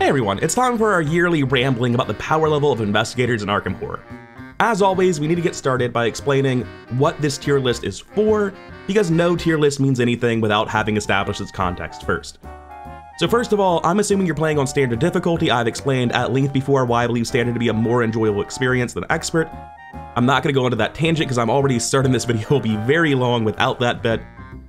Hey everyone, it's time for our yearly rambling about the power level of investigators in Arkham Horror. As always, we need to get started by explaining what this tier list is for, because no tier list means anything without having established its context first. So first of all, I'm assuming you're playing on standard difficulty. I've explained at length before why I believe standard to be a more enjoyable experience than expert. I'm not going to go into that tangent because I'm already certain this video will be very long without that bit.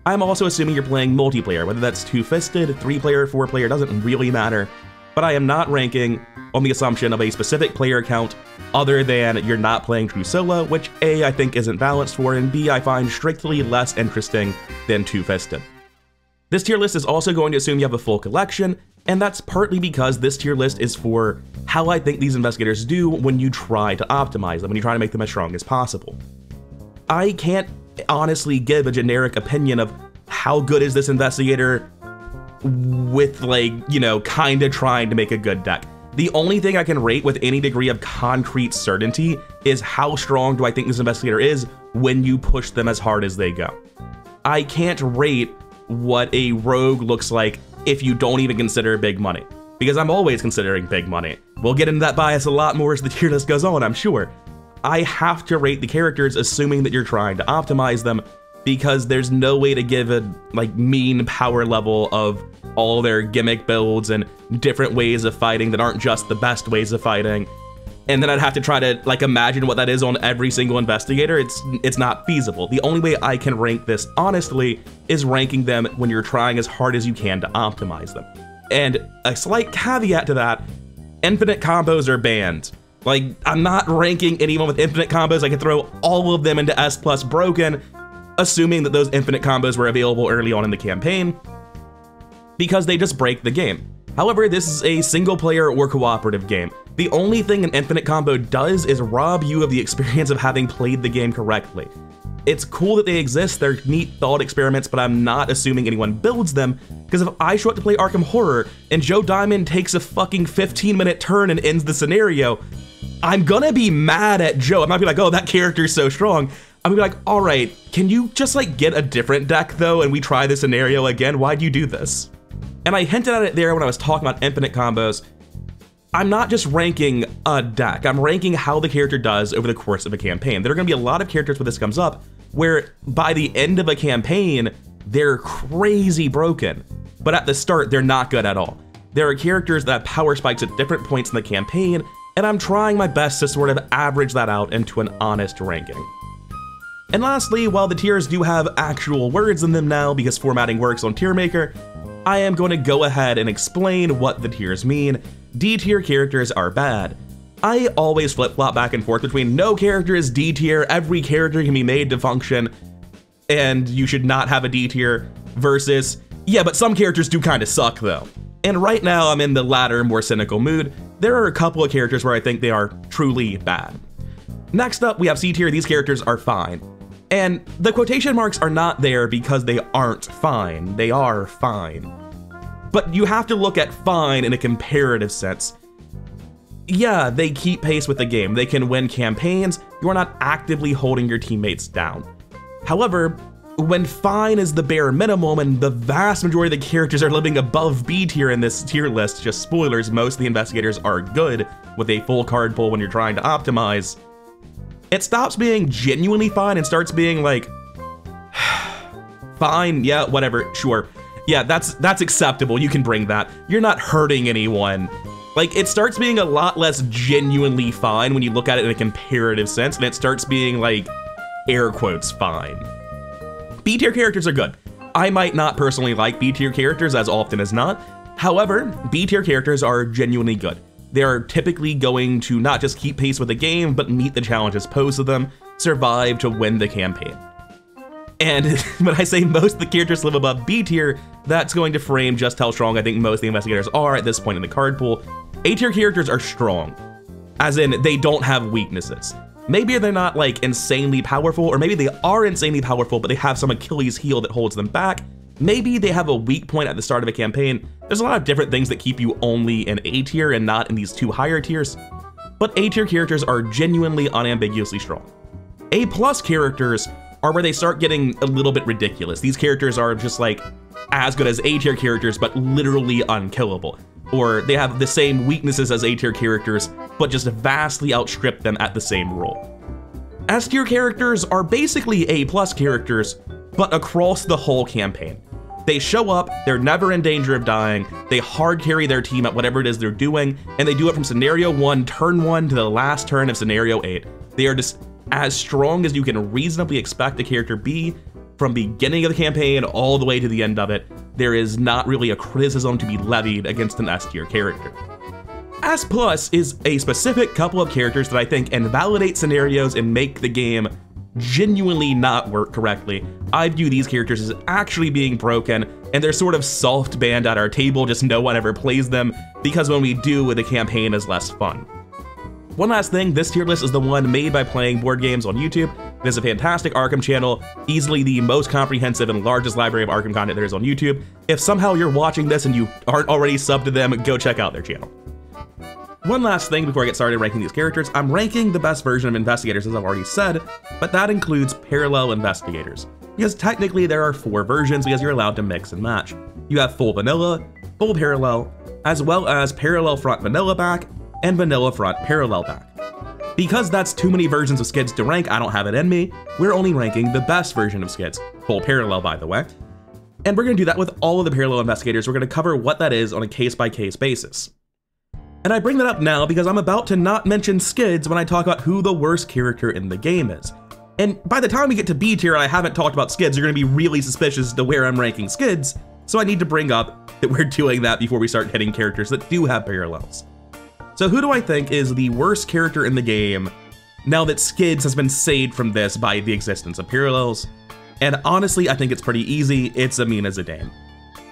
I'm also assuming you're playing multiplayer, whether that's two-fisted, three-player, four-player, doesn't really matter. But I am not ranking on the assumption of a specific player count other than you're not playing true solo, which A, I think isn't balanced for, and B, I find strictly less interesting than two-fisted. This tier list is also going to assume you have a full collection, and that's partly because this tier list is for how I think these investigators do when you try to optimize them, when you try to make them as strong as possible. I can't honestly give a generic opinion of how good is this investigator with, like, you know, kinda trying to make a good deck. The only thing I can rate with any degree of concrete certainty is how strong do I think this investigator is when you push them as hard as they go. I can't rate what a rogue looks like if you don't even consider big money, because I'm always considering big money. We'll get into that bias a lot more as the tier list goes on, I'm sure. I have to rate the characters assuming that you're trying to optimize them, because there's no way to give a like mean power level of all their gimmick builds and different ways of fighting that aren't just the best ways of fighting. And then I'd have to try to like imagine what that is on every single investigator. It's not feasible. The only way I can rank this honestly is ranking them when you're trying as hard as you can to optimize them. And a slight caveat to that, infinite combos are banned. Like, I'm not ranking anyone with infinite combos. I can throw all of them into S plus broken, assuming that those infinite combos were available early on in the campaign, because they just break the game. However, this is a single player or cooperative game. The only thing an infinite combo does is rob you of the experience of having played the game correctly. It's cool that they exist, they're neat thought experiments, but I'm not assuming anyone builds them, because if I show up to play Arkham Horror and Joe Diamond takes a fucking 15-minute turn and ends the scenario, I'm gonna be mad at Joe. I'm not gonna be like, oh, that character's so strong. I'm gonna be like, all right, can you just like get a different deck though and we try this scenario again? Why'd you do this? And I hinted at it there when I was talking about infinite combos. I'm not just ranking a deck, I'm ranking how the character does over the course of a campaign. There are going to be a lot of characters where this comes up, where by the end of a campaign, they're crazy broken, but at the start, they're not good at all. There are characters that have power spikes at different points in the campaign, and I'm trying my best to sort of average that out into an honest ranking. And lastly, while the tiers do have actual words in them now, because formatting works on Tier Maker, I am going to go ahead and explain what the tiers mean. D tier characters are bad. I always flip-flop back and forth between no character is D tier, every character can be made to function, and you should not have a D tier, versus, yeah, but some characters do kind of suck though. And right now I'm in the latter, more cynical mood. There are a couple of characters where I think they are truly bad. Next up, we have C tier. These characters are fine. And the quotation marks are not there because they aren't fine, they are fine. But you have to look at fine in a comparative sense. Yeah, they keep pace with the game, they can win campaigns, you are not actively holding your teammates down. However, when fine is the bare minimum and the vast majority of the characters are living above B tier in this tier list, just spoilers, most of the investigators are good with a full card pull when you're trying to optimize, it stops being genuinely fine and starts being like, fine, yeah, whatever, sure. Yeah, that's acceptable, you can bring that. You're not hurting anyone. Like, it starts being a lot less genuinely fine when you look at it in a comparative sense, and it starts being like, air quotes, fine. B tier characters are good. I might not personally like B tier characters as often as not. However, B tier characters are genuinely good. They are typically going to not just keep pace with the game, but meet the challenges posed to them, survive to win the campaign. And when I say most of the characters live above B tier, that's going to frame just how strong I think most of the investigators are at this point in the card pool. A tier characters are strong, as in they don't have weaknesses. Maybe they're not like insanely powerful, or maybe they are insanely powerful, but they have some Achilles heel that holds them back. Maybe they have a weak point at the start of a campaign. There's a lot of different things that keep you only in A tier and not in these two higher tiers, but A tier characters are genuinely unambiguously strong. A plus characters are where they start getting a little bit ridiculous. These characters are just like as good as A tier characters, but literally unkillable. or they have the same weaknesses as A-tier characters, but just vastly outstrip them at the same role. S-tier characters are basically A-plus characters, but across the whole campaign. They show up, they're never in danger of dying, they hard carry their team at whatever it is they're doing, and they do it from scenario 1, turn 1 to the last turn of scenario 8. They are just as strong as you can reasonably expect a character be from the beginning of the campaign all the way to the end of it. There is not really a criticism to be levied against an S-tier character. S+ is a specific couple of characters that I think invalidate scenarios and make the game genuinely not work correctly. I view these characters as actually being broken, and they're sort of soft banned at our table, just no one ever plays them, because when we do, the campaign is less fun. One last thing, this tier list is the one made by Playing Board Games on YouTube. It is a fantastic Arkham channel, easily the most comprehensive and largest library of Arkham content there is on YouTube. If somehow you're watching this and you aren't already subbed to them, go check out their channel. One last thing before I get started ranking these characters, I'm ranking the best version of investigators, as I've already said, but that includes parallel investigators, because technically there are 4 versions because you're allowed to mix and match. You have full vanilla, full parallel, as well as parallel front vanilla back, and vanilla front parallel back. Because that's too many versions of Skids to rank, I don't have it in me, we're only ranking the best version of Skids, full parallel by the way. And we're going to do that with all of the parallel investigators. We're going to cover what that is on a case-by-case basis. And I bring that up now because I'm about to not mention Skids when I talk about who the worst character in the game is. And by the time we get to B tier and I haven't talked about Skids, you're going to be really suspicious as to where I'm ranking Skids, so I need to bring up that we're doing that before we start hitting characters that do have parallels. So who do I think is the worst character in the game now that Skids has been saved from this by the existence of parallels? And honestly, I think it's pretty easy. It's Amina Zidane.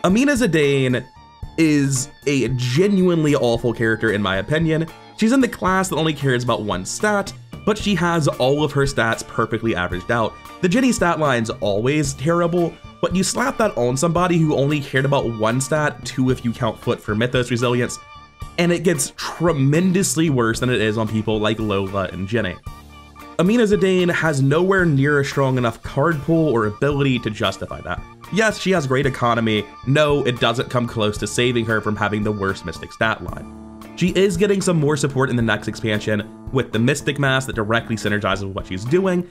Amina Zidane is a genuinely awful character in my opinion. She's in the class that only cares about one stat, but she has all of her stats perfectly averaged out. The Jenny stat line's always terrible, but you slap that on somebody who only cared about one stat, 2 if you count Foot for Mythos Resilience, and it gets tremendously worse than it is on people like Lola and Jenny. Amina Zidane has nowhere near a strong enough card pool or ability to justify that. Yes, she has great economy. No, it doesn't come close to saving her from having the worst Mystic stat line. She is getting some more support in the next expansion with the Mystic Mass that directly synergizes with what she's doing,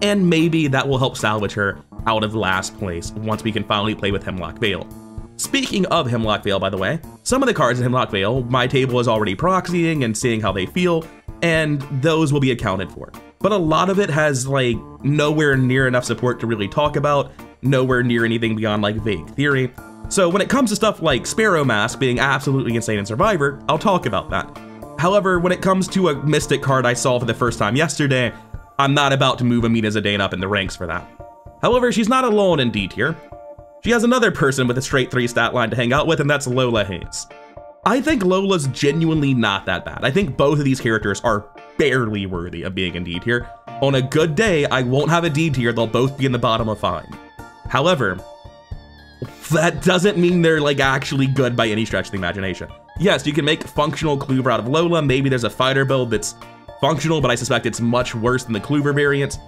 and maybe that will help salvage her out of last place once we can finally play with Hemlock Vale. Speaking of Hemlock Vale, by the way, some of the cards in Hemlock Vale, my table is already proxying and seeing how they feel, and those will be accounted for. But a lot of it has like nowhere near enough support to really talk about, nowhere near anything beyond like vague theory. So when it comes to stuff like Sparrow Mask being absolutely insane in Survivor, I'll talk about that. However, when it comes to a Mystic card I saw for the first time yesterday, I'm not about to move Amina Zidane up in the ranks for that. However, she's not alone in D tier. She has another person with a straight 3 stat line to hang out with, and that's Lola Hayes. I think Lola's genuinely not that bad. I think both of these characters are barely worthy of being in D tier. On a good day, I won't have a D tier, they'll both be in the bottom of 5. However, that doesn't mean they're like actually good by any stretch of the imagination. Yes, you can make functional Kluver out of Lola. Maybe there's a fighter build that's functional, but I suspect it's much worse than the Kluver variant.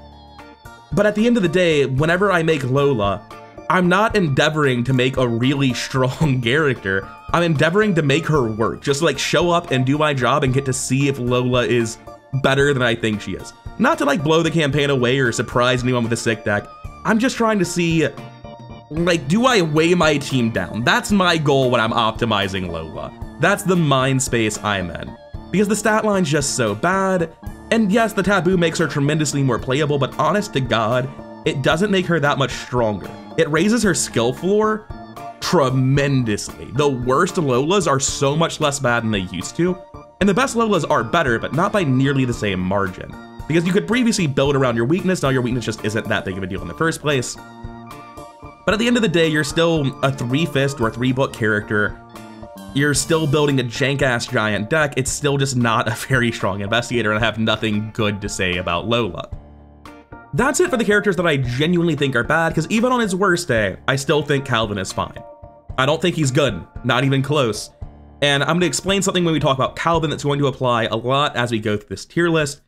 But at the end of the day, whenever I make Lola, I'm not endeavoring to make a really strong character. I'm endeavoring to make her work, just like show up and do my job and get to see if Lola is better than I think she is. Not to like blow the campaign away or surprise anyone with a sick deck. I'm just trying to see, like, do I weigh my team down? That's my goal when I'm optimizing Lola. That's the mind space I'm in. Because the stat line's just so bad, and yes, the taboo makes her tremendously more playable, but honest to God, it doesn't make her that much stronger. It raises her skill floor tremendously. The worst Lolas are so much less bad than they used to, and the best Lolas are better, but not by nearly the same margin. Because you could previously build around your weakness, now your weakness just isn't that big of a deal in the first place. But at the end of the day, you're still a 3-fist or 3-book character. You're still building a jank-ass giant deck. It's still just not a very strong investigator, and I have nothing good to say about Lola. That's it for the characters that I genuinely think are bad, because even on his worst day, I still think Calvin is fine. I don't think he's good, not even close. And I'm going to explain something when we talk about Calvin that's going to apply a lot as we go through this tier list.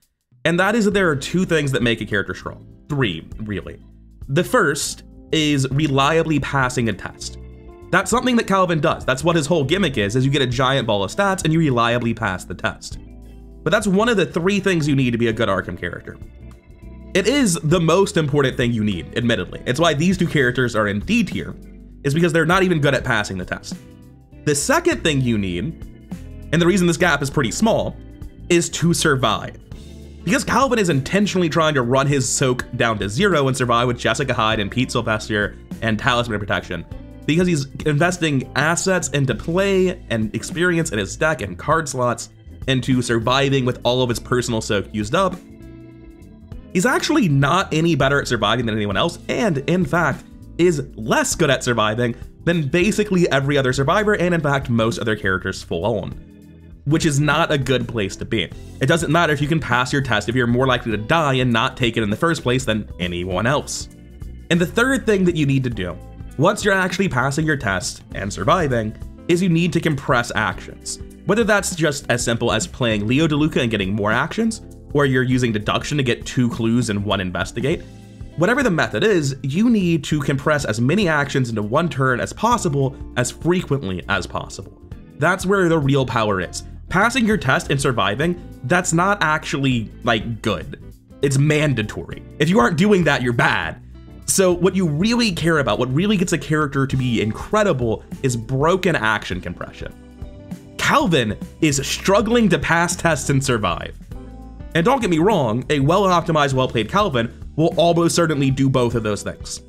And that is that there are 2 things that make a character strong. 3, really. The first is reliably passing a test. That's something that Calvin does. That's what his whole gimmick is you get a giant ball of stats and you reliably pass the test. But that's one of the three things you need to be a good Arkham character. It is the most important thing you need, admittedly. It's why these two characters are in D tier, is because they're not even good at passing the test. The second thing you need, and the reason this gap is pretty small, is to survive. Because Calvin is intentionally trying to run his soak down to zero and survive with Jessica Hyde and Pete Sylvester and Talisman Protection, because he's investing assets into play and experience in his deck and card slots into surviving with all of his personal soak used up. He's actually not any better at surviving than anyone else, and in fact, is less good at surviving than basically every other survivor, and in fact, most other characters full on, which is not a good place to be. It doesn't matter if you can pass your test if you're more likely to die and not take it in the first place than anyone else. And the third thing that you need to do, once you're actually passing your test and surviving, is you need to compress actions. Whether that's just as simple as playing Leo DeLuca and getting more actions, or you're using deduction to get 2 clues and 1 investigate. Whatever the method is, you need to compress as many actions into 1 turn as possible, as frequently as possible. That's where the real power is. Passing your test and surviving, that's not actually, like, good. It's mandatory. If you aren't doing that, you're bad. So what you really care about, what really gets a character to be incredible, is broken action compression. Calvin is struggling to pass tests and survive. And don't get me wrong, a well-optimized, well-played Calvin will almost certainly do both of those things.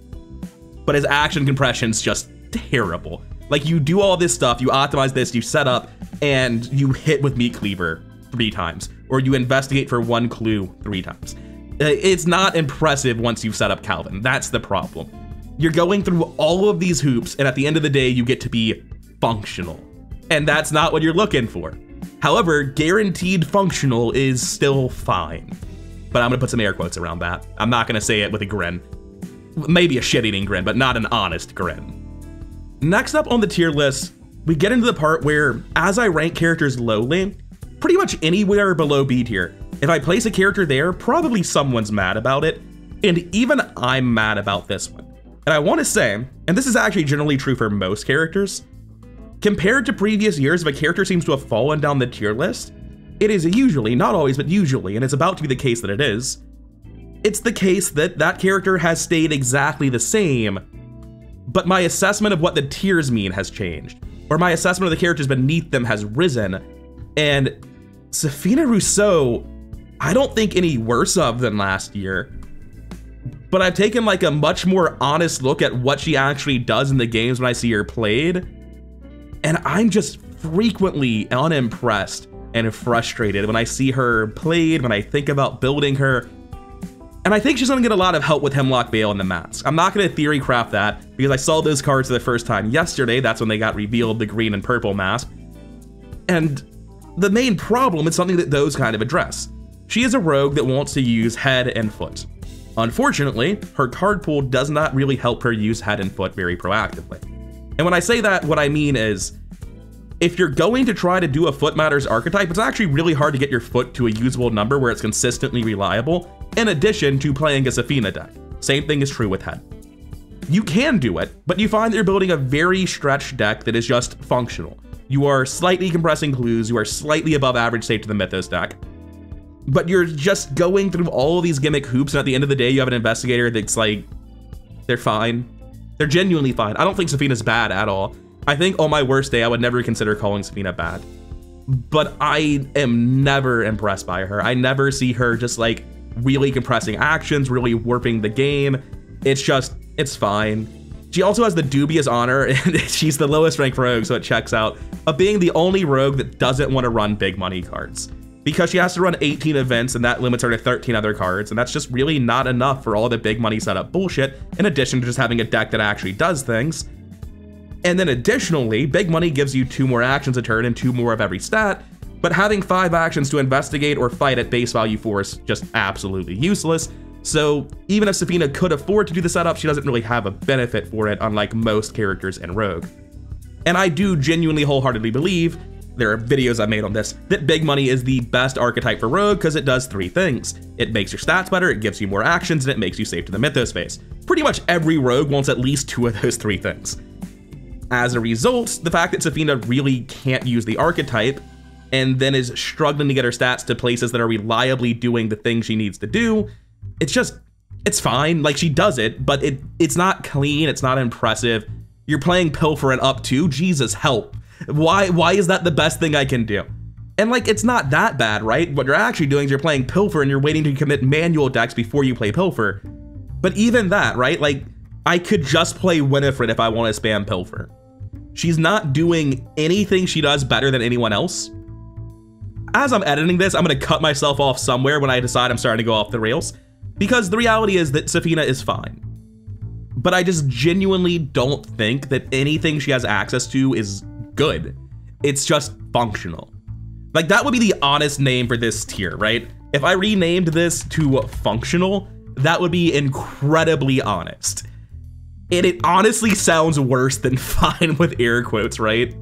But his action compression's just terrible. Like, you do all this stuff, you optimize this, you set up, and you hit with Meat Cleaver 3 times, or you investigate for 1 clue 3 times. It's not impressive once you've set up Calvin. That's the problem. You're going through all of these hoops, and at the end of the day, you get to be functional. And that's not what you're looking for. However, guaranteed functional is still fine. But I'm gonna put some air quotes around that. I'm not gonna say it with a grin. Maybe a shit-eating grin, but not an honest grin. Next up on the tier list, we get into the part where, as I rank characters lowly, pretty much anywhere below B tier, if I place a character there, probably someone's mad about it, and even I'm mad about this one. And I wanna say, and this is actually generally true for most characters, compared to previous years, if a character seems to have fallen down the tier list, it is usually, not always, but usually, and it's about to be the case that it is, it's the case that that character has stayed exactly the same, but my assessment of what the tiers mean has changed, or my assessment of the characters beneath them has risen, and Safina Rousseau, I don't think any worse of than last year, but I've taken like a much more honest look at what she actually does in the games when I see her played. And I'm just frequently unimpressed and frustrated when I see her played, when I think about building her. And I think she's gonna get a lot of help with Hemlock Vale and the Mask. I'm not gonna theory craft that because I saw those cards for the first time yesterday. That's when they got revealed, the green and purple mask. And the main problem is something that those kind of address. She is a rogue that wants to use head and foot. Unfortunately, her card pool does not really help her use head and foot very proactively. And when I say that, what I mean is, if you're going to try to do a Foot Matters archetype, it's actually really hard to get your foot to a usable number where it's consistently reliable, in addition to playing a Safina deck. Same thing is true with head. You can do it, but you find that you're building a very stretched deck that is just functional. You are slightly compressing clues, you are slightly above average save to the Mythos deck, but you're just going through all of these gimmick hoops, and at the end of the day, you have an investigator that's like, they're fine. They're genuinely fine. I don't think Safina's bad at all. I think on my worst day, I would never consider calling Safina bad. But I am never impressed by her. I never see her just like really compressing actions, really warping the game. It's just, it's fine. She also has the dubious honor, and she's the lowest ranked rogue, so it checks out, of being the only rogue that doesn't want to run big money cards. Because she has to run 18 events, and that limits her to 13 other cards, and that's just really not enough for all the big money setup bullshit, in addition to just having a deck that actually does things. And then additionally, big money gives you 2 more actions a turn and 2 more of every stat, but having 5 actions to investigate or fight at base value 4 is just absolutely useless. So even if Safina could afford to do the setup, she doesn't really have a benefit for it, unlike most characters in Rogue. And I do genuinely wholeheartedly believe, there are videos I made on this, that big money is the best archetype for Rogue because it does 3 things. It makes your stats better, it gives you more actions, and it makes you safe to the Mythos phase. Pretty much every Rogue wants at least 2 of those 3 things. As a result, the fact that Safina really can't use the archetype and then is struggling to get her stats to places that are reliably doing the thing she needs to do, it's just, it's fine. Like, she does it, but it's not clean, it's not impressive. You're playing Pilfer and up two, Jesus help. Why is that the best thing I can do? And like, it's not that bad, right? What you're actually doing is you're playing Pilfer and you're waiting to commit manual decks before you play Pilfer. But even that, right? Like, I could just play Winifred if I want to spam Pilfer. She's not doing anything she does better than anyone else. As I'm editing this, I'm going to cut myself off somewhere when I decide I'm starting to go off the rails, because the reality is that Safina is fine. But I just genuinely don't think that anything she has access to is good. It's just functional. Like, that would be the honest name for this tier, right? If I renamed this to functional, that would be incredibly honest. And it honestly sounds worse than fine with air quotes, right?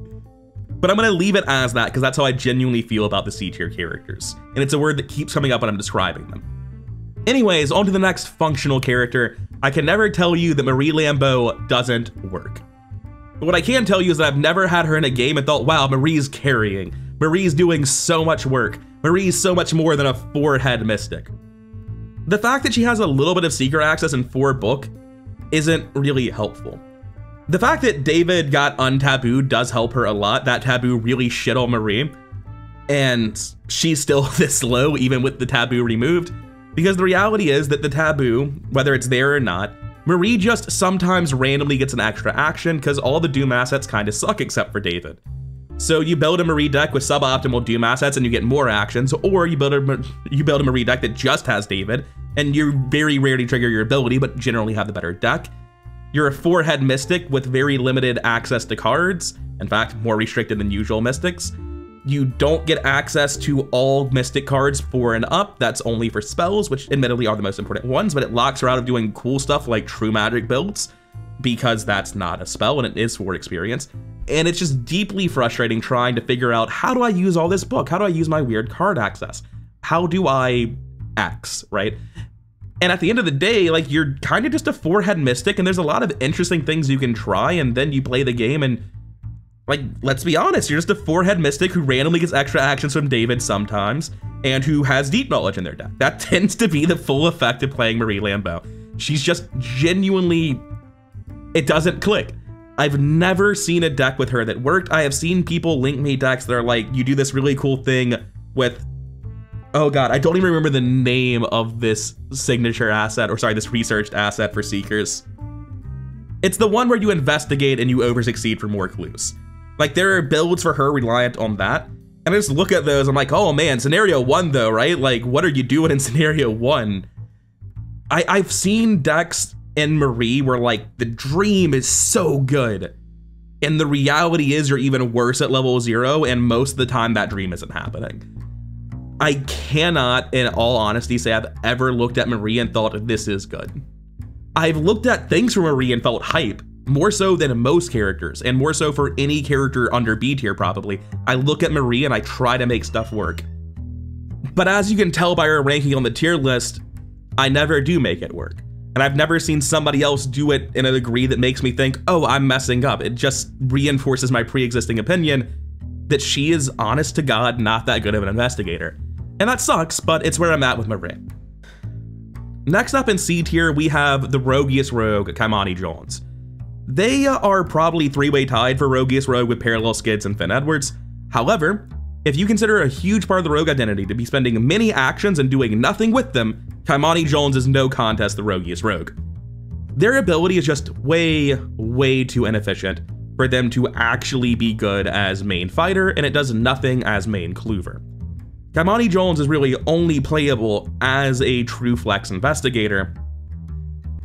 But I'm going to leave it as that because that's how I genuinely feel about the C tier characters. And it's a word that keeps coming up when I'm describing them. Anyways, on to the next functional character. I can never tell you that Marie Lambeau doesn't work. But what I can tell you is that I've never had her in a game and thought, wow, Marie's carrying. Marie's doing so much work. Marie's so much more than a four-head mystic. The fact that she has a little bit of secret access in 4 book isn't really helpful. The fact that David got untabooed does help her a lot. That taboo really shit on Marie. And she's still this low even with the taboo removed. Because the reality is that the taboo, whether it's there or not, Marie just sometimes randomly gets an extra action because all the Doom assets kind of suck except for David. So you build a Marie deck with suboptimal Doom assets and you get more actions, or you build a Marie deck that just has David and you very rarely trigger your ability but generally have the better deck. You're a 4-head mystic with very limited access to cards, in fact more restricted than usual mystics. You don't get access to all mystic cards 4 and up, that's only for spells, which admittedly are the most important ones, but it locks her out of doing cool stuff like true magic builds, because that's not a spell and it is for experience. And it's just deeply frustrating trying to figure out, how do I use all this book? How do I use my weird card access? How do I X, right? And at the end of the day, like, you're kind of just a 4-head mystic and there's a lot of interesting things you can try, and then you play the game and, like, let's be honest, you're just a 4-head mystic who randomly gets extra actions from David sometimes and who has deep knowledge in their deck. That tends to be the full effect of playing Marie Lambeau. She's just genuinely, it doesn't click. I've never seen a deck with her that worked. I have seen people link me decks that are like, you do this really cool thing with, oh God, I don't even remember the name of this signature asset, or sorry, this researched asset for Seekers. It's the one where you investigate and you over succeed for more clues. Like, there are builds for her reliant on that. And I just look at those, I'm like, oh man, scenario 1 though, right? Like, what are you doing in scenario 1? I've seen decks in Marie where, like, the dream is so good. And the reality is you're even worse at level 0, and most of the time that dream isn't happening. I cannot, in all honesty, say I've ever looked at Marie and thought, this is good. I've looked at things from Marie and felt hype. More so than most characters, and more so for any character under B tier probably. I look at Marie and I try to make stuff work. But as you can tell by her ranking on the tier list, I never do make it work. And I've never seen somebody else do it in a degree that makes me think, oh, I'm messing up. It just reinforces my pre-existing opinion that she is, honest to God, not that good of an investigator. And that sucks, but it's where I'm at with my rant. Next up in C tier, we have the roguiest rogue, Kaimani Jones. They are probably three-way tied for roguiest rogue with Parallel Skids and Finn Edwards. However, if you consider a huge part of the rogue identity to be spending many actions and doing nothing with them, Kaimani Jones is no contest the roguiest rogue. Their ability is just way, way too inefficient for them to actually be good as main fighter, and it does nothing as main cleaver. Kaimani Jones is really only playable as a true flex investigator.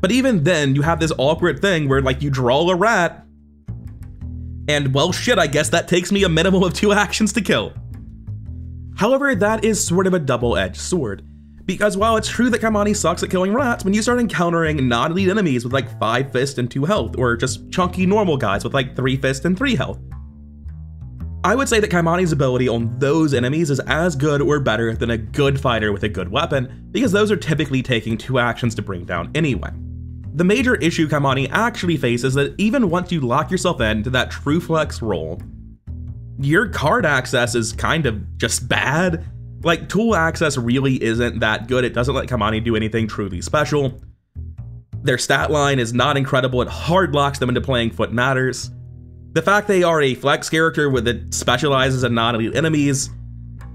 But even then, you have this awkward thing where, like, you draw a rat, and, well, shit, I guess that takes me a minimum of 2 actions to kill. However, that is sort of a double-edged sword, because while it's true that Kaimani sucks at killing rats, when you start encountering non-elite enemies with, like, 5 fists and 2 health, or just chunky normal guys with, like, 3 fists and 3 health, I would say that Kaimani's ability on those enemies is as good or better than a good fighter with a good weapon, because those are typically taking 2 actions to bring down anyway. The major issue Kaimani actually faces is that even once you lock yourself in to that true flex role, your card access is kind of just bad. Like, tool access really isn't that good. It doesn't let Kaimani do anything truly special. Their stat line is not incredible. It hard locks them into playing Foot Matters. The fact they are a flex character that specializes in non-elite enemies,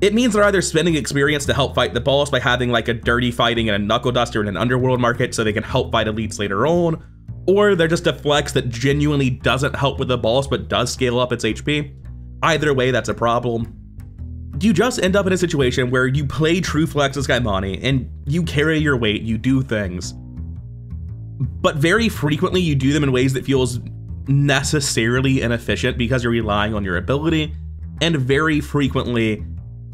it means they're either spending experience to help fight the boss by having like a dirty fighting and a knuckle duster in an underworld market so they can help fight elites later on, or they're just a flex that genuinely doesn't help with the boss but does scale up its HP. Either way, that's a problem. You just end up in a situation where you play true flex as Kaimani and you carry your weight, you do things, but very frequently you do them in ways that feels necessarily inefficient because you're relying on your ability, and very frequently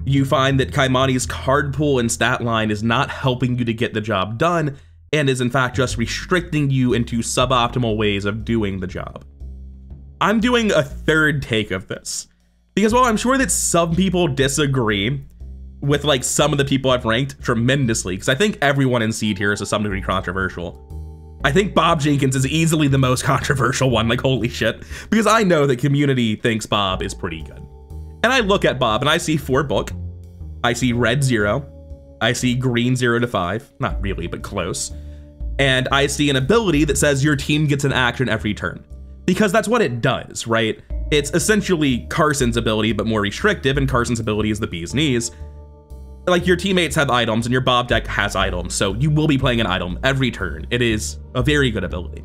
you find that Kaimani's card pool and stat line is not helping you to get the job done and is in fact just restricting you into suboptimal ways of doing the job. I'm doing a third take of this because while I'm sure that some people disagree with like some of the people I've ranked tremendously, because I think everyone in Seed here is to some degree controversial. I think Bob Jenkins is easily the most controversial one, like holy shit, because I know that community thinks Bob is pretty good. And I look at Bob and I see 4 book, I see red 0, I see green 0 to 5, not really, but close. And I see an ability that says your team gets an action every turn, because that's what it does, right? It's essentially Carson's ability, but more restrictive, and Carson's ability is the bee's knees. Like, your teammates have items and your Bob deck has items, so you will be playing an item every turn. It is a very good ability.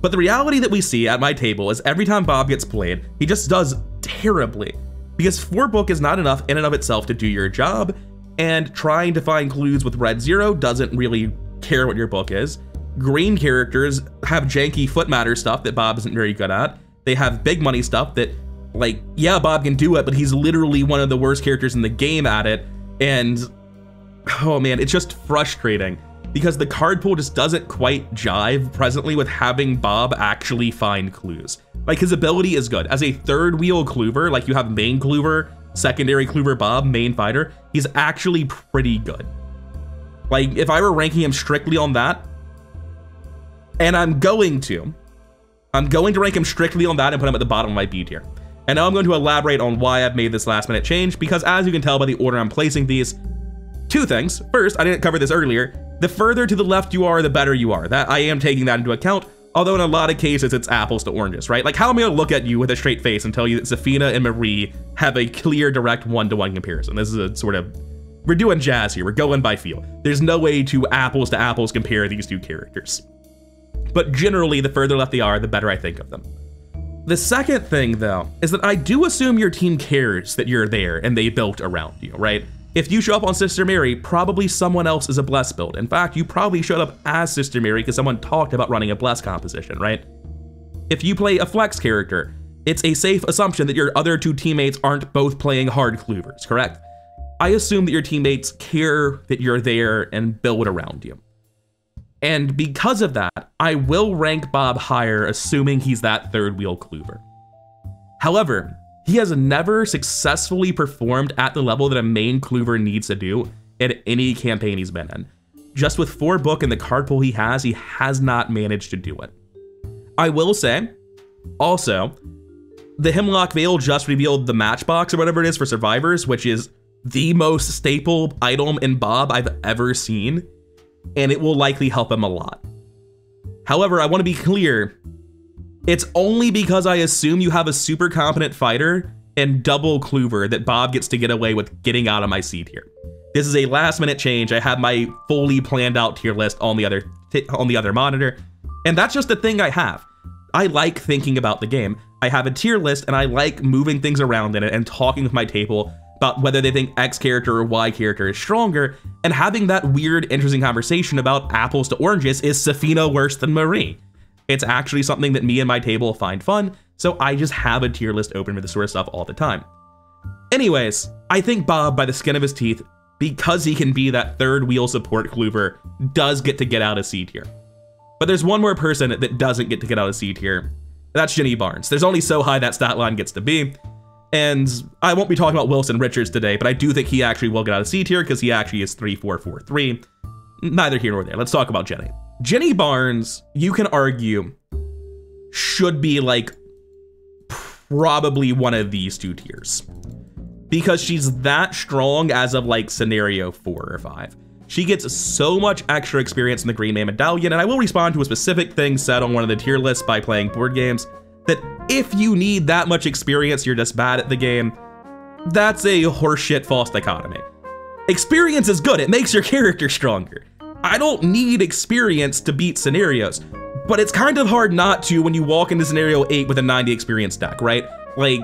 But the reality that we see at my table is every time Bob gets played, he just does terribly, because 4 book is not enough in and of itself to do your job, and trying to find clues with red 0 doesn't really care what your book is. Green characters have janky Foot Matter stuff that Bob isn't very good at. They have big money stuff that, like, yeah, Bob can do it, but he's literally one of the worst characters in the game at it. And oh man, it's just frustrating because the card pool just doesn't quite jive presently with having Bob actually find clues. Like, his ability is good as a third wheel Kluver. Like, you have main Kluver, secondary Kluver Bob, main fighter. He's actually pretty good. Like, if I were ranking him strictly on that, and I'm going to rank him strictly on that and put him at the bottom of my B tier. And now I'm going to elaborate on why I've made this last minute change, because as you can tell by the order I'm placing these, 2 things. First, I didn't cover this earlier. The further to the left you are, the better you are. That I am taking that into account, although in a lot of cases it's apples to oranges, right? Like, how am I gonna look at you with a straight face and tell you that Safina and Marie have a clear direct one-to-one comparison? This is a sort of, we're doing jazz here, we're going by feel. There's no way to apples compare these 2 characters. But generally, the further left they are, the better I think of them. The second thing, though, is that I do assume your team cares that you're there and they built around you, right? If you show up on Sister Mary, probably someone else is a Bless build. In fact, you probably showed up as Sister Mary because someone talked about running a Bless composition, right? If you play a flex character, it's a safe assumption that your other 2 teammates aren't both playing hard Kluvers, correct? I assume that your teammates care that you're there and build around you. And because of that, I will rank Bob higher, assuming he's that third wheel Kluver. However, he has never successfully performed at the level that a main Kluver needs to do in any campaign he's been in. Just with 4 book and the card pool he has not managed to do it. I will say, also, the Hemlock Vale just revealed the matchbox or whatever it is for survivors, which is the most staple item in Bob I've ever seen, and it will likely help him a lot. However, I want to be clear, it's only because I assume you have a super competent fighter and double Kluver that Bob gets to get away with getting out of my seat here. This is a last minute change. I have my fully planned out tier list on the other monitor, and that's just the thing I have. I like thinking about the game. I have a tier list and I like moving things around in it and talking with my table about whether they think X character or Y character is stronger, and having that weird, interesting conversation about apples to oranges. Is Safina worse than Marie? It's actually something that me and my table find fun, so I just have a tier list open for this sort of stuff all the time. Anyways, I think Bob, by the skin of his teeth, because he can be that third wheel support Kluver, does get out of C tier. But there's one more person that doesn't get out of C tier, and that's Jenny Barnes. There's only so high that stat line gets to be. And I won't be talking about Wilson Richards today, but I do think he actually will get out of C tier because he actually is 3-4-4-3. Neither here nor there. Let's talk about Jenny. Jenny Barnes, you can argue, should be like probably one of these two tiers, because she's that strong as of like scenario 4 or 5. She gets so much extra experience in the Green Man Medallion, and I will respond to a specific thing said on one of the tier lists by Playing Board Games, that if you need that much experience, you're just bad at the game. That's a horseshit false dichotomy. Experience is good, it makes your character stronger. I don't need experience to beat scenarios, but it's kind of hard not to when you walk into scenario 8 with a 90 experience deck, right? Like,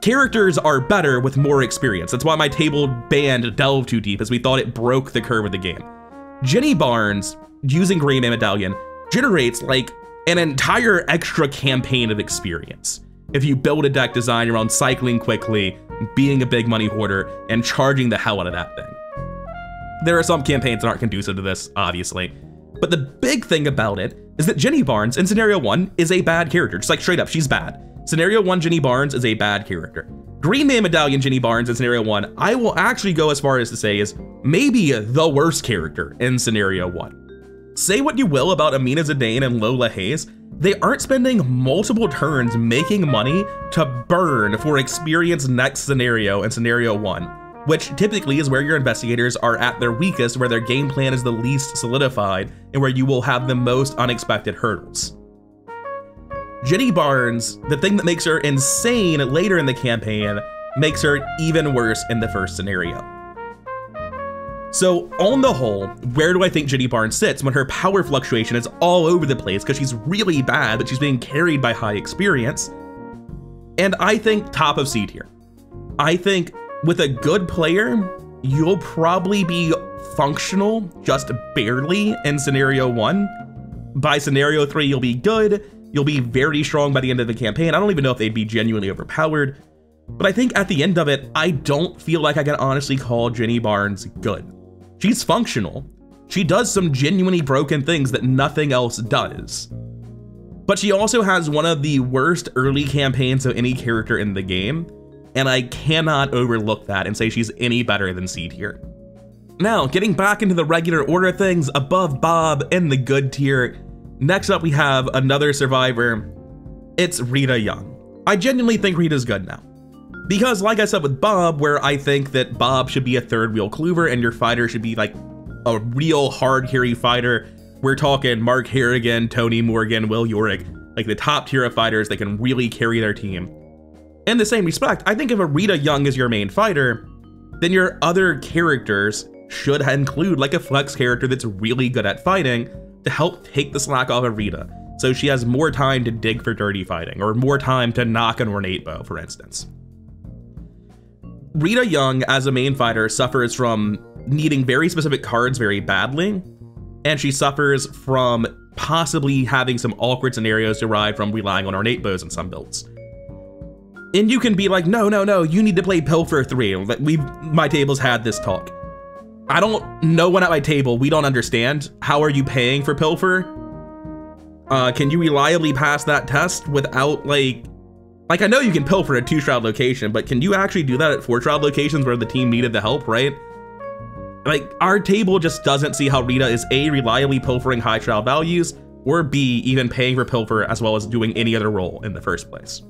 characters are better with more experience. That's why my table banned Delve Too Deep, as we thought it broke the curve of the game. Jenny Barnes, using Green Man Medallion, generates like an entire extra campaign of experience. If you build a deck design around cycling quickly, being a big money hoarder, and charging the hell out of that thing. There are some campaigns that aren't conducive to this, obviously. But the big thing about it is that Jenny Barnes in Scenario 1 is a bad character. Just like straight up, she's bad. Scenario 1 Jenny Barnes is a bad character. Green Man Medallion Jenny Barnes in Scenario 1, I will actually go as far as to say is maybe the worst character in Scenario 1. Say what you will about Amina Zidane and Lola Hayes, they aren't spending multiple turns making money to burn for experience next scenario in Scenario 1, which typically is where your investigators are at their weakest, where their game plan is the least solidified, and where you will have the most unexpected hurdles. Jenny Barnes, the thing that makes her insane later in the campaign, makes her even worse in the first scenario. So on the whole, where do I think Jenny Barnes sits when her power fluctuation is all over the place because she's really bad, but she's being carried by high experience? And I think top of C tier. I think with a good player, you'll probably be functional, just barely, in scenario 1. By scenario 3, you'll be good. You'll be very strong by the end of the campaign. I don't even know if they'd be genuinely overpowered. But I think at the end of it, I don't feel like I can honestly call Jenny Barnes good. She's functional. She does some genuinely broken things that nothing else does. But she also has one of the worst early campaigns of any character in the game, and I cannot overlook that and say she's any better than C tier. Now, getting back into the regular order of things, above Bob in the good tier, next up we have another survivor. It's Rita Young. I genuinely think Rita's good now. Because, like I said with Bob, where I think that Bob should be a third-wheel Kluver and your fighter should be, like, a real hard-carry fighter, we're talking Mark Harrigan, Tony Morgan, Will Yorick, like the top tier of fighters that can really carry their team. In the same respect, I think if a Rita Young is your main fighter, then your other characters should include, like, a flex character that's really good at fighting to help take the slack off of Rita, so she has more time to dig for dirty fighting, or more time to knock an ornate bow, for instance. Rita Young, as a main fighter, suffers from needing very specific cards very badly, and she suffers from possibly having some awkward scenarios derived from relying on ornate bows in some builds. And you can be like, no, you need to play Pilfer 3. My table's had this talk. I don't know one at my table. We don't understand. How are you paying for Pilfer? Can you reliably pass that test without, like, I know you can pilfer a 2-shroud location, but can you actually do that at 4-shroud locations where the team needed the help, right? Like, our table just doesn't see how Rita is A, reliably pilfering high shroud values, or B, even paying for pilfer as well as doing any other role in the first place.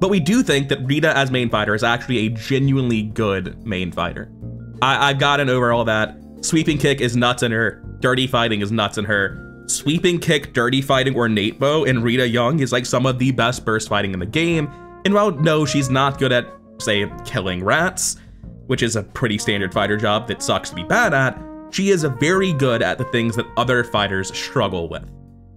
But we do think that Rita as main fighter is actually a genuinely good main fighter. I've gotten over all that. Sweeping kick is nuts in her. Dirty fighting is nuts in her. Sweeping kick, dirty fighting, ornate bow, and Rita Young is like some of the best burst fighting in the game. And while no, she's not good at, say, killing rats, which is a pretty standard fighter job that sucks to be bad at, she is very good at the things that other fighters struggle with.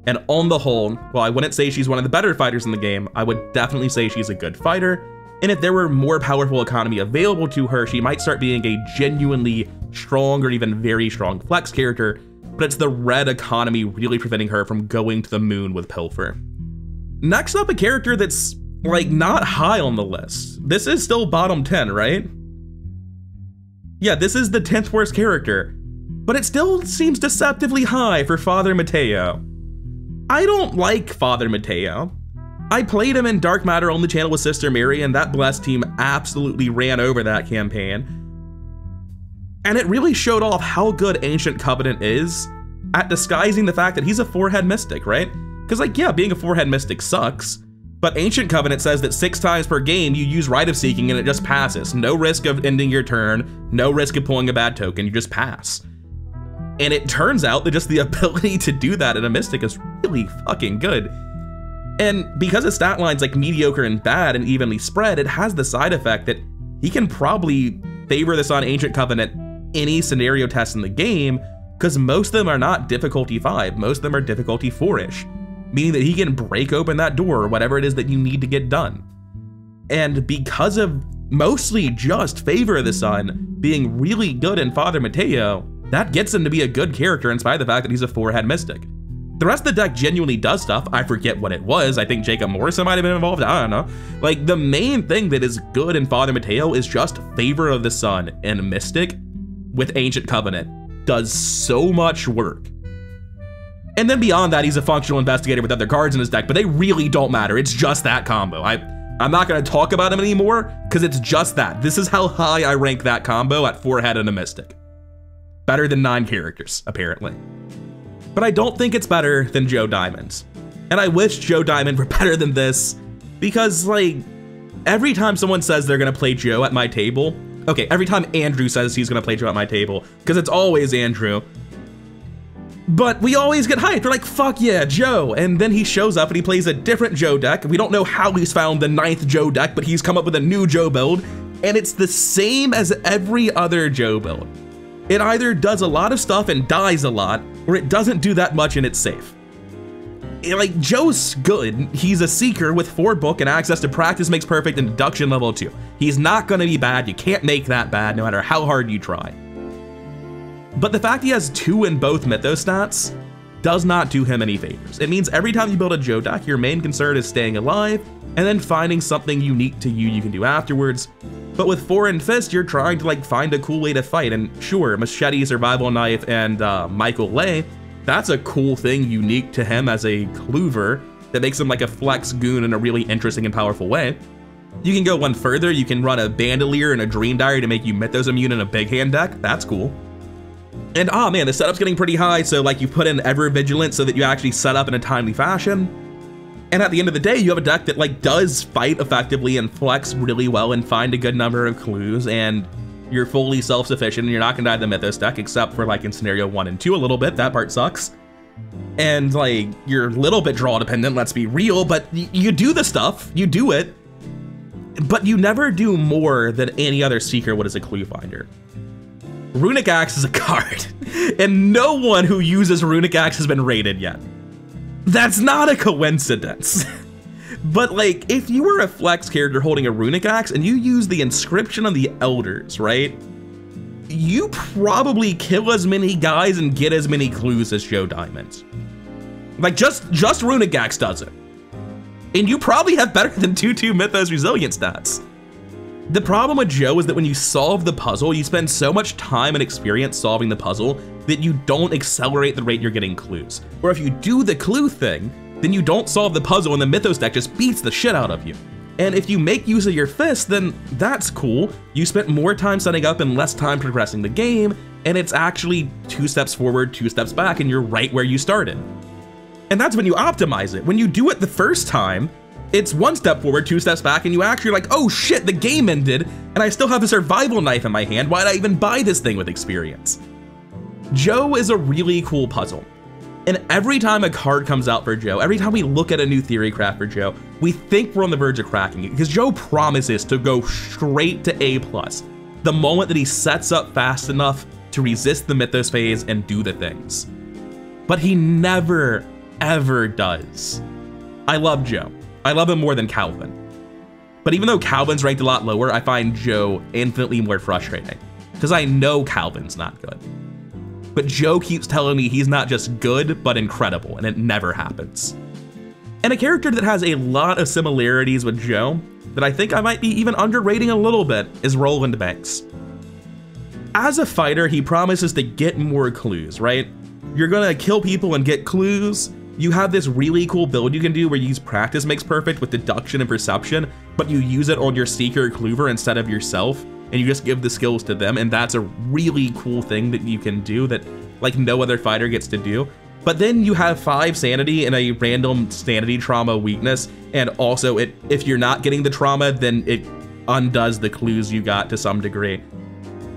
And on the whole, while I wouldn't say she's one of the better fighters in the game, I would definitely say she's a good fighter. And if there were more powerful economy available to her, she might start being a genuinely strong or even very strong flex character, but it's the red economy really preventing her from going to the moon with Pilfer. Next up, a character that's, like, not high on the list. This is still bottom 10, right? Yeah, this is the 10th worst character, but it still seems deceptively high for Father Mateo. I don't like Father Mateo. I played him in Dark Matter on the channel with Sister Mary, and that Blessed team absolutely ran over that campaign. And it really showed off how good Ancient Covenant is at disguising the fact that he's a four-head mystic, right? Because, like, yeah, being a four-head mystic sucks, but Ancient Covenant says that 6 times per game you use Rite of Seeking and it just passes. No risk of ending your turn, no risk of pulling a bad token, you just pass. And it turns out that just the ability to do that in a mystic is really fucking good. And because his stat line's like mediocre and bad and evenly spread, it has the side effect that he can probably favor this on Ancient Covenant any scenario test in the game, because most of them are not difficulty 5, most of them are difficulty 4-ish. Meaning that he can break open that door or whatever it is that you need to get done. And because of mostly just Favor of the Sun being really good in Father Mateo, that gets him to be a good character in spite of the fact that he's a 4-head mystic. The rest of the deck genuinely does stuff. I forget what it was. I think Jacob Morrison might have been involved. I don't know. Like, the main thing that is good in Father Mateo is just Favor of the Sun, and Mystic with Ancient Covenant does so much work. And then beyond that, he's a functional investigator with other cards in his deck, but they really don't matter. It's just that combo. I'm not going to talk about him anymore because it's just that. This is how high I rank that combo at 4-head and a mystic. Better than 9 characters, apparently. But I don't think it's better than Joe Diamond. And I wish Joe Diamond were better than this because, like, every time someone says they're going to play Joe at my table, okay, every time Andrew says he's going to play Joe at my table, because it's always Andrew, but we always get hyped. We're like, fuck yeah, Joe. And then he shows up and he plays a different Joe deck. We don't know how he's found the 9th Joe deck, but he's come up with a new Joe build. And it's the same as every other Joe build. It either does a lot of stuff and dies a lot, or it doesn't do that much and it's safe. Like, Joe's good. He's a seeker with 4 book and access to practice makes perfect and deduction level 2. He's not going to be bad. You can't make that bad no matter how hard you try. But the fact he has 2 in both Mythos stats does not do him any favors. It means every time you build a Joe deck, your main concern is staying alive and then finding something unique to you can do afterwards. But with 4 and Fist, you're trying to, like, find a cool way to fight. And sure, Machete, Survival Knife, and Michael Lay, that's a cool thing unique to him as a Kluver that makes him like a flex goon in a really interesting and powerful way. You can go one further. You can run a Bandolier and a Dream Diary to make you Mythos immune in a big hand deck. That's cool. And oh man, the setup's getting pretty high, so like you put in Ever Vigilant so that you actually set up in a timely fashion. And at the end of the day, you have a deck that, like, does fight effectively and flex really well and find a good number of clues, and you're fully self-sufficient and you're not gonna die to the Mythos deck, except for, like, in scenario 1 and 2 a little bit. That part sucks. And, like, you're a little bit draw dependent, let's be real, but you do the stuff, you do it, but you never do more than any other seeker would as a clue finder. Runic Axe is a card, and no one who uses Runic Axe has been rated yet. That's not a coincidence. But, like, if you were a flex character holding a Runic Axe and you use the Inscription on the Elders, right? You probably kill as many guys and get as many clues as Joe Diamond. Like, just Runic Axe does it. And you probably have better than 2/2 Mythos Resilience stats. The problem with Joe is that when you solve the puzzle, you spend so much time and experience solving the puzzle that you don't accelerate the rate you're getting clues. Or if you do the clue thing, then you don't solve the puzzle and the Mythos deck just beats the shit out of you. And if you make use of your fist, then that's cool. You spent more time setting up and less time progressing the game, and it's actually 2 steps forward, 2 steps back, and you're right where you started. And that's when you optimize it. When you do it the first time, it's 1 step forward, 2 steps back, and you actually are like, oh shit, the game ended, and I still have a survival knife in my hand. Why'd I even buy this thing with experience? Joe is a really cool puzzle. And every time a card comes out for Joe, every time we look at a new theory craft for Joe, we think we're on the verge of cracking it, because Joe promises to go straight to A+, the moment that he sets up fast enough to resist the Mythos phase and do the things. But he never, ever does. I love Joe. I love him more than Calvin. But even though Calvin's ranked a lot lower, I find Joe infinitely more frustrating because I know Calvin's not good. But Joe keeps telling me he's not just good, but incredible, and it never happens. And a character that has a lot of similarities with Joe that I think I might be even underrating a little bit is Roland Banks. As a fighter, he promises to get more clues, right? You're gonna kill people and get clues. You have this really cool build you can do where you use Practice Makes Perfect with Deduction and Perception, but you use it on your Seeker or Kluver instead of yourself, and you just give the skills to them, and that's a really cool thing that you can do that like no other fighter gets to do. But then you have 5 sanity and a random sanity trauma weakness, and also if you're not getting the trauma, then it undoes the clues you got to some degree.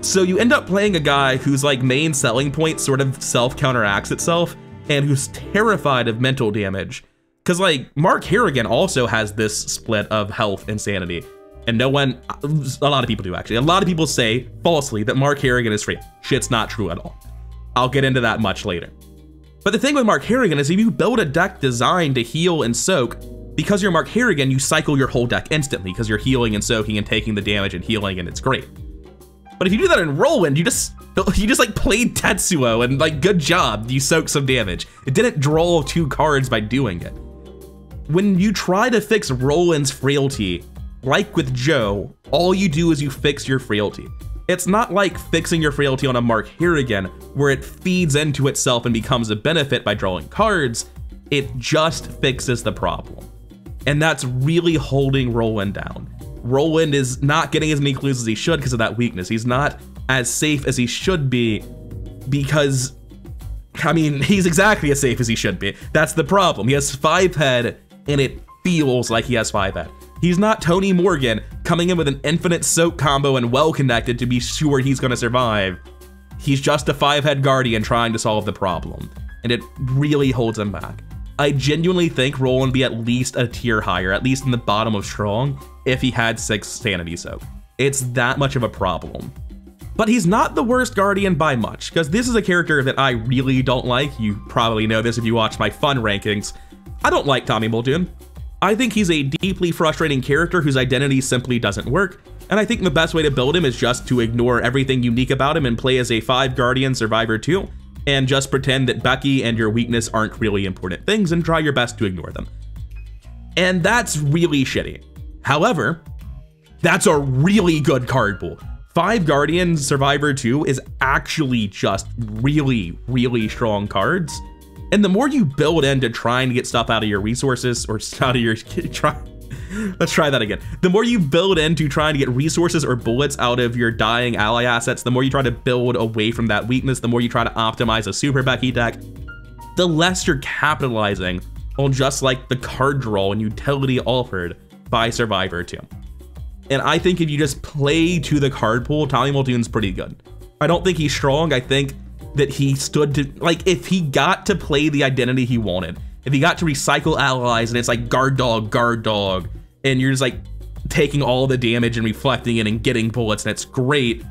So you end up playing a guy whose like main selling point sort of self-counteracts itself, and who's terrified of mental damage. Because like Mark Harrigan also has this split of health and sanity, and a lot of people do actually. A lot of people say falsely that Mark Harrigan is free. Shit's not true at all. I'll get into that much later. But the thing with Mark Harrigan is if you build a deck designed to heal and soak, because you're Mark Harrigan, you cycle your whole deck instantly because you're healing and soaking and taking the damage and healing, and it's great. But if you do that in Rollwind, you just like played Tetsuo and like good job, you soak some damage. It didn't draw 2 cards by doing it. When you try to fix Rollwind's frailty, like with Joe, all you do is you fix your frailty. It's not like fixing your frailty on a Mark Harrigan, where it feeds into itself and becomes a benefit by drawing cards. It just fixes the problem. And that's really holding Rollwind down. Rollwind is not getting as many clues as he should because of that weakness. He's not as safe as he should be because, I mean, he's exactly as safe as he should be. That's the problem. He has 5 head, and it feels like he has 5 head. He's not Tony Morgan coming in with an infinite soak combo and well connected to be sure he's going to survive. He's just a 5-head guardian trying to solve the problem, and it really holds him back. I genuinely think Roland be at least a tier higher, at least in the bottom of strong, if he had 6 sanity soak. It's that much of a problem. But he's not the worst guardian by much, because this is a character that I really don't like. You probably know this if you watch my fun rankings. I don't like Tommy Muldoon. I think he's a deeply frustrating character whose identity simply doesn't work, and I think the best way to build him is just to ignore everything unique about him and play as a 5 Guardian Survivor 2, and just pretend that Becky and your weakness aren't really important things and try your best to ignore them. And that's really shitty. However, that's a really good card pool. 5 Guardian Survivor 2 is actually just really, really strong cards. And the more you build into trying to get stuff out of your resources or out of your The more you build into trying to get resources or bullets out of your dying ally assets, the more you try to build away from that weakness, the more you try to optimize a Super Becky deck, the less you're capitalizing on just like the card draw and utility offered by Survivor 2. And I think if you just play to the card pool, Tommy Muldoon's pretty good. I don't think he's strong. I think that he stood to, like, if he got to play the identity he wanted, if he got to recycle allies and it's like guard dog, and you're just like taking all the damage and reflecting it and getting bullets, and it's great.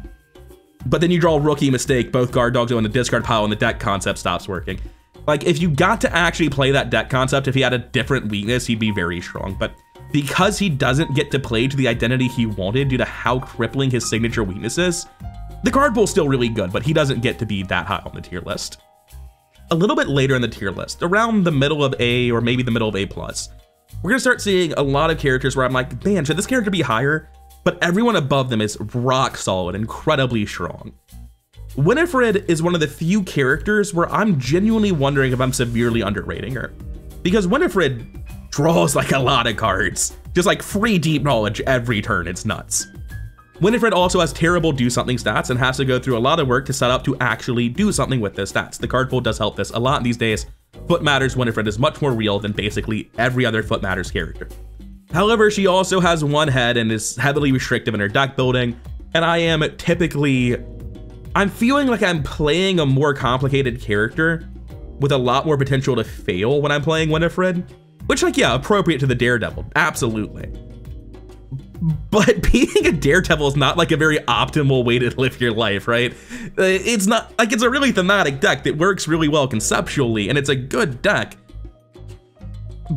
But then you draw rookie mistake, both guard dogs go in the discard pile and the deck concept stops working. Like, if you got to actually play that deck concept, if he had a different weakness, he'd be very strong. But because he doesn't get to play to the identity he wanted due to how crippling his signature weakness is, the card pool's still really good, but he doesn't get to be that high on the tier list. A little bit later in the tier list, around the middle of A or maybe the middle of A+, we're gonna start seeing a lot of characters where I'm like, man, should this character be higher? But everyone above them is rock solid, incredibly strong. Winifred is one of the few characters where I'm genuinely wondering if I'm severely underrating her. Because Winifred draws like a lot of cards, just like free deep knowledge every turn, it's nuts. Winifred also has terrible do something stats and has to go through a lot of work to set up to actually do something with those stats. The card pool does help this a lot these days. Foot Matters Winifred is much more real than basically every other Foot Matters character. However, she also has 1 head and is heavily restrictive in her deck building, and I'm feeling like I'm playing a more complicated character with a lot more potential to fail when I'm playing Winifred, which, like, yeah, appropriate to the Daredevil, absolutely. But being a daredevil is not like a very optimal way to live your life, right? It's not like, it's a really thematic deck that works really well conceptually, and it's a good deck.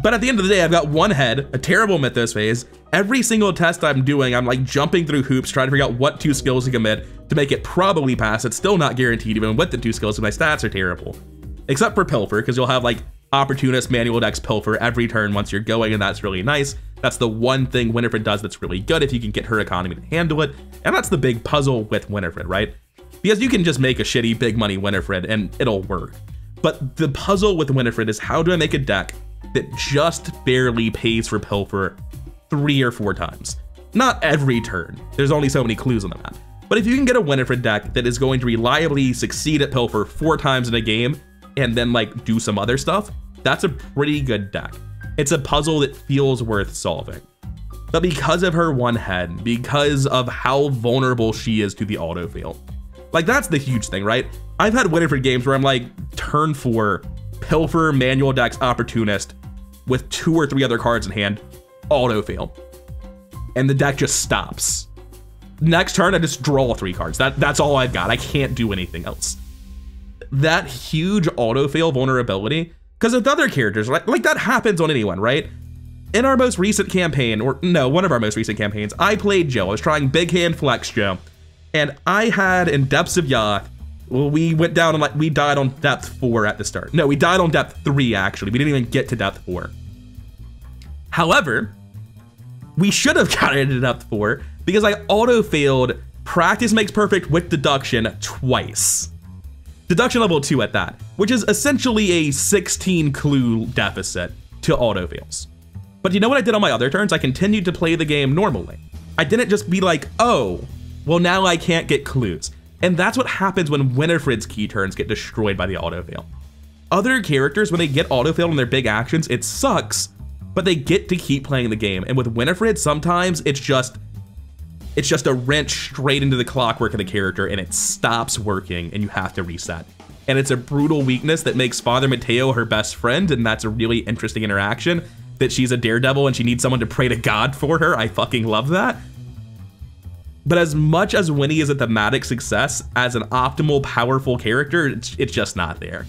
But at the end of the day, I've got 1 head, a terrible mythos phase. Every single test I'm doing, I'm like jumping through hoops, trying to figure out what 2 skills to commit to make it probably pass. It's still not guaranteed even with the 2 skills, and my stats are terrible. Except for Pilfer, because you'll have like Opportunist manual decks Pilfer every turn once you're going, and that's really nice. That's the one thing Winifred does that's really good if you can get her economy to handle it. And that's the big puzzle with Winifred, right? Because you can just make a shitty big money Winifred and it'll work. But the puzzle with Winifred is, how do I make a deck that just barely pays for Pilfer 3 or 4 times? Not every turn. There's only so many clues on the map. But if you can get a Winifred deck that is going to reliably succeed at Pilfer 4 times in a game and then like do some other stuff, that's a pretty good deck. It's a puzzle that feels worth solving. But because of her one head, because of how vulnerable she is to the auto fail, like that's the huge thing, right? I've had Winifred games where I'm like turn 4, Pilfer, Manual Dex, Opportunist with 2 or 3 other cards in hand, auto fail, and the deck just stops. Next turn I just draw 3 cards. That's all I've got. I can't do anything else. That huge auto fail vulnerability, because with other characters like that happens on anyone, right? In our most recent campaign, or no, one of our most recent campaigns, I played Joe. I was trying Big Hand Flex Joe, and I had in Depths of Yoth, we went down and like we died on depth 4 at the start. No, we died on depth 3 actually. We didn't even get to depth 4. However, we should have gotten to depth 4 because I auto failed Practice Makes Perfect with Deduction twice. Deduction level 2 at that, which is essentially a 16 clue deficit to auto fails. But you know what I did on my other turns? I continued to play the game normally. I didn't just be like, oh, well now I can't get clues. And that's what happens when Winifred's key turns get destroyed by the autofail. Other characters, when they get autofailed on their big actions, it sucks, but they get to keep playing the game. And with Winifred, sometimes it's just a wrench straight into the clockwork of the character and it stops working and you have to reset. And it's a brutal weakness that makes Father Mateo her best friend, and that's a really interesting interaction. That she's a daredevil and she needs someone to pray to God for her. I fucking love that. But as much as Winnie is a thematic success, as an optimal, powerful character, it's just not there.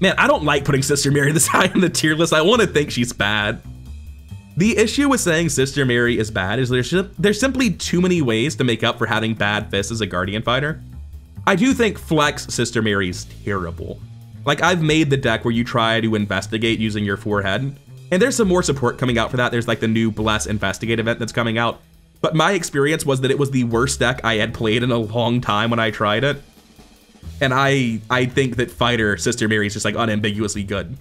Man, I don't like putting Sister Mary this high on the tier list. I want to think she's bad. The issue with saying Sister Mary is bad is there's simply too many ways to make up for having bad fists as a Guardian Fighter. I do think Flex Sister Mary is terrible. Like, I've made the deck where you try to investigate using your forehead, and there's some more support coming out for that. There's like the new Bless Investigate event that's coming out. But my experience was that it was the worst deck I had played in a long time when I tried it. And I think that Fighter Sister Mary is just like unambiguously good.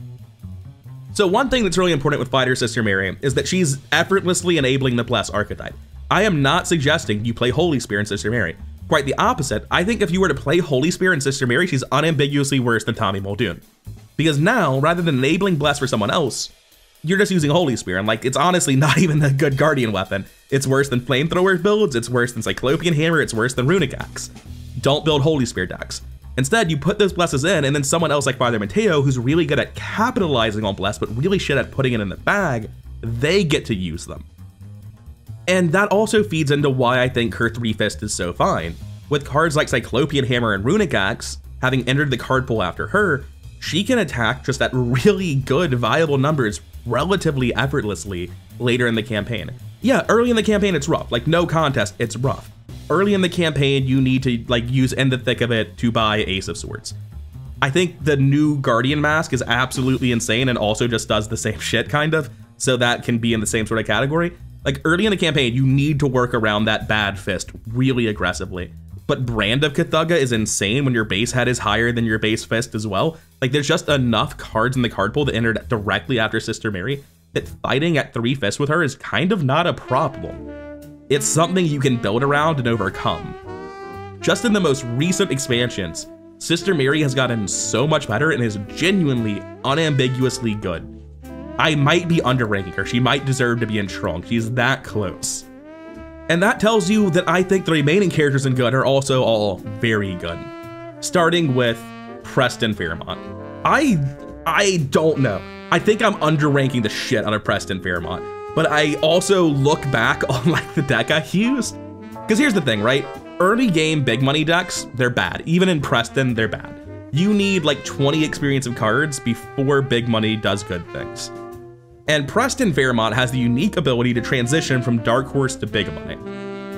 So one thing that's really important with Fighter Sister Mary is that she's effortlessly enabling the Bless archetype. I am not suggesting you play Holy Spear and Sister Mary. Quite the opposite. I think if you were to play Holy Spear and Sister Mary, she's unambiguously worse than Tommy Muldoon. Because now, rather than enabling Bless for someone else, you're just using Holy Spear, and like, it's honestly not even a good Guardian weapon. It's worse than Flamethrower builds, it's worse than Cyclopean Hammer, it's worse than Runic Axe. Don't build Holy Spear decks. Instead, you put those blesses in, and then someone else like Father Mateo, who's really good at capitalizing on bless, but really shit at putting it in the bag, they get to use them. And that also feeds into why I think her 3-Fist is so fine. With cards like Cyclopean Hammer and Runic Axe, having entered the card pool after her, she can attack just at really good, viable numbers relatively effortlessly later in the campaign. Yeah, early in the campaign it's rough, like no contest, it's rough. Early in the campaign you need to like use In the Thick of It to buy Ace of Swords. I think the new Guardian Mask is absolutely insane and also just does the same shit kind of, so that can be in the same sort of category. Like early in the campaign you need to work around that bad fist really aggressively. But Brand of Cthulhu is insane when your base head is higher than your base fist as well. Like there's just enough cards in the card pool that entered directly after Sister Mary that fighting at 3-Fist with her is kind of not a problem. It's something you can build around and overcome. Just in the most recent expansions, Sister Mary has gotten so much better and is genuinely, unambiguously good. I might be underranking her. She might deserve to be in strong. She's that close. And that tells you that I think the remaining characters in good are also all very good. Starting with Preston Fairmont. I don't know. I think I'm underranking the shit out of Preston Fairmont, but I also look back on like the deck I used. Because here's the thing, right? Early game big money decks, they're bad. Even in Preston, they're bad. You need like 20 experience of cards before big money does good things. And Preston Fairmont has the unique ability to transition from Dark Horse to Big Money.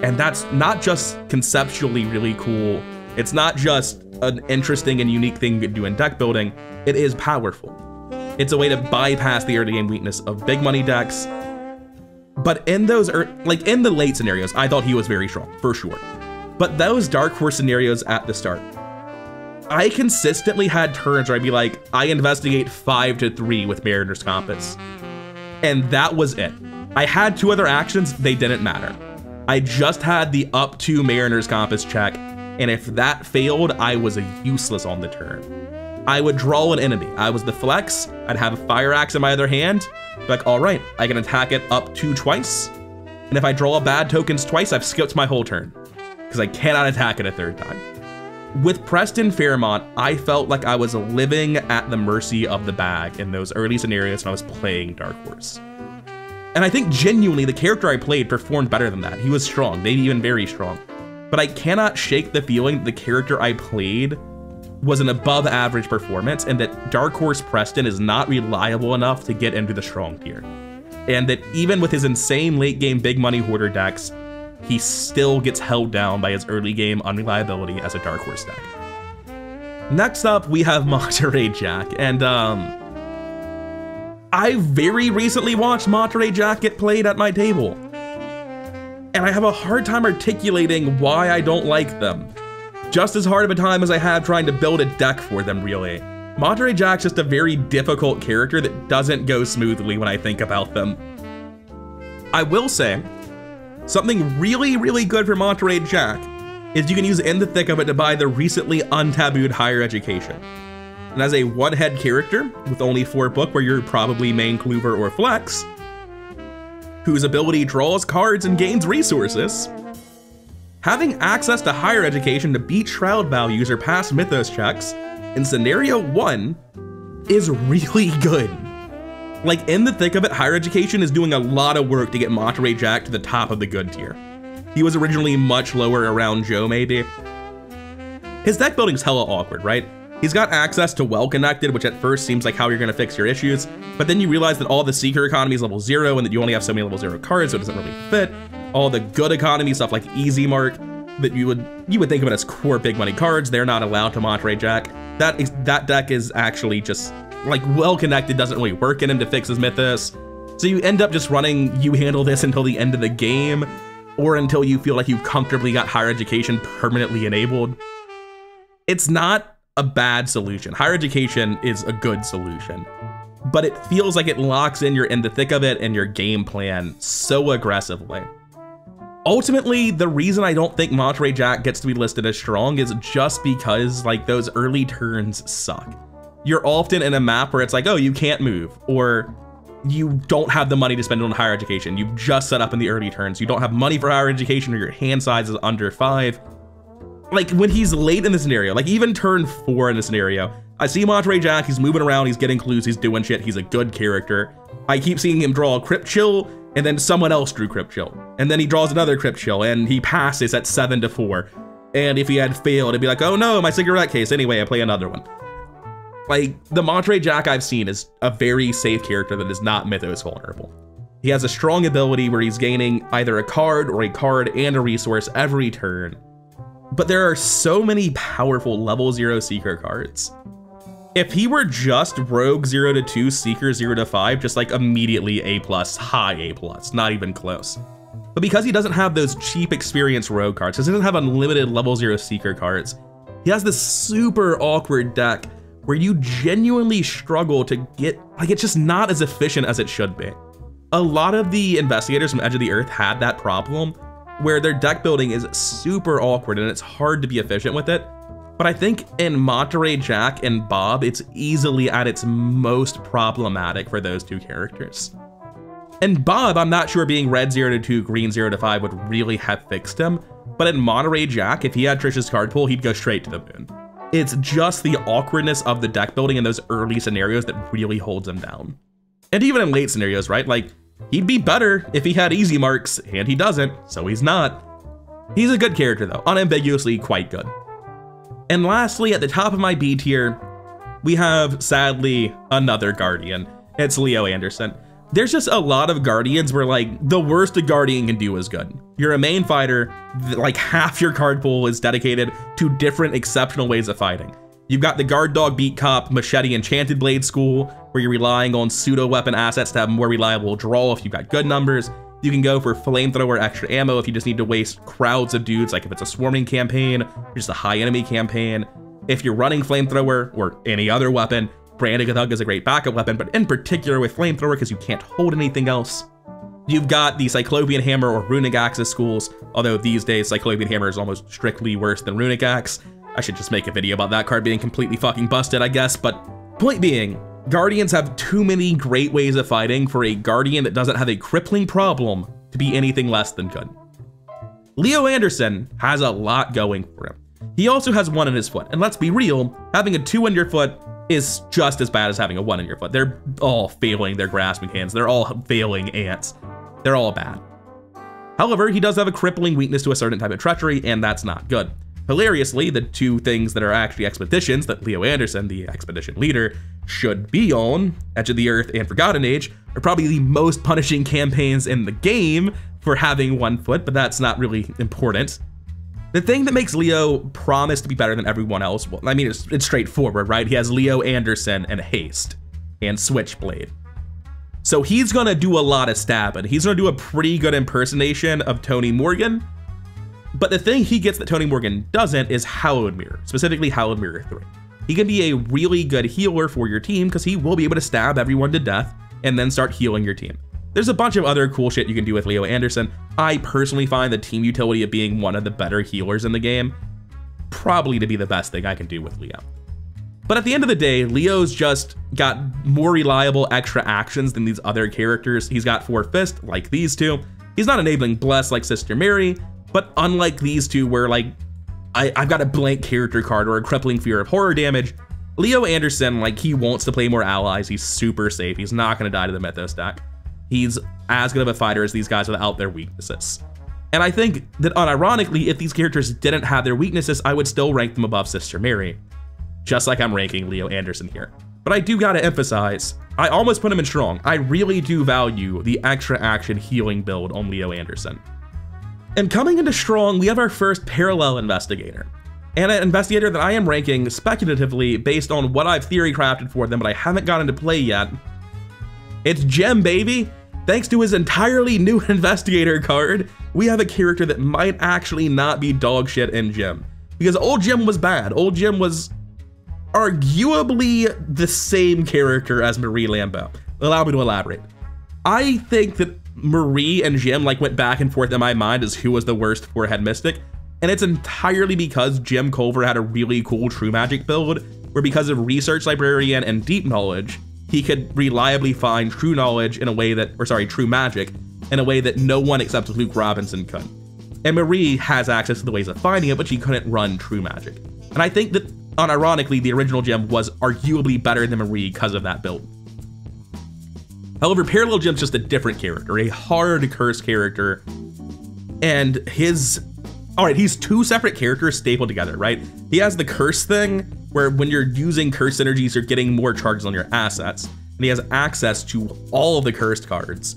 And that's not just conceptually really cool. It's not just an interesting and unique thing you can do in deck building. It is powerful. It's a way to bypass the early game weakness of Big Money decks. But in those, like in the late scenarios, I thought he was very strong, for sure. But those Dark Horse scenarios at the start, I consistently had turns where I'd be like, I investigate 5-3 with Mariner's Compass. And that was it. I had 2 other actions, they didn't matter. I just had the up to Mariner's Compass check, and if that failed, I was useless on the turn. I would draw an enemy. I was the flex. I'd have a fire axe in my other hand. Be like, all right, I can attack it up to twice. And if I draw bad tokens twice, I've skipped my whole turn because I cannot attack it a third time. With Preston Fairmont, I felt like I was living at the mercy of the bag in those early scenarios when I was playing Dark Horse. And I think genuinely the character I played performed better than that. He was strong, maybe even very strong. But I cannot shake the feeling that the character I played was an above average performance, and that Dark Horse Preston is not reliable enough to get into the strong tier. And that even with his insane late game big money hoarder decks, he still gets held down by his early game unreliability as a Dark Horse deck. Next up, we have Monterey Jack, and I very recently watched Monterey Jack get played at my table. And I have a hard time articulating why I don't like them. Just as hard of a time as I have trying to build a deck for them, really. Monterey Jack's just a very difficult character that doesn't go smoothly when I think about them. I will say, something really, really good for Monterey Jack is you can use In the Thick of It to buy the recently untabooed Higher Education. And as a one-head character with only 4 book where you're probably main Clover or Flex, whose ability draws cards and gains resources, having access to Higher Education to beat Shroud values or pass Mythos checks in Scenario 1 is really good. Like, In the Thick of It, Higher Education is doing a lot of work to get Monterey Jack to the top of the good tier. He was originally much lower, around Joe maybe. His deck building's hella awkward, right? He's got access to Well Connected, which at first seems like how you're gonna fix your issues, but then you realize that all the Seeker economy is level 0 and that you only have so many level 0 cards, so it doesn't really fit. All the good economy stuff like Easy Mark that you would think of it as core big money cards, they're not allowed to Monterey Jack. That deck is actually just like Well Connected doesn't really work in him to fix his Mythos. So you end up just running You Handle This until the end of the game, or until you feel like you've comfortably got Higher Education permanently enabled. It's not a bad solution. Higher Education is a good solution, but it feels like it locks in your In the Thick of It and your game plan so aggressively. Ultimately, the reason I don't think Monterey Jack gets to be listed as strong is just because, like, those early turns suck. You're often in a map where it's like, oh, you can't move, or you don't have the money to spend on Higher Education. You've just set up in the early turns. You don't have money for Higher Education, or your hand size is under 5. Like, when he's late in the scenario, like even turn 4 in the scenario, I see Monterey Jack, he's moving around, he's getting clues, he's doing shit, he's a good character. I keep seeing him draw a Crypt Chill, and then someone else drew Crypt Chill. And then he draws another Crypt Chill, and he passes at 7-4. And if he had failed, it'd be like, oh no, my cigarette case. Anyway, I play another one. Like, the Monterey Jack I've seen is a very safe character that is not Mythos vulnerable. He has a strong ability where he's gaining either a card and a resource every turn. But there are so many powerful level 0 Seeker cards. If he were just Rogue 0-2, Seeker 0-5, just like immediately A+, high A+, not even close. But because he doesn't have those cheap experience Rogue cards, because he doesn't have unlimited level 0 Seeker cards, he has this super awkward deck where you genuinely struggle to get, like, it's just not as efficient as it should be. A lot of the investigators from Edge of the Earth had that problem, where their deck building is super awkward and it's hard to be efficient with it. But I think in Monterey Jack and Bob, it's easily at its most problematic for those two characters. And Bob, I'm not sure being red 0-2, green 0-5 would really have fixed him, but in Monterey Jack, if he had Trish's card pool, he'd go straight to the moon. It's just the awkwardness of the deck building in those early scenarios that really holds him down. And even in late scenarios, right? Like, he'd be better if he had Easy Marks, and he doesn't, so he's not. He's a good character though, unambiguously quite good. And lastly, at the top of my B tier, we have, sadly, another Guardian. It's Leo Anderson. There's just a lot of Guardians where, like, the worst a Guardian can do is good. You're a main fighter, like, half your card pool is dedicated to different exceptional ways of fighting. You've got the Guard Dog, Beat Cop, Machete, Enchanted Blade school, where you're relying on pseudo-weapon assets to have more reliable draw if you've got good numbers. You can go for Flamethrower, extra ammo if you just need to waste crowds of dudes, like if it's a swarming campaign, or just a high enemy campaign. If you're running Flamethrower or any other weapon, Branding a Thug is a great backup weapon, but in particular with Flamethrower because you can't hold anything else. You've got the Cyclopean Hammer or Runic Axe as schools, although these days Cyclopean Hammer is almost strictly worse than Runic Axe. I should just make a video about that card being completely fucking busted, I guess, but point being, Guardians have too many great ways of fighting for a Guardian that doesn't have a crippling problem to be anything less than good. Leo Anderson has a lot going for him. He also has one in his foot, and let's be real, having a 2 in your foot is just as bad as having a 1 in your foot. They're all failing their grasping hands. They're all failing ants. They're all bad. However, he does have a crippling weakness to a certain type of treachery, and that's not good. Hilariously, the two things that are actually expeditions that Leo Anderson, the expedition leader, should be on, Edge of the Earth and Forgotten Age, are probably the most punishing campaigns in the game for having 1 foot, but that's not really important. The thing that makes Leo promise to be better than everyone else, well, I mean, it's straightforward, right? He has Leo Anderson and Haste and Switchblade. So he's gonna do a lot of stabbing. He's gonna do a pretty good impersonation of Tony Morgan. But the thing he gets that Tony Morgan doesn't is Hallowed Mirror, specifically Hallowed Mirror 3. He can be a really good healer for your team because he will be able to stab everyone to death and then start healing your team. There's a bunch of other cool shit you can do with Leo Anderson. I personally find the team utility of being one of the better healers in the game probably to be the best thing I can do with Leo. But at the end of the day, Leo's just got more reliable extra actions than these other characters. He's got Four Fists like these two. He's not enabling Bless like Sister Mary, but unlike these two where like I've got a blank character card or a crippling fear of horror damage, Leo Anderson, like, he wants to play more allies. He's super safe. He's not going to die to the Mythos stack. He's as good of a fighter as these guys without their weaknesses. And I think that unironically, if these characters didn't have their weaknesses, I would still rank them above Sister Mary, just like I'm ranking Leo Anderson here. But I do gotta emphasize, I almost put him in strong. I really do value the extra action healing build on Leo Anderson. And coming into strong, we have our first parallel investigator, and an investigator that I am ranking speculatively based on what I've theory crafted for them, but I haven't gotten into play yet. It's Jem, baby. Thanks to his entirely new investigator card, we have a character that might actually not be dog shit in Jem, because old Jem was bad. Old Jem was arguably the same character as Marie Lambeau. Allow me to elaborate. I think that Marie and Jem like went back and forth in my mind as who was the worst forehead mystic, and it's entirely because Jem Culver had a really cool true magic build where, because of research librarian and deep knowledge, he could reliably find true knowledge in a way that, or sorry, true magic in a way that no one except Luke Robinson could. And Marie has access to the ways of finding it, but she couldn't run true magic. And I think that unironically, the original Jem was arguably better than Marie because of that build. However, Parallel Jem's just a different character, a hard curse character, and his, all right, he's two separate characters stapled together, right? He has the curse thing, where when you're using curse synergies, you're getting more charges on your assets, and he has access to all of the cursed cards.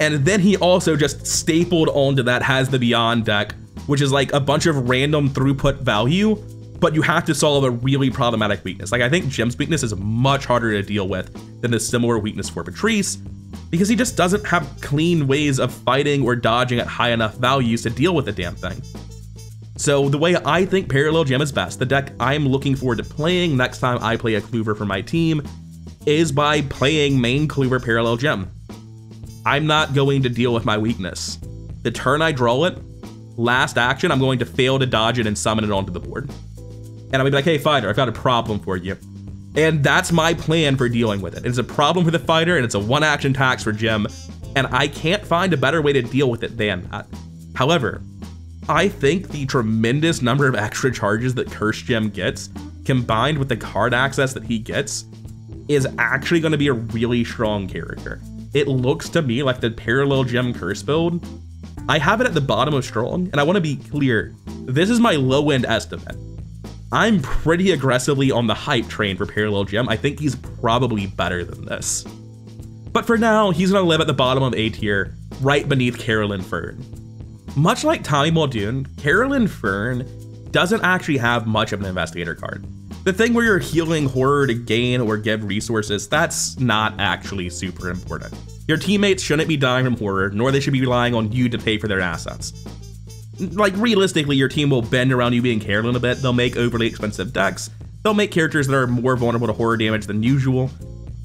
And then he also just stapled onto that has the Beyond deck, which is like a bunch of random throughput value, but you have to solve a really problematic weakness. Like, I think Jem's weakness is much harder to deal with than the similar weakness for Patrice, because he just doesn't have clean ways of fighting or dodging at high enough values to deal with the damn thing. So the way I think Parallel Jem is best, the deck I'm looking forward to playing next time I play a Kluver for my team, is by playing main Kluver Parallel Jem. I'm not going to deal with my weakness. The turn I draw it, last action, I'm going to fail to dodge it and summon it onto the board. And I'm gonna be like, hey fighter, I've got a problem for you. And that's my plan for dealing with it. It's a problem for the fighter, and it's a one action tax for Jem, and I can't find a better way to deal with it than that. However, I think the tremendous number of extra charges that Curse Jem gets, combined with the card access that he gets, is actually gonna be a really strong character. It looks to me like the Parallel Jem curse build. I have it at the bottom of strong, and I wanna be clear, this is my low end estimate. I'm pretty aggressively on the hype train for Parallel Jem. I think he's probably better than this. But for now, he's gonna live at the bottom of A tier, right beneath Carolyn Fern. Much like Tommy Muldoon, Carolyn Fern doesn't actually have much of an investigator card. The thing where you're healing horror to gain or give resources, that's not actually super important. Your teammates shouldn't be dying from horror, nor they should be relying on you to pay for their assets. Like, realistically, your team will bend around you being Carolyn a bit. They'll make overly expensive decks. They'll make characters that are more vulnerable to horror damage than usual.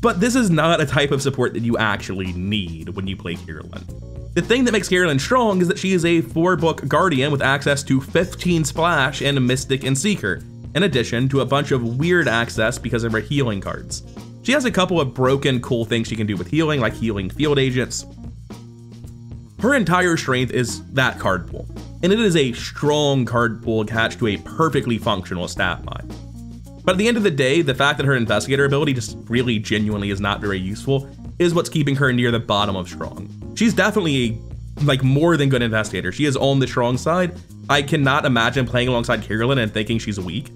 But this is not a type of support that you actually need when you play Kirillin. The thing that makes Kirillin strong is that she is a 4-book guardian with access to 15 splash and Mystic and Seeker, in addition to a bunch of weird access because of her healing cards. She has a couple of broken cool things she can do with healing, like healing field agents. Her entire strength is that card pool, and it is a strong card pool attached to a perfectly functional stat mine. But at the end of the day, the fact that her investigator ability just really genuinely is not very useful is what's keeping her near the bottom of strong. She's definitely a more than good investigator. She is on the strong side. I cannot imagine playing alongside Kirillin and thinking she's weak.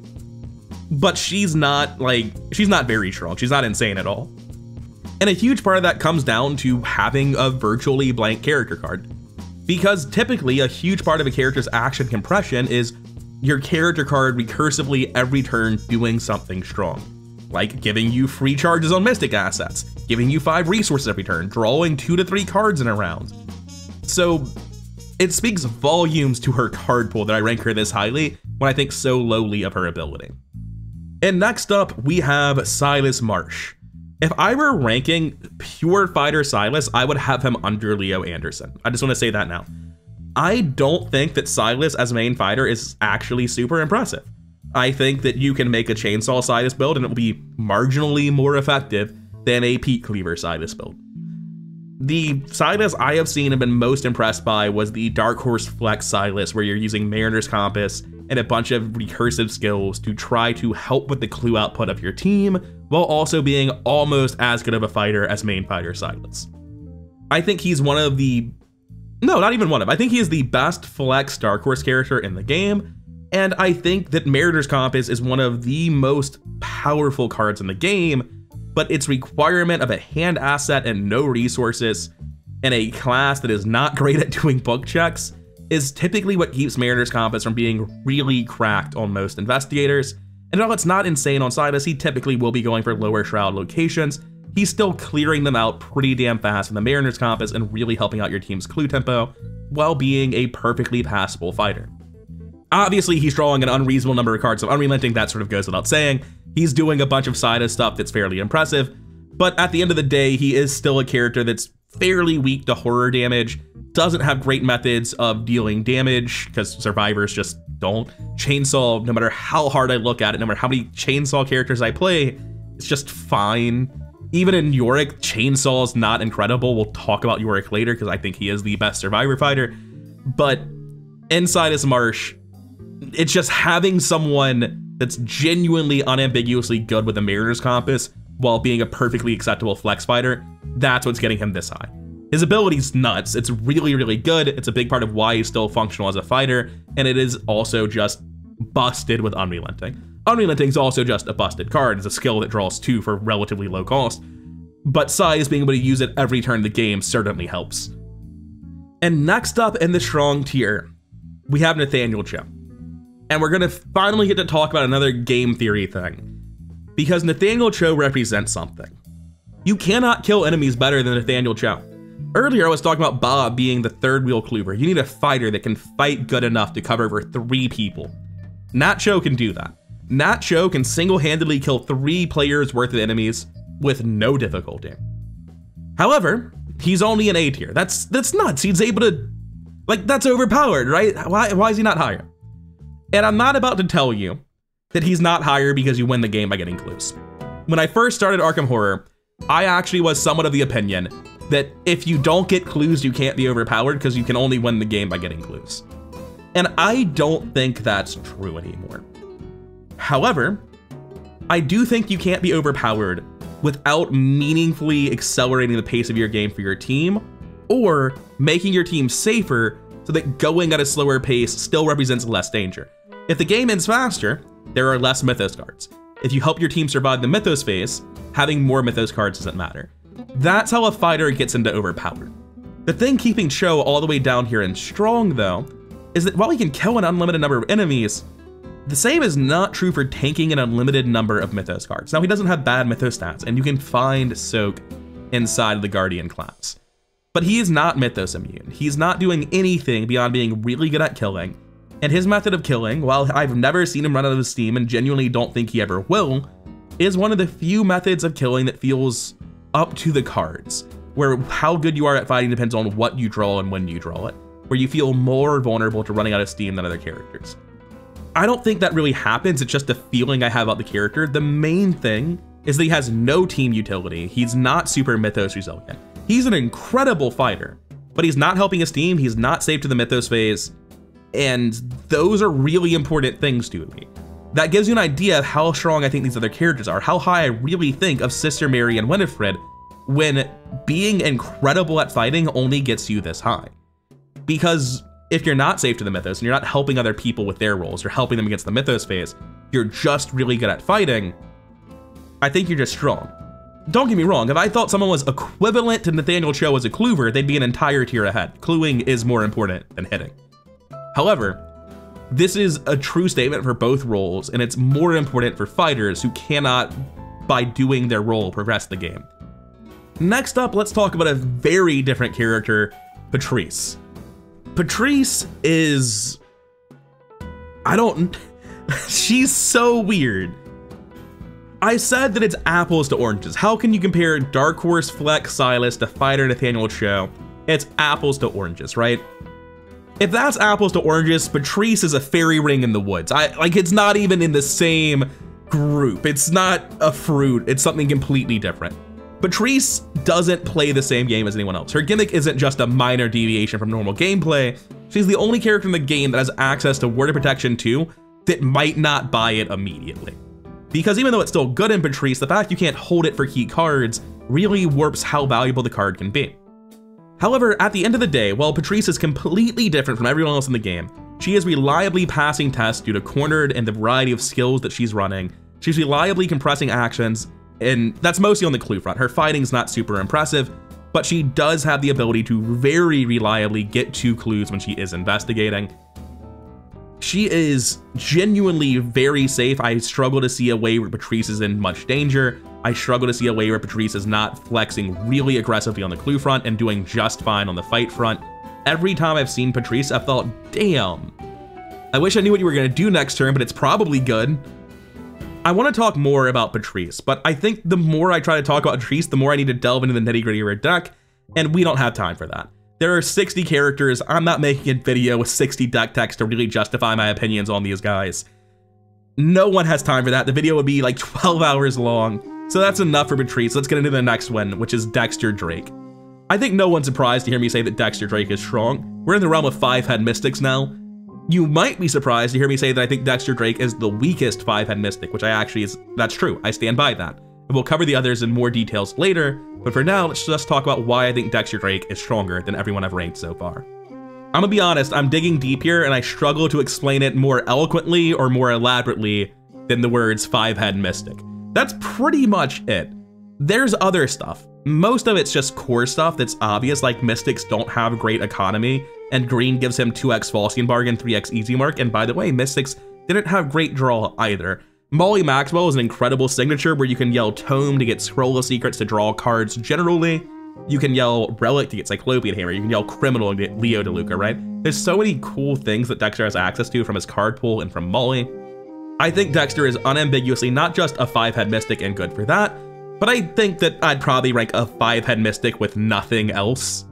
But she's not very strong. She's not insane at all. And a huge part of that comes down to having a virtually blank character card. Because typically a huge part of a character's action compression is your character card recursively every turn doing something strong. Like giving you free charges on Mystic assets, giving you 5 resources every turn, drawing 2 to 3 cards in a round. So it speaks volumes to her card pool that I rank her this highly when I think so lowly of her ability. And next up, we have Silas Marsh. If I were ranking pure fighter Silas, I would have him under Leo Anderson. I just want to say that now. I don't think that Silas as main fighter is actually super impressive. I think that you can make a Chainsaw Silas build and it will be marginally more effective than a Peat Cleaver Silas build. The Silas I have seen and been most impressed by was the Dark Horse Flex Silas, where you're using Mariner's Compass and a bunch of recursive skills to try to help with the clue output of your team, while also being almost as good of a fighter as main fighter Silas. I think he's one of the... No, not even one of. I think he is the best flex Dark Horse character in the game, and I think that Mariner's Compass is one of the most powerful cards in the game, but its requirement of a hand asset and no resources, and a class that is not great at doing book checks, is typically what keeps Mariner's Compass from being really cracked on most investigators. And while it's not insane on Silas, he typically will be going for lower shroud locations. He's still clearing them out pretty damn fast in the Mariner's Compass and really helping out your team's clue tempo while being a perfectly passable fighter. Obviously, he's drawing an unreasonable number of cards, so unrelenting, that sort of goes without saying. He's doing a bunch of Silas stuff that's fairly impressive, but at the end of the day, he is still a character that's fairly weak to horror damage, doesn't have great methods of dealing damage because survivors just don't. Chainsaw, no matter how hard I look at it, no matter how many chainsaw characters I play, it's just fine. Even in Yorick, Chainsaw's not incredible. We'll talk about Yorick later because I think he is the best survivor fighter. But inside is Marsh. It's just having someone that's genuinely unambiguously good with a Mariner's Compass while being a perfectly acceptable flex fighter. That's what's getting him this high. His ability's nuts. It's really, really good. It's a big part of why he's still functional as a fighter, and it is also just busted with Unrelenting. Unrelenting is also just a busted card. It's a skill that draws 2 for relatively low cost, but Silas being able to use it every turn of the game certainly helps. And next up in the strong tier, we have Nathaniel Chim. And we're gonna finally get to talk about another game theory thing, because Nathaniel Cho represents something. You cannot kill enemies better than Nathaniel Cho. Earlier, I was talking about Bob being the third wheel cleaver. You need a fighter that can fight good enough to cover over 3 people. Nat Cho can do that. Nat Cho can single-handedly kill 3 players worth of enemies with no difficulty. However, he's only an A tier. That's nuts. He's able to, that's overpowered, right? Why is he not higher? And I'm not about to tell you that he's not higher because you win the game by getting clues. When I first started Arkham Horror, I actually was somewhat of the opinion that if you don't get clues, you can't be overpowered because you can only win the game by getting clues. And I don't think that's true anymore. However, I do think you can't be overpowered without meaningfully accelerating the pace of your game for your team or making your team safer so that going at a slower pace still represents less danger. If the game ends faster, there are less Mythos cards. If you help your team survive the Mythos phase, having more Mythos cards doesn't matter. That's how a fighter gets into overpowered. The thing keeping Cho all the way down here in strong, though, is that while he can kill an unlimited number of enemies, the same is not true for tanking an unlimited number of Mythos cards. Now, he doesn't have bad Mythos stats, and you can find Soak inside the Guardian class. But he is not Mythos immune. He's not doing anything beyond being really good at killing. And his method of killing, while I've never seen him run out of steam and genuinely don't think he ever will, is one of the few methods of killing that feels up to the cards, where how good you are at fighting depends on what you draw and when you draw it, where you feel more vulnerable to running out of steam than other characters. I don't think that really happens. It's just the feeling I have about the character. The main thing is that he has no team utility. He's not super Mythos resilient. He's an incredible fighter, but he's not helping his team. He's not safe to the Mythos phase. And those are really important things to me. That gives you an idea of how strong I think these other characters are, how high I really think of Sister Mary and Winifred, when being incredible at fighting only gets you this high. Because if you're not safe to the Mythos and you're not helping other people with their roles, you're helping them against the Mythos phase, you're just really good at fighting, I think you're just strong. Don't get me wrong, if I thought someone was equivalent to Nathaniel Cho as a Kluver, they'd be an entire tier ahead. Cluing is more important than hitting. However, this is a true statement for both roles, and it's more important for fighters who cannot, by doing their role, progress the game. Next up, let's talk about a very different character, Patrice. Patrice is... she's so weird. I said that it's apples to oranges. How can you compare Dark Horse Fleck Silas to Fighter Nathaniel Cho? It's apples to oranges, right? If that's apples to oranges, Patrice is a fairy ring in the woods. It's not even in the same group. It's not a fruit. It's something completely different. Patrice doesn't play the same game as anyone else. Her gimmick isn't just a minor deviation from normal gameplay. She's the only character in the game that has access to Word of Protection 2 that might not buy it immediately. Because even though it's still good in Patrice, the fact you can't hold it for key cards really warps how valuable the card can be. However, at the end of the day, while Patrice is completely different from everyone else in the game, she is reliably passing tests due to cornered and the variety of skills that she's running. She's reliably compressing actions, and that's mostly on the clue front. Her fighting's not super impressive, but she does have the ability to very reliably get to clues when she is investigating. She is genuinely very safe. I struggle to see a way where Patrice is in much danger. I struggle to see a way where Patrice is not flexing really aggressively on the clue front and doing just fine on the fight front. Every time I've seen Patrice, I've thought, damn, I wish I knew what you were going to do next turn, but it's probably good. I want to talk more about Patrice, but I think the more I try to talk about Patrice, the more I need to delve into the nitty-gritty of her deck, and we don't have time for that. There are 60 characters. I'm not making a video with 60 deck techs to really justify my opinions on these guys. No one has time for that. The video would be like 12 hours long. So that's enough for Patrice. Let's get into the next one, which is Dexter Drake. I think no one's surprised to hear me say that Dexter Drake is strong. We're in the realm of 5-head mystics now. You might be surprised to hear me say that I think Dexter Drake is the weakest 5-head mystic, which that's true. I stand by that. And we'll cover the others in more details later, but for now, let's just talk about why I think Dexter Drake is stronger than everyone I've ranked so far. I'm gonna be honest, I'm digging deep here, and I struggle to explain it more eloquently or more elaborately than the words 5-head mystic. That's pretty much it. There's other stuff. Most of it's just core stuff that's obvious, like mystics don't have great economy, and green gives him 2x Falsian Bargain, 3x Easy Mark, and by the way, mystics didn't have great draw either. Molly Maxwell is an incredible signature where you can yell Tome to get Scroll of Secrets to draw cards generally. You can yell Relic to get Cyclopean Hammer. You can yell Criminal to get Leo DeLuca, right? There's so many cool things that Dexter has access to from his card pool and from Molly. I think Dexter is unambiguously not just a 5-head mystic and good for that, but I think that I'd probably rank a 5-head mystic with nothing else.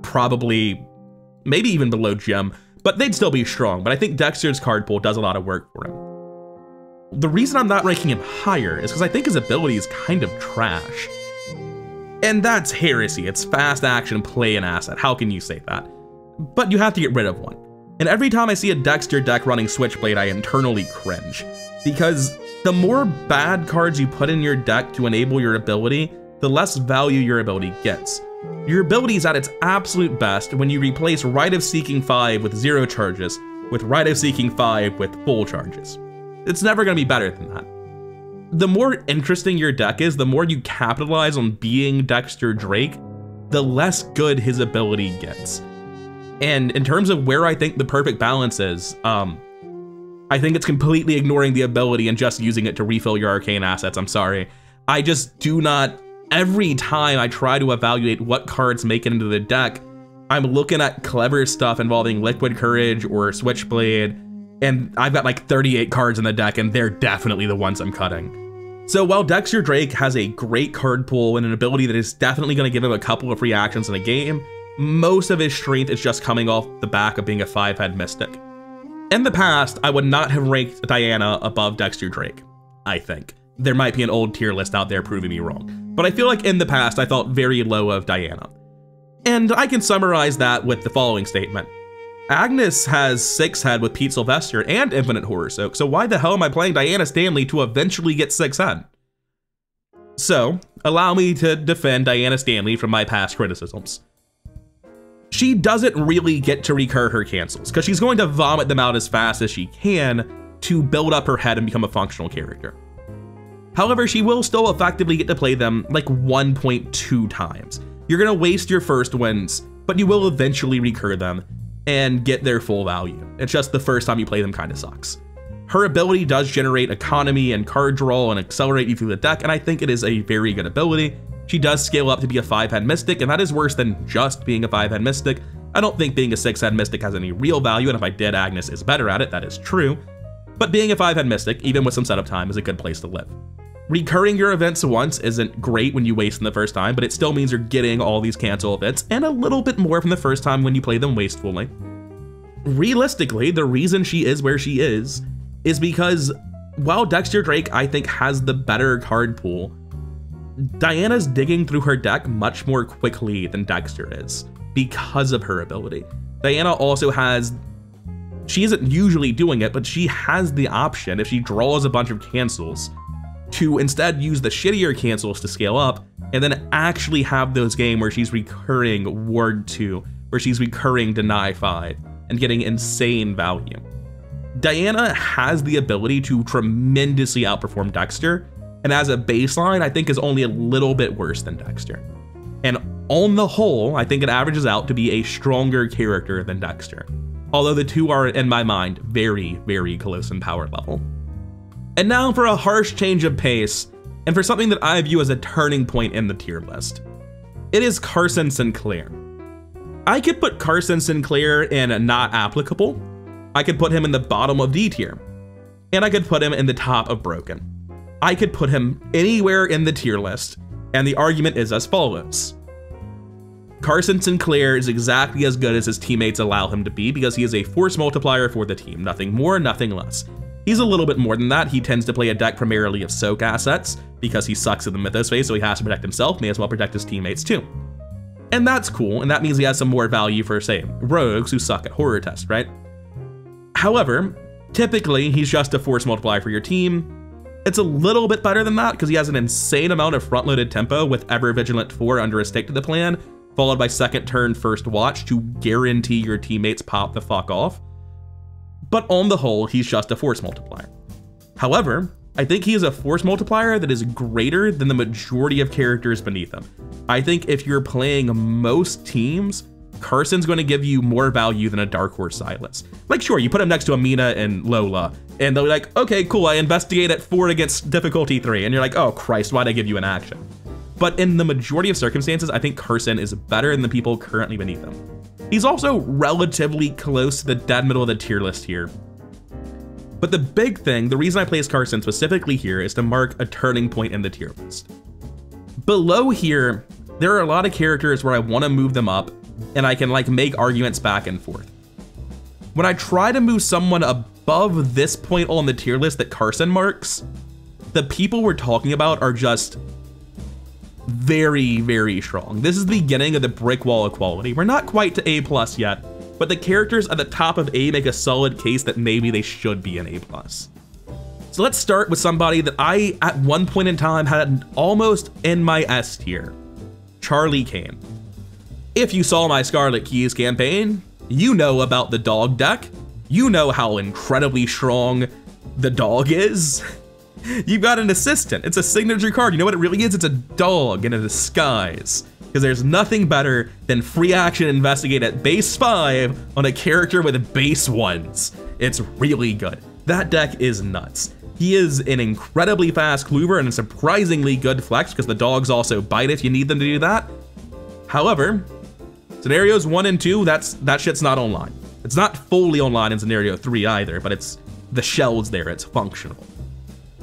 Probably, maybe even below Gem, but they'd still be strong. But I think Dexter's card pool does a lot of work for him. The reason I'm not ranking him higher is because I think his ability is kind of trash. And that's heresy. It's fast action, play an asset. How can you say that? But you have to get rid of one. And every time I see a Dexter deck running Switchblade, I internally cringe. Because the more bad cards you put in your deck to enable your ability, the less value your ability gets. Your ability is at its absolute best when you replace Rite of Seeking 5 with 0 charges with Rite of Seeking 5 with full charges. It's never going to be better than that. The more interesting your deck is, the more you capitalize on being Dexter Drake, the less good his ability gets. And in terms of where I think the perfect balance is, I think it's completely ignoring the ability and just using it to refill your arcane assets. I'm sorry. I just do not... Every time I try to evaluate what cards make it into the deck, I'm looking at clever stuff involving Liquid Courage or Switchblade, and I've got like 38 cards in the deck, and they're definitely the ones I'm cutting. So while Dex your Drake has a great card pool and an ability that is definitely going to give him a couple of free actions in a game, most of his strength is just coming off the back of being a 5-head mystic. In the past, I would not have ranked Diana above Dex your Drake, I think. There might be an old tier list out there proving me wrong, but I feel like in the past I thought very low of Diana. And I can summarize that with the following statement. Agnes has 6-head with Pete Sylvester and Infinite Horror Soak, so why the hell am I playing Diana Stanley to eventually get 6-head? So, allow me to defend Diana Stanley from my past criticisms. She doesn't really get to recur her cancels, because she's going to vomit them out as fast as she can to build up her head and become a functional character. However, she will still effectively get to play them like 1.2 times. You're going to waste your first wins, but you will eventually recur them and get their full value. It's just the first time you play them kind of sucks. Her ability does generate economy and card draw and accelerate you through the deck, and I think it is a very good ability. She does scale up to be a 5-head mystic, and that is worse than just being a 5-head mystic. I don't think being a 6-head mystic has any real value, and if I did, Agnes is better at it, that is true. But being a 5-head mystic, even with some setup time, is a good place to live. Recurring your events once isn't great when you waste them the first time, but it still means you're getting all these cancel events and a little bit more from the first time when you play them wastefully. Realistically, the reason she is where she is because while Dex your Drake, I think, has the better card pool, Diana's digging through her deck much more quickly than Dexter is because of her ability. Diana also has, she isn't usually doing it, but she has the option, if she draws a bunch of cancels, to instead use the shittier cancels to scale up and then actually have those game where she's recurring Ward 2, where she's recurring Deny 5 and getting insane value. Diana has the ability to tremendously outperform Dexter, and as a baseline, I think is only a little bit worse than Dexter. And on the whole, I think it averages out to be a stronger character than Dexter, although the two are, in my mind, very, very close in power level. And now for a harsh change of pace, and for something that I view as a turning point in the tier list. It is Carson Sinclair. I could put Carson Sinclair in not applicable, I could put him in the bottom of D tier, and I could put him in the top of broken. I could put him anywhere in the tier list, and the argument is as follows. Carson Sinclair is exactly as good as his teammates allow him to be because he is a force multiplier for the team, nothing more, nothing less. He's a little bit more than that. He tends to play a deck primarily of soak assets because he sucks at the Mythos phase, so he has to protect himself, may as well protect his teammates too. And that's cool, and that means he has some more value for, say, rogues who suck at horror tests, right? However, typically he's just a force multiplier for your team. It's a little bit better than that because he has an insane amount of front-loaded tempo with Ever Vigilant 4 under a stick to the plan, followed by second turn, first watch to guarantee your teammates pop the fuck off. But on the whole, he's just a force multiplier. However, I think he is a force multiplier that is greater than the majority of characters beneath him. I think if you're playing most teams, Carson's going to give you more value than a Dark Horse Silas. Like, sure, you put him next to Amina and Lola, and they'll be like, okay, cool, I investigate at 4 against difficulty 3, and you're like, oh Christ, why'd I give you an action? But in the majority of circumstances, I think Carson is better than the people currently beneath him. He's also relatively close to the dead middle of the tier list here. But the big thing, the reason I placed Carson specifically here, is to mark a turning point in the tier list. Below here, there are a lot of characters where I want to move them up, and I can like make arguments back and forth. When I try to move someone above this point on the tier list that Carson marks, the people we're talking about are just very, very strong. This is the beginning of the brick wall equality. We're not quite to A+ yet, but the characters at the top of A make a solid case that maybe they should be an A+. So let's start with somebody that I, at one point in time, had almost in my S tier, Charlie Kane. If you saw my Scarlet Keys campaign, you know about the dog deck. You know how incredibly strong the dog is. You've got an assistant. It's a signature card. You know what it really is? It's a dog in a disguise. Because there's nothing better than free action investigate at base 5 on a character with base 1s. It's really good. That deck is nuts. He is an incredibly fast cleaver and a surprisingly good flex because the dogs also bite if you need them to do that. However, scenarios 1 and 2, that shit's not online. It's not fully online in scenario 3 either, but it's the shell's there. It's functional.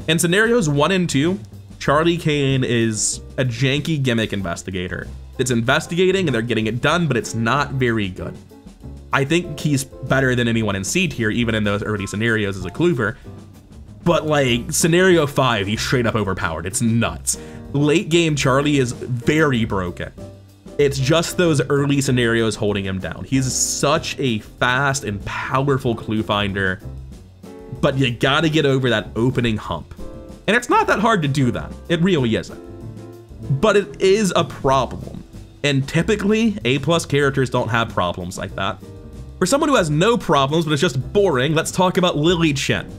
In scenarios 1 and 2, Charlie Kane is a janky gimmick investigator. It's investigating and they're getting it done, but it's not very good. I think he's better than anyone in C tier, even in those early scenarios as a Kluver. But like scenario 5, he's straight up overpowered. It's nuts. Late game Charlie is very broken. It's just those early scenarios holding him down. He's such a fast and powerful clue finder, but you gotta get over that opening hump. And it's not that hard to do that. It really isn't. But it is a problem. And typically, A+ characters don't have problems like that. For someone who has no problems, but it's just boring, let's talk about Lily Chen.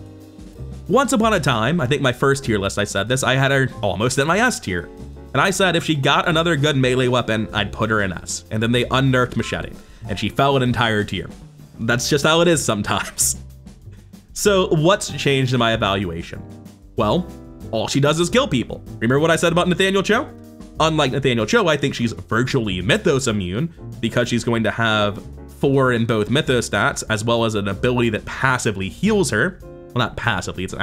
Once upon a time, I think my first tier list I said this, I had her almost in my S tier. And I said if she got another good melee weapon, I'd put her in S. And then they unnerfed Machete, and she fell an entire tier. That's just how it is sometimes. So what's changed in my evaluation? Well, all she does is kill people. Remember what I said about Nathaniel Cho? Unlike Nathaniel Cho, I think she's virtually Mythos immune because she's going to have 4 in both Mythos stats, as well as an ability that passively heals her. Well, not passively, it's an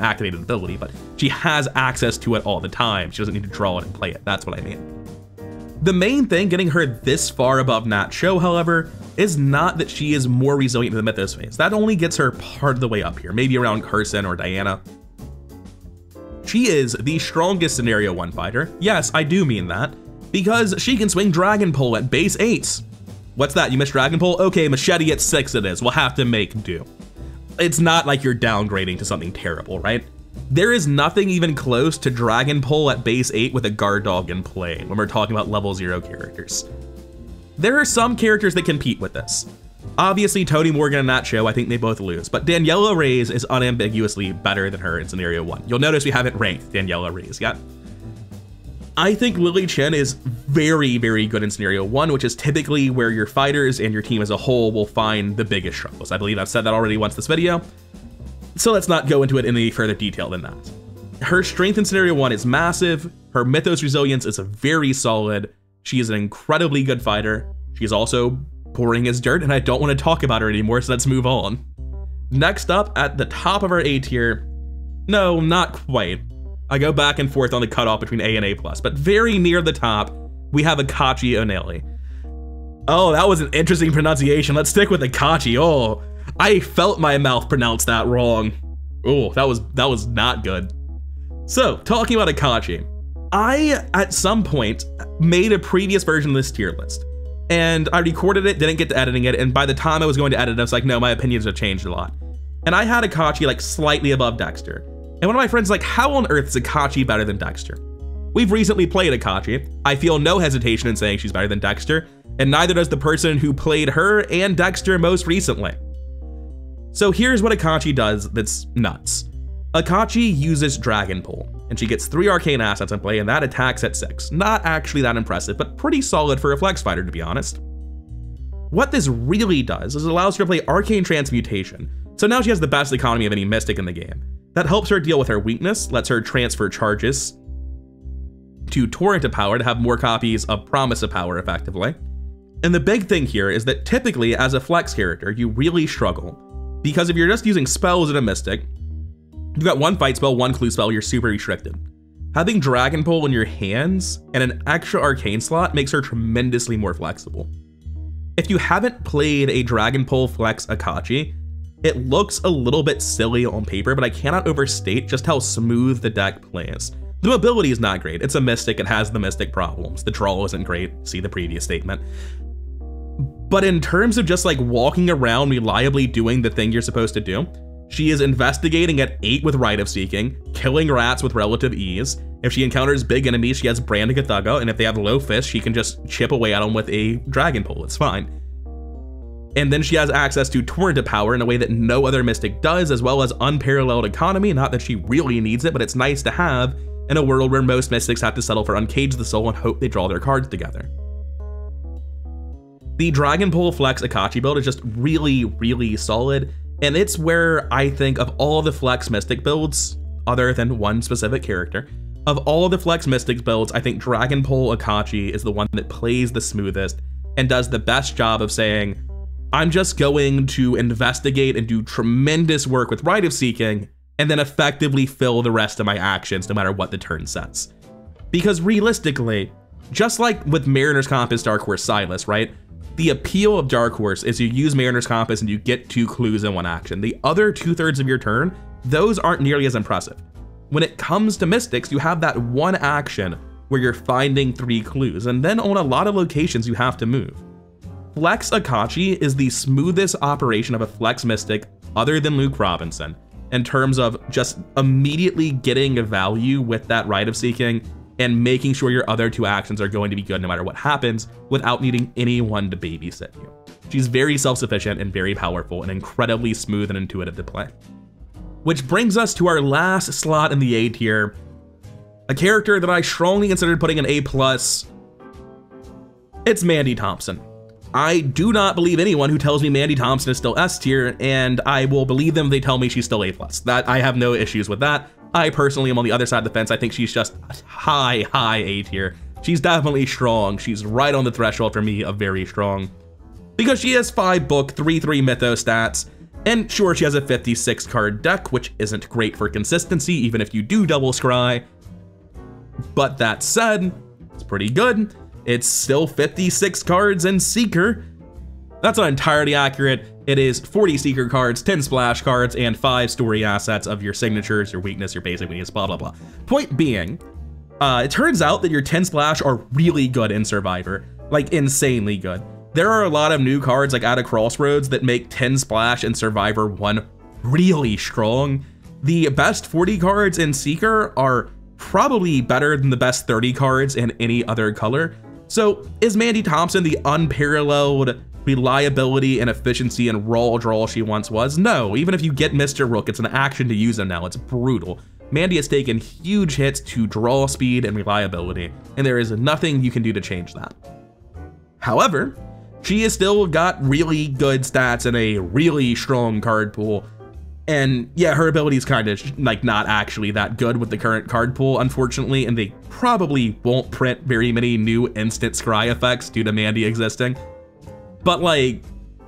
activated ability, but she has access to it all the time. She doesn't need to draw it and play it. That's what I mean. The main thing getting her this far above Nat Cho, however, is not that she is more resilient to the Mythos phase. That only gets her part of the way up here, maybe around Kirsten or Diana. She is the strongest scenario 1 fighter. Yes, I do mean that, because she can swing Dragon Pole at base 8s. What's that? You missed Dragon Pole? Okay, Machete at 6 it is. We'll have to make do. It's not like you're downgrading to something terrible, right? There is nothing even close to Dragon Pole at base 8 with a guard dog in play when we're talking about level 0 characters. There are some characters that compete with this. Obviously, Tony Morgan and Nat Cho, I think they both lose, but Daniela Reyes is unambiguously better than her in scenario 1. You'll notice we haven't ranked Daniela Reyes yet. I think Lily Chen is very, very good in scenario 1, which is typically where your fighters and your team as a whole will find the biggest struggles. I believe I've said that already once this video, so let's not go into it in any further detail than that. Her strength in scenario 1 is massive. Her Mythos resilience is very solid. She is an incredibly good fighter. She's also boring as dirt, and I don't want to talk about her anymore, so let's move on. Next up, at the top of our A tier, no, not quite. I go back and forth on the cutoff between A and A+, but very near the top, we have Akachi Onele. Oh, that was an interesting pronunciation. Let's stick with Akachi. Oh, I felt my mouth pronounce that wrong. Oh, that was not good. So, talking about Akachi, I, at some point, made a previous version of this tier list, and I recorded it, didn't get to editing it, and by the time I was going to edit it, I was like, no, my opinions have changed a lot. And I had Akachi, like, slightly above Dexter. And one of my friends is like, how on earth is Akachi better than Dexter? We've recently played Akachi. I feel no hesitation in saying she's better than Dexter, and neither does the person who played her and Dexter most recently. So here's what Akachi does that's nuts. Akachi uses Dragon Pole, and she gets 3 arcane assets in play, and that attacks at 6. Not actually that impressive, but pretty solid for a flex fighter, to be honest. What this really does is it allows her to play Arcane Transmutation, so now she has the best economy of any mystic in the game. That helps her deal with her weakness, lets her transfer charges to Torrent of Power to have more copies of Promise of Power, effectively. And the big thing here is that typically, as a flex character, you really struggle, because if you're just using spells in a mystic, you've got 1 fight spell, 1 clue spell, you're super restricted. Having Dragon Pole in your hands and an extra arcane slot makes her tremendously more flexible. If you haven't played a Dragon Pole flex Akachi, it looks a little bit silly on paper, but I cannot overstate just how smooth the deck plays. The mobility is not great. It's a mystic. It has the mystic problems. The draw isn't great. See the previous statement. But in terms of just like walking around reliably doing the thing you're supposed to do, she is investigating at 8 with Rite of Seeking, killing rats with relative ease. If she encounters big enemies, she has Brand of Cthulhu, and if they have low fists, she can just chip away at them with a Dragon Pole. It's fine. And then she has access to Torrent of Power in a way that no other mystic does, as well as unparalleled economy. Not that she really needs it, but it's nice to have in a world where most mystics have to settle for Uncage the Soul and hope they draw their cards together. The Dragon Pole flex Akachi build is just really, really solid, and it's where I think of all the flex mystic builds, other than one specific character, of all the flex mystic builds, I think Dragon Pole Akachi is the one that plays the smoothest and does the best job of saying, I'm just going to investigate and do tremendous work with Rite of Seeking and then effectively fill the rest of my actions no matter what the turn sets. Because realistically, just like with Mariner's Compass, Dark Horse, Silas, right? The appeal of Dark Horse is you use Mariner's Compass and you get 2 clues in 1 action. The other 2/3 of your turn, those aren't nearly as impressive. When it comes to Mystics, you have that 1 action where you're finding 3 clues, and then on a lot of locations you have to move. Flex Akachi is the smoothest operation of a Flex Mystic other than Luke Robinson, in terms of just immediately getting a value with that Rite of Seeking and making sure your other 2 actions are going to be good no matter what happens without needing anyone to babysit you. She's very self-sufficient and very powerful and incredibly smooth and intuitive to play. Which brings us to our last slot in the A tier, a character that I strongly considered putting an A+. It's Mandy Thompson. I do not believe anyone who tells me Mandy Thompson is still S tier, and I will believe them if they tell me she's still A+. That I have no issues with that. I personally am on the other side of the fence. I think she's just high, high A tier. She's definitely strong. She's right on the threshold for me of very strong. Because she has 5 book, 3/3 mythos stats, and sure, she has a 56 card deck, which isn't great for consistency, even if you do double scry. But that said, it's pretty good. It's still 56 cards and Seeker. That's not entirely accurate. It is 40 Seeker cards, 10 splash cards, and 5 story assets of your signatures, your weakness, your basic weakness, blah, blah, blah. Point being, it turns out that your 10 splash are really good in Survivor, like insanely good. There are a lot of new cards like At a Crossroads that make 10 splash and Survivor 1 really strong. The best 40 cards in Seeker are probably better than the best 30 cards in any other color. So is Mandy Thompson the unparalleled reliability and efficiency and raw draw she once was? No, even if you get Mr. Rook, it's an action to use him now. It's brutal. Mandy has taken huge hits to draw speed and reliability, and there is nothing you can do to change that. However, she has still got really good stats and a really strong card pool. And yeah, her ability is kind of like not actually that good with the current card pool, unfortunately, and they probably won't print very many new instant scry effects due to Mandy existing. But like,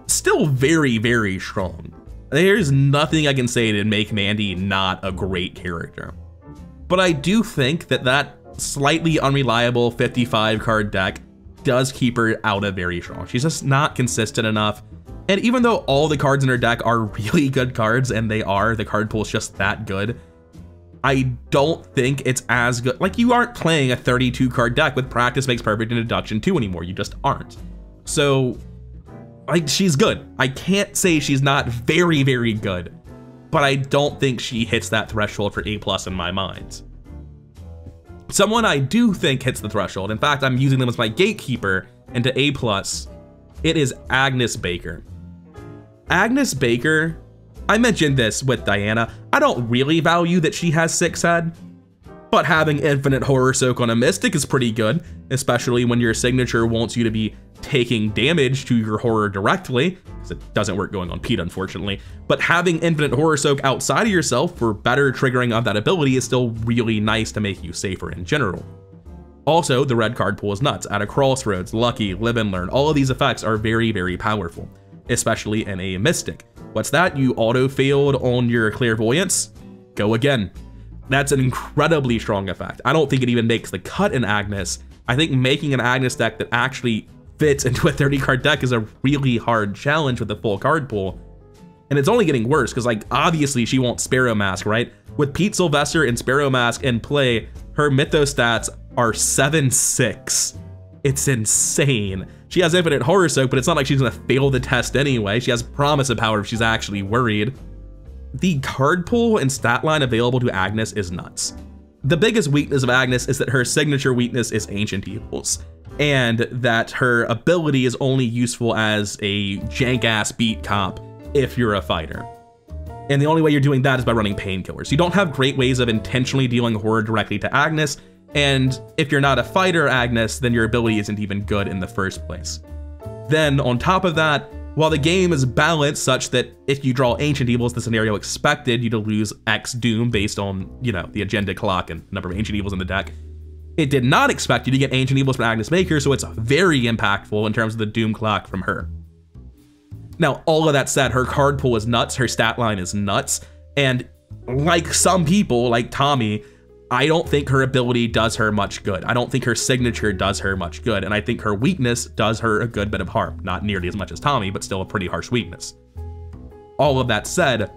still very, very strong. There's nothing I can say to make Mandy not a great character. But I do think that that slightly unreliable 55 card deck does keep her out of very strong. She's just not consistent enough. And even though all the cards in her deck are really good cards, and they are, the card pool's just that good, I don't think it's as good. Like, you aren't playing a 32 card deck with Practice Makes Perfect and Deduction 2 anymore. You just aren't. So, like, she's good. I can't say she's not very, very good, but I don't think she hits that threshold for A+ in my mind. Someone I do think hits the threshold, in fact, I'm using them as my gatekeeper into A+, it is Agnes Baker. Agnes Baker, I mentioned this with Diana, I don't really value that she has 6 head, but having Infinite Horror Soak on a Mystic is pretty good, especially when your signature wants you to be taking damage to your horror directly, because it doesn't work going on Pete, unfortunately, but having Infinite Horror Soak outside of yourself for better triggering of that ability is still really nice to make you safer in general. Also, the red card pool is nuts. At a Crossroads, Lucky, Live and Learn, all of these effects are very, very powerful, especially in a Mystic. What's that? You auto-failed on your Clairvoyance? Go again. That's an incredibly strong effect. I don't think it even makes the cut in Agnes. I think making an Agnes deck that actually fits into a 30 card deck is a really hard challenge with the full card pool. And it's only getting worse because, like, obviously she wants Sparrow Mask, right? With Pete Sylvester and Sparrow Mask in play, her mythos stats are 7/6. It's insane. She has Infinite Horror Soak, but it's not like she's gonna fail the test anyway. She has Promise of Power if she's actually worried. The card pool and stat line available to Agnes is nuts. The biggest weakness of Agnes is that her signature weakness is Ancient Evils, and that her ability is only useful as a jank-ass beat cop if you're a fighter. And the only way you're doing that is by running painkillers. You don't have great ways of intentionally dealing horror directly to Agnes, and if you're not a fighter Agnes, then your ability isn't even good in the first place. Then on top of that, while the game is balanced such that if you draw Ancient Evils, the scenario expected you to lose X Doom based on, you know, the agenda clock and number of Ancient Evils in the deck, it did not expect you to get Ancient Evils from Agnes Baker, so it's very impactful in terms of the Doom clock from her. Now, all of that said, her card pool is nuts, her stat line is nuts, and like some people, like Tommy, I don't think her ability does her much good. I don't think her signature does her much good. And I think her weakness does her a good bit of harm. Not nearly as much as Tommy, but still a pretty harsh weakness. All of that said,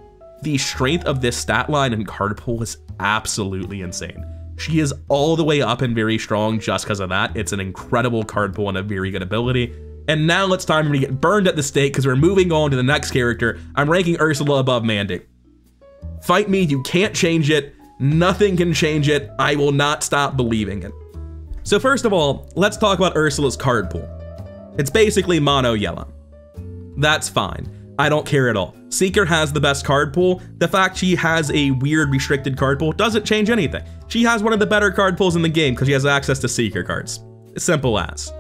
the strength of this stat line and card pool is absolutely insane. She is all the way up and very strong just because of that. It's an incredible card pool and a very good ability. And now it's time for me to get burned at the stake because we're moving on to the next character. I'm ranking Ursula above Mandy. Fight me, you can't change it. Nothing can change it. I will not stop believing it. So first of all, let's talk about Ursula's card pool. It's basically mono yellow. That's fine. I don't care at all. Seeker has the best card pool. The fact she has a weird restricted card pool doesn't change anything. She has one of the better card pools in the game because she has access to Seeker cards. Simple as.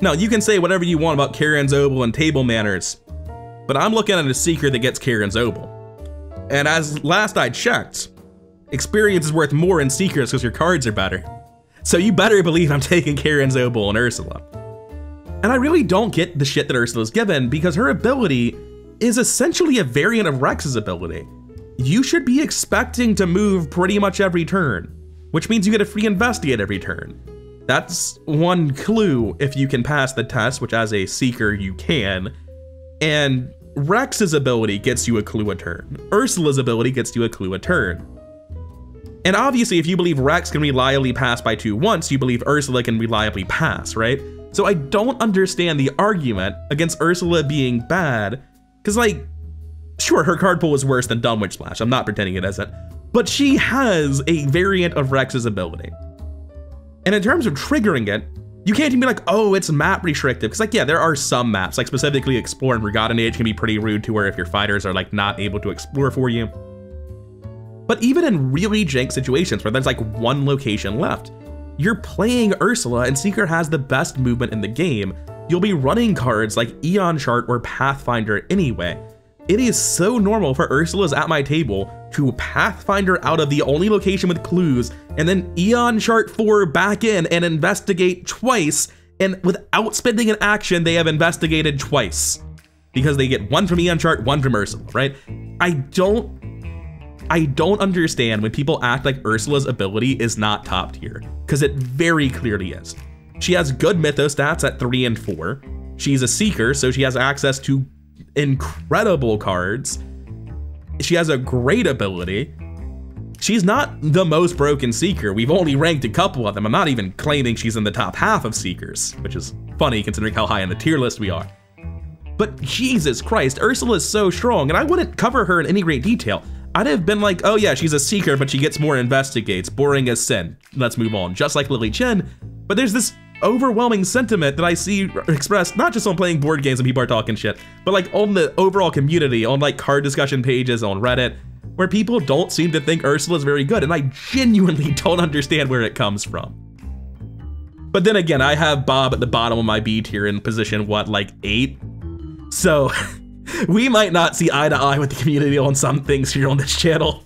Now, you can say whatever you want about Karen's Obel and table manners, but I'm looking at a Seeker that gets Karen's Obel. And as last I checked, experience is worth more in Seekers because your cards are better. So you better believe I'm taking Karen's Obel and Ursula. And I really don't get the shit that Ursula's given because her ability is essentially a variant of Rex's ability. You should be expecting to move pretty much every turn, which means you get a free investigate every turn. That's one clue if you can pass the test, which as a Seeker you can. And Rex's ability gets you a clue a turn. Ursula's ability gets you a clue a turn. And obviously, if you believe Rex can reliably pass by two once, you believe Ursula can reliably pass, right? So I don't understand the argument against Ursula being bad. Because, like, sure, her card pool is worse than Dunwich Splash. I'm not pretending it isn't. But she has a variant of Rex's ability. And in terms of triggering it, you can't even be like, oh, it's map restrictive. Because, like, yeah, there are some maps. Like, specifically, Explore and Forgotten Age can be pretty rude to her if your fighters are, like, not able to explore for you. But even in really jank situations where there's like one location left, you're playing Ursula and Seeker has the best movement in the game. You'll be running cards like Eon Chart or Pathfinder anyway. It is so normal for Ursula's at my table to Pathfinder out of the only location with clues and then Eon Chart 4 back in and investigate twice. And without spending an action, they have investigated twice because they get one from Eon Chart, one from Ursula, right? I don't understand when people act like Ursula's ability is not top tier, because it very clearly is. She has good mythos stats at 3 and 4. She's a Seeker, so she has access to incredible cards. She has a great ability. She's not the most broken Seeker. We've only ranked a couple of them. I'm not even claiming she's in the top half of Seekers, which is funny considering how high on the tier list we are. But Jesus Christ, Ursula is so strong, and I wouldn't cover her in any great detail. I'd have been like, oh yeah, she's a Seeker, but she gets more investigates, boring as sin. Let's move on, just like Lily Chen. But there's this overwhelming sentiment that I see expressed, not just on playing board games and people are talking shit, but like on the overall community, on like card discussion pages, on Reddit, where people don't seem to think Ursula's very good. And I genuinely don't understand where it comes from. But then again, I have Bob at the bottom of my B tier in position, what, like 8? So... we might not see eye to eye with the community on some things here on this channel.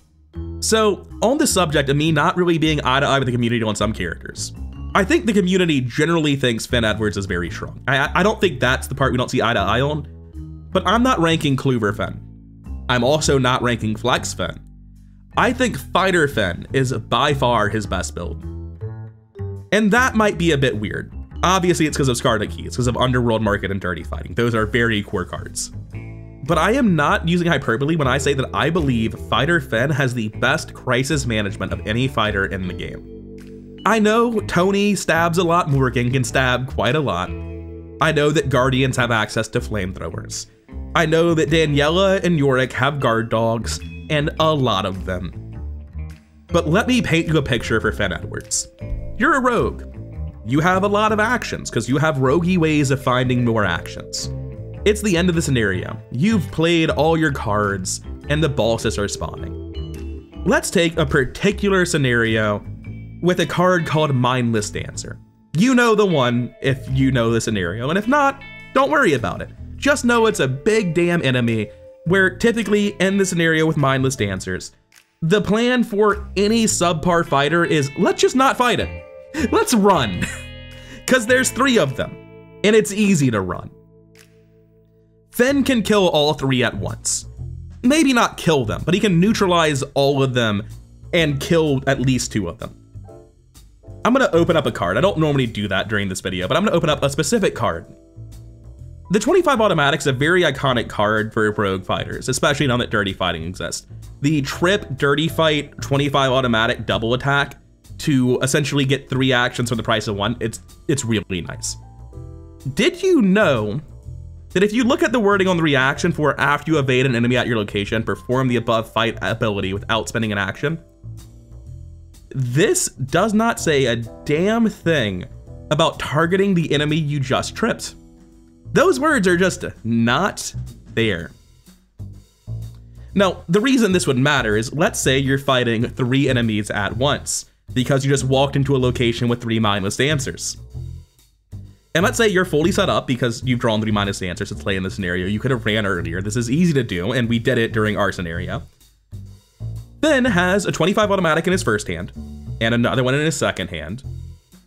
So, on the subject of me not really being eye to eye with the community on some characters, I think the community generally thinks Finn Edwards is very strong. I don't think that's the part we don't see eye to eye on, but I'm not ranking Kluver Finn. I'm also not ranking Flex Finn. I think Fighter Finn is by far his best build. And that might be a bit weird. Obviously, it's because of Scarlet Keys, because of Underworld Market and Dirty Fighting. Those are very core cards. But I am not using hyperbole when I say that I believe Fighter Finn has the best crisis management of any fighter in the game. I know Tony stabs a lot, Morgan can stab quite a lot. I know that Guardians have access to flamethrowers. I know that Daniela and Yorick have guard dogs, and a lot of them. But let me paint you a picture for Finn Edwards. You're a rogue. You have a lot of actions, because you have roguey ways of finding more actions. It's the end of the scenario. You've played all your cards and the bosses are spawning. Let's take a particular scenario with a card called Mindless Dancer. You know the one if you know the scenario, and if not, don't worry about it. Just know it's a big damn enemy where typically in the scenario with Mindless Dancers, the plan for any subpar fighter is let's just not fight it. Let's run. Because there's 3 of them and it's easy to run. Finn can kill all 3 at once. maybe not kill them, but he can neutralize all of them and kill at least two of them. I'm going to open up a card. I don't normally do that during this video, but I'm going to open up a specific card. The 25 Automatic's a very iconic card for rogue fighters, especially now that Dirty Fighting exists. The trip Dirty Fight 25 Automatic double attack to essentially get 3 actions for the price of 1, it's really nice. Did you know that if you look at the wording on the reaction for after you evade an enemy at your location, perform the above fight ability without spending an action? This does not say a damn thing about targeting the enemy you just tripped. Those words are just not there. Now, the reason this would matter is, let's say you're fighting 3 enemies at once because you just walked into a location with 3 mindless dancers. And let's say you're fully set up because you've drawn 3 mindless dancers to play in this scenario. You could have ran earlier. This is easy to do, and we did it during our scenario. Then has a 25 automatic in his first hand and another one in his second hand.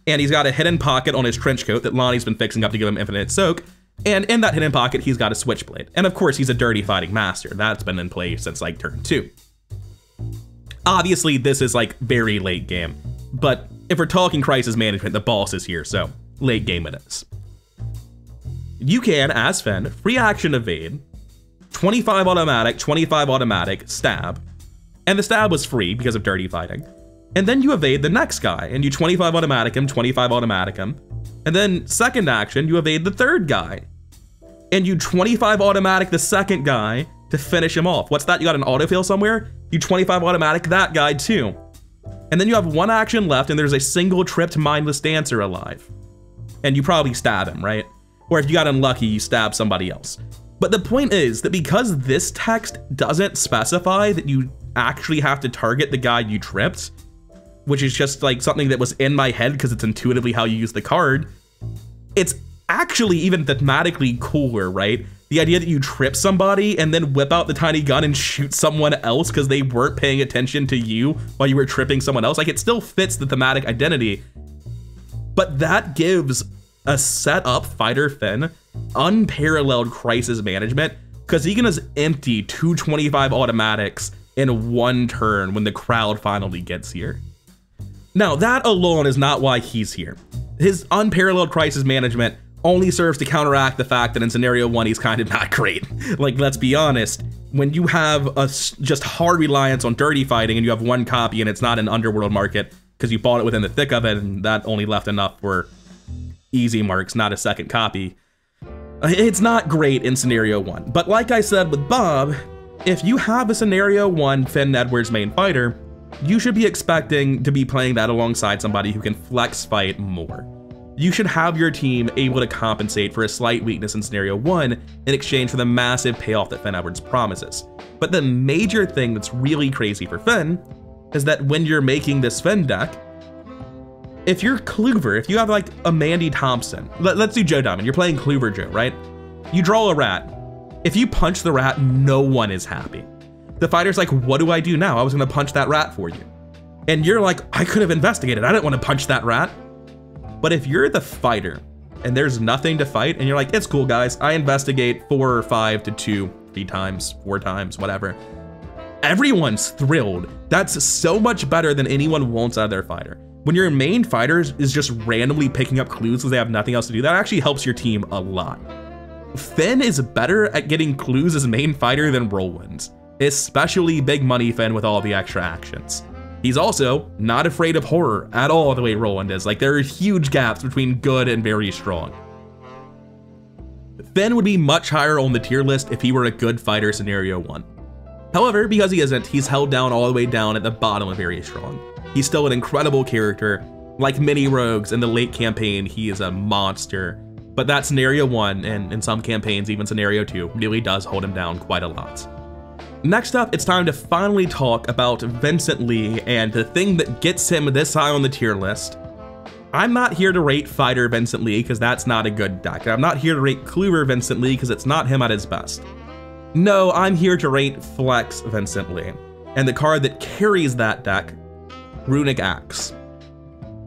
And he's got a hidden pocket on his trench coat that Lonnie's been fixing up to give him infinite soak. And in that hidden pocket, he's got a switchblade. And of course, he's a Dirty Fighting master. That's been in play since like turn 2. Obviously, this is like very late game, but if we're talking crisis management, the boss is here, so late game it is. You can, as Fenn, free action evade, 25 automatic, 25 automatic, stab. And the stab was free because of Dirty Fighting. And then you evade the next guy, and you 25 automatic him, 25 automatic him. And then second action, you evade the third guy. And you 25 automatic the second guy to finish him off. What's that? You got an autofill somewhere? You 25 automatic that guy too. And then you have 1 action left, and there's a single tripped mindless dancer alive. And you probably stab him, right? Or if you got unlucky, you stab somebody else. But the point is that because this text doesn't specify that you actually have to target the guy you tripped, which is just like something that was in my head because it's intuitively how you use the card, it's actually even thematically cooler, right? The idea that you trip somebody and then whip out the tiny gun and shoot someone else because they weren't paying attention to you while you were tripping someone else, like it still fits the thematic identity. But that gives a set up fighter Fenn unparalleled crisis management because he can just empty 225 automatics in 1 turn when the crowd finally gets here. Now, that alone is not why he's here. His unparalleled crisis management only serves to counteract the fact that in scenario 1, he's kind of not great. Like, let's be honest, when you have a just hard reliance on Dirty Fighting and you have 1 copy and it's not an underworld market because you bought it within the thick of it and that only left enough for easy marks, not a second copy, it's not great in scenario 1. But like I said with Bob, if you have a scenario 1 Fenn Edwards main fighter, you should be expecting to be playing that alongside somebody who can flex fight more. You should have your team able to compensate for a slight weakness in scenario 1 in exchange for the massive payoff that Fenn Edwards promises. But the major thing that's really crazy for Fenn is that when you're making this Fenn deck, if you're Kluver, if you have like a Mandy Thompson, let's do Joe Diamond, you're playing Kluver Joe, right? You draw a rat. If you punch the rat, no one is happy. The fighter's like, what do I do now? I was gonna punch that rat for you. And you're like, I could have investigated. I didn't want to punch that rat. But if you're the fighter and there's nothing to fight and you're like, it's cool guys, I investigate 4 or 5 to 2, 3 times, 4 times, whatever. Everyone's thrilled. That's so much better than anyone wants out of their fighter. When your main fighter is just randomly picking up clues because they have nothing else to do, that actually helps your team a lot. Fenn is better at getting clues as main fighter than Roland, especially big money Fenn with all the extra actions. He's also not afraid of horror at all the way Roland is. Like, there are huge gaps between good and very strong. Fenn would be much higher on the tier list if he were a good fighter scenario 1. However, because he isn't, he's held down all the way down at the bottom of very strong. He's still an incredible character. Like many rogues in the late campaign, he is a monster. But that scenario 1, and in some campaigns even scenario 2, really does hold him down quite a lot. Next up, it's time to finally talk about Vincent Lee and the thing that gets him this high on the tier list. I'm not here to rate fighter Vincent Lee because that's not a good deck. I'm not here to rate Kluver Vincent Lee because it's not him at his best. No, I'm here to rate flex Vincent Lee and the card that carries that deck, Runic Axe.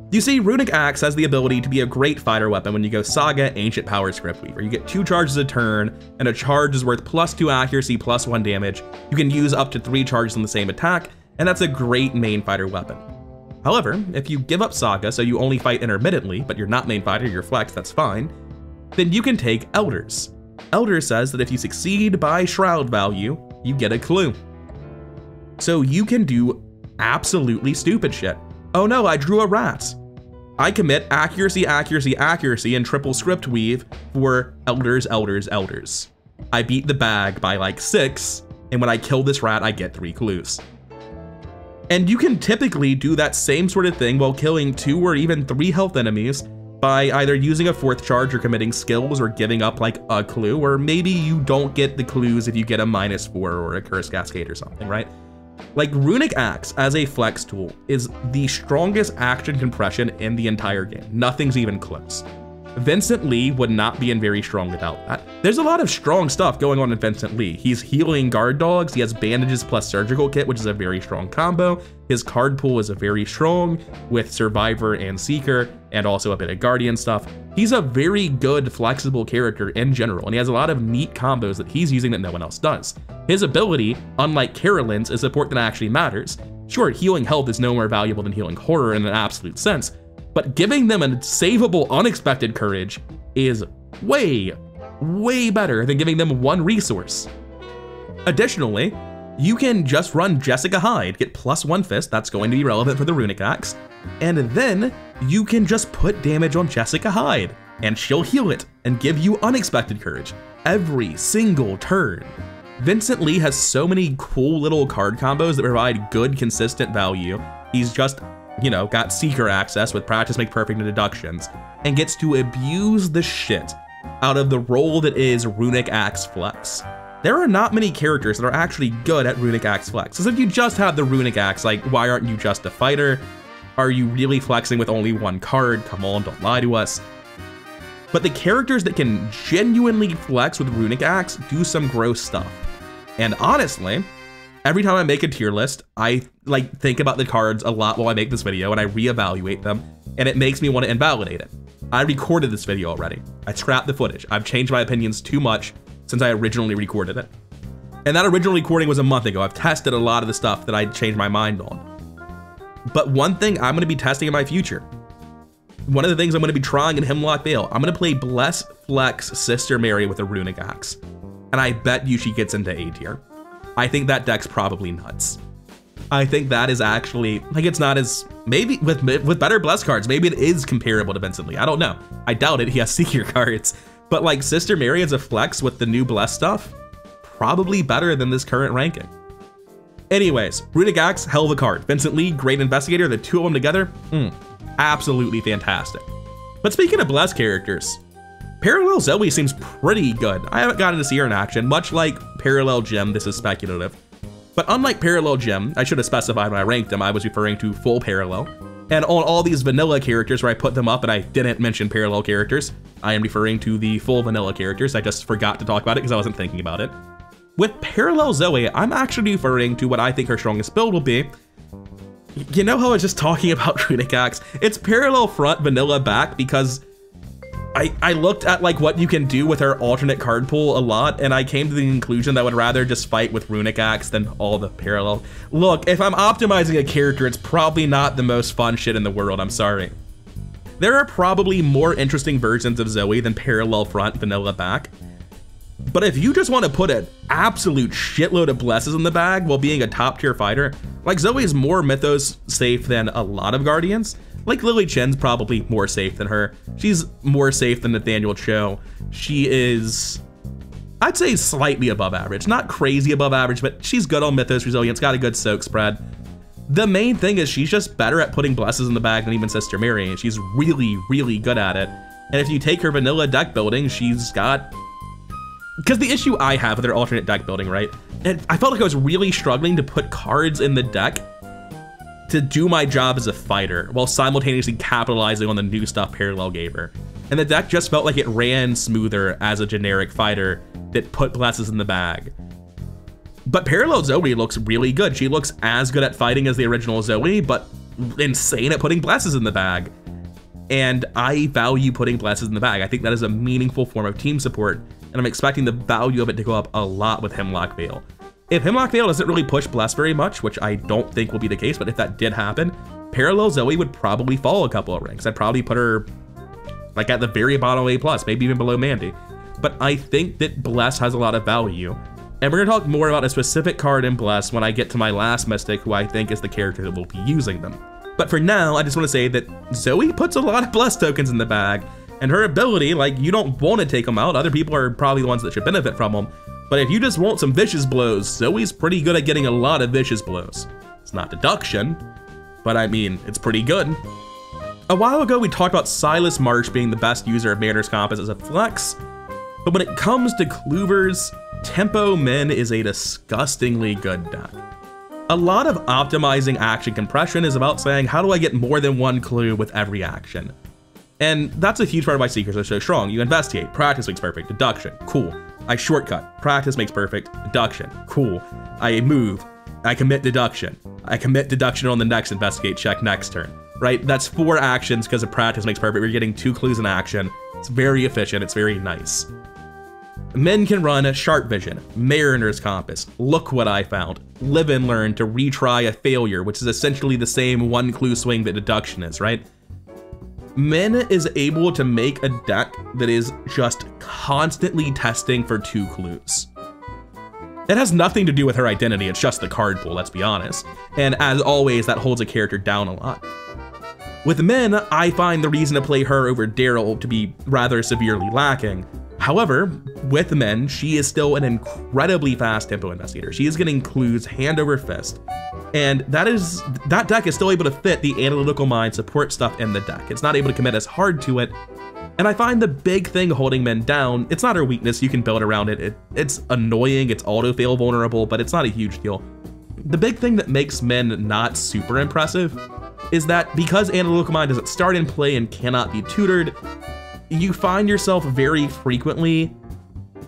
You see, Runic Axe has the ability to be a great fighter weapon when you go Saga, Ancient Power Script Weaver. You get 2 charges a turn, and a charge is worth +2 accuracy, +1 damage. You can use up to 3 charges on the same attack, and that's a great main fighter weapon. However, if you give up Saga, so you only fight intermittently, but you're not main fighter, you're flex, that's fine, then you can take Elders. Elder says that if you succeed by Shroud value, you get a clue. So you can do absolutely stupid shit. Oh no, I drew a rat. I commit accuracy, accuracy, accuracy, and triple script weave for Elders, Elders, Elders. I beat the bag by like 6, and when I kill this rat, I get 3 clues. And you can typically do that same sort of thing while killing 2 or even 3 health enemies by either using a 4th charge or committing skills or giving up like a clue, or maybe you don't get the clues if you get a -4 or a Curse Cascade or something, right? Like, Runic Axe as a flex tool is the strongest action compression in the entire game. Nothing's even close. Vincent Lee would not be in very strong without that. There's a lot of strong stuff going on in Vincent Lee. He's healing guard dogs. He has bandages plus surgical kit, which is a very strong combo. His card pool is a very strong with Survivor and Seeker and also a bit of Guardian stuff. He's a very good flexible character in general, and he has a lot of neat combos that he's using that no one else does. His ability, unlike Carolyn's, is support that actually matters. Sure, healing health is no more valuable than healing horror in an absolute sense, but giving them a savable, unexpected courage is way, way better than giving them 1 resource. Additionally, you can just run Jessica Hyde, get +1 fist, that's going to be relevant for the Runic Axe, and then you can just put damage on Jessica Hyde, and she'll heal it and give you unexpected courage every single turn. Vincent Lee has so many cool little card combos that provide good, consistent value. He's just, you know, got Seeker access with Practice Make Perfect and Deductions, and gets to abuse the shit out of the role that is Runic Axe Flex. There are not many characters that are actually good at Runic Axe Flex. So if you just have the Runic Axe, like, why aren't you just a fighter? Are you really flexing with only 1 card? Come on, don't lie to us. But the characters that can genuinely flex with Runic Axe do some gross stuff. And honestly, every time I make a tier list, I like think about the cards a lot while I make this video, and I reevaluate them, and it makes me want to invalidate it. I recorded this video already. I scrapped the footage. I've changed my opinions too much since I originally recorded it. And that original recording was a month ago. I've tested a lot of the stuff that I changed my mind on. But one thing I'm going to be testing in my future, one of the things I'm going to be trying in Hemlock Vale, I'm going to play Bless Flex Sister Mary with a Runic Axe. And I bet you she gets into A tier. I think that deck's probably nuts. I think that is actually, like, it's not as, maybe with better Bless cards, maybe it is comparable to Vincent Lee. I don't know. I doubt it. He has Seeker cards. But like, Sister Mary as a flex with the new Bless stuff, probably better than this current ranking. Anyways, Runic Axe, hell of a card. Vincent Lee, great investigator. The two of them together, absolutely fantastic. But speaking of Bless characters, Parallel Zoe seems pretty good. I haven't gotten to see her in action. Much like Parallel Gem, this is speculative. But unlike Parallel Gem, I should have specified when I ranked them, I was referring to full Parallel. And on all these vanilla characters where I put them up and I didn't mention Parallel characters, I am referring to the full vanilla characters. I just forgot to talk about it because I wasn't thinking about it. With Parallel Zoe, I'm actually referring to what I think her strongest build will be. You know how I was just talking about Runic Axe? It's Parallel front, vanilla back, because I looked at like what you can do with her alternate card pool a lot, and I came to the conclusion that I would rather just fight with Runic Axe than all the Parallel. Look, if I'm optimizing a character, it's probably not the most fun shit in the world, I'm sorry. There are probably more interesting versions of Zoe than Parallel front, vanilla back. But if you just want to put an absolute shitload of blesses in the bag while being a top tier fighter, like, Zoe is more Mythos safe than a lot of Guardians. Like, Lily Chen's probably more safe than her. She's more safe than Nathaniel Cho. She is, I'd say, slightly above average. Not crazy above average, but she's good on Mythos Resilience, got a good soak spread. The main thing is she's just better at putting blesses in the bag than even Sister Mary, and she's really, really good at it. And if you take her vanilla deck building, she's got, because the issue I have with their alternate deck building, right? And I felt like I was really struggling to put cards in the deck to do my job as a fighter while simultaneously capitalizing on the new stuff Parallel gave her. And the deck just felt like it ran smoother as a generic fighter that put blesses in the bag. But Parallel Zoe looks really good. She looks as good at fighting as the original Zoe, but insane at putting blesses in the bag. And I value putting blesses in the bag. I think that is a meaningful form of team support, and I'm expecting the value of it to go up a lot with Hemlock Vale. If Hemlock Vale doesn't really push bless very much, which I don't think will be the case, but if that did happen, Parallel Zoe would probably fall a couple of ranks. I'd probably put her like at the very bottom of A+, maybe even below Mandy. But I think that bless has a lot of value. And we're gonna talk more about a specific card in bless when I get to my last mystic, who I think is the character that will be using them. But for now, I just want to say that Zoe puts a lot of bless tokens in the bag, and her ability, like, you don't want to take them out. Other people are probably the ones that should benefit from them. But if you just want some vicious blows, Zoe's pretty good at getting a lot of vicious blows. It's not deduction, but I mean, it's pretty good. A while ago, we talked about Silas Marsh being the best user of Mariner's Compass as a flex, but when it comes to Kluver's, Tempo Men is a disgustingly good deck. A lot of optimizing action compression is about saying, how do I get more than one clue with every action? And that's a huge part of why Seekers are so strong. You investigate, practice makes perfect, deduction, cool. I shortcut, practice makes perfect, deduction, cool. I move, I commit deduction. I commit deduction on the next investigate check next turn, right? That's 4 actions because of practice makes perfect. We're getting 2 clues in action. It's very efficient, it's very nice. Men can run a Sharp Vision, Mariner's Compass, Look What I Found, Live and Learn to retry a failure, which is essentially the same one clue swing that deduction is, right? Men is able to make a deck that is just constantly testing for 2 clues. It has nothing to do with her identity, it's just the card pool, let's be honest. And as always, that holds a character down a lot. With Men, I find the reason to play her over Daryl to be rather severely lacking. However, with Men, she is still an incredibly fast tempo investigator. She is getting clues hand over fist. And that deck is still able to fit the analytical mind support stuff in the deck. It's not able to commit as hard to it. And I find the big thing holding Men down, it's not her weakness, you can build around it. It's annoying, it's auto-fail vulnerable, but it's not a huge deal. The big thing that makes Men not super impressive is that because analytical mind doesn't start in play and cannot be tutored, you find yourself very frequently,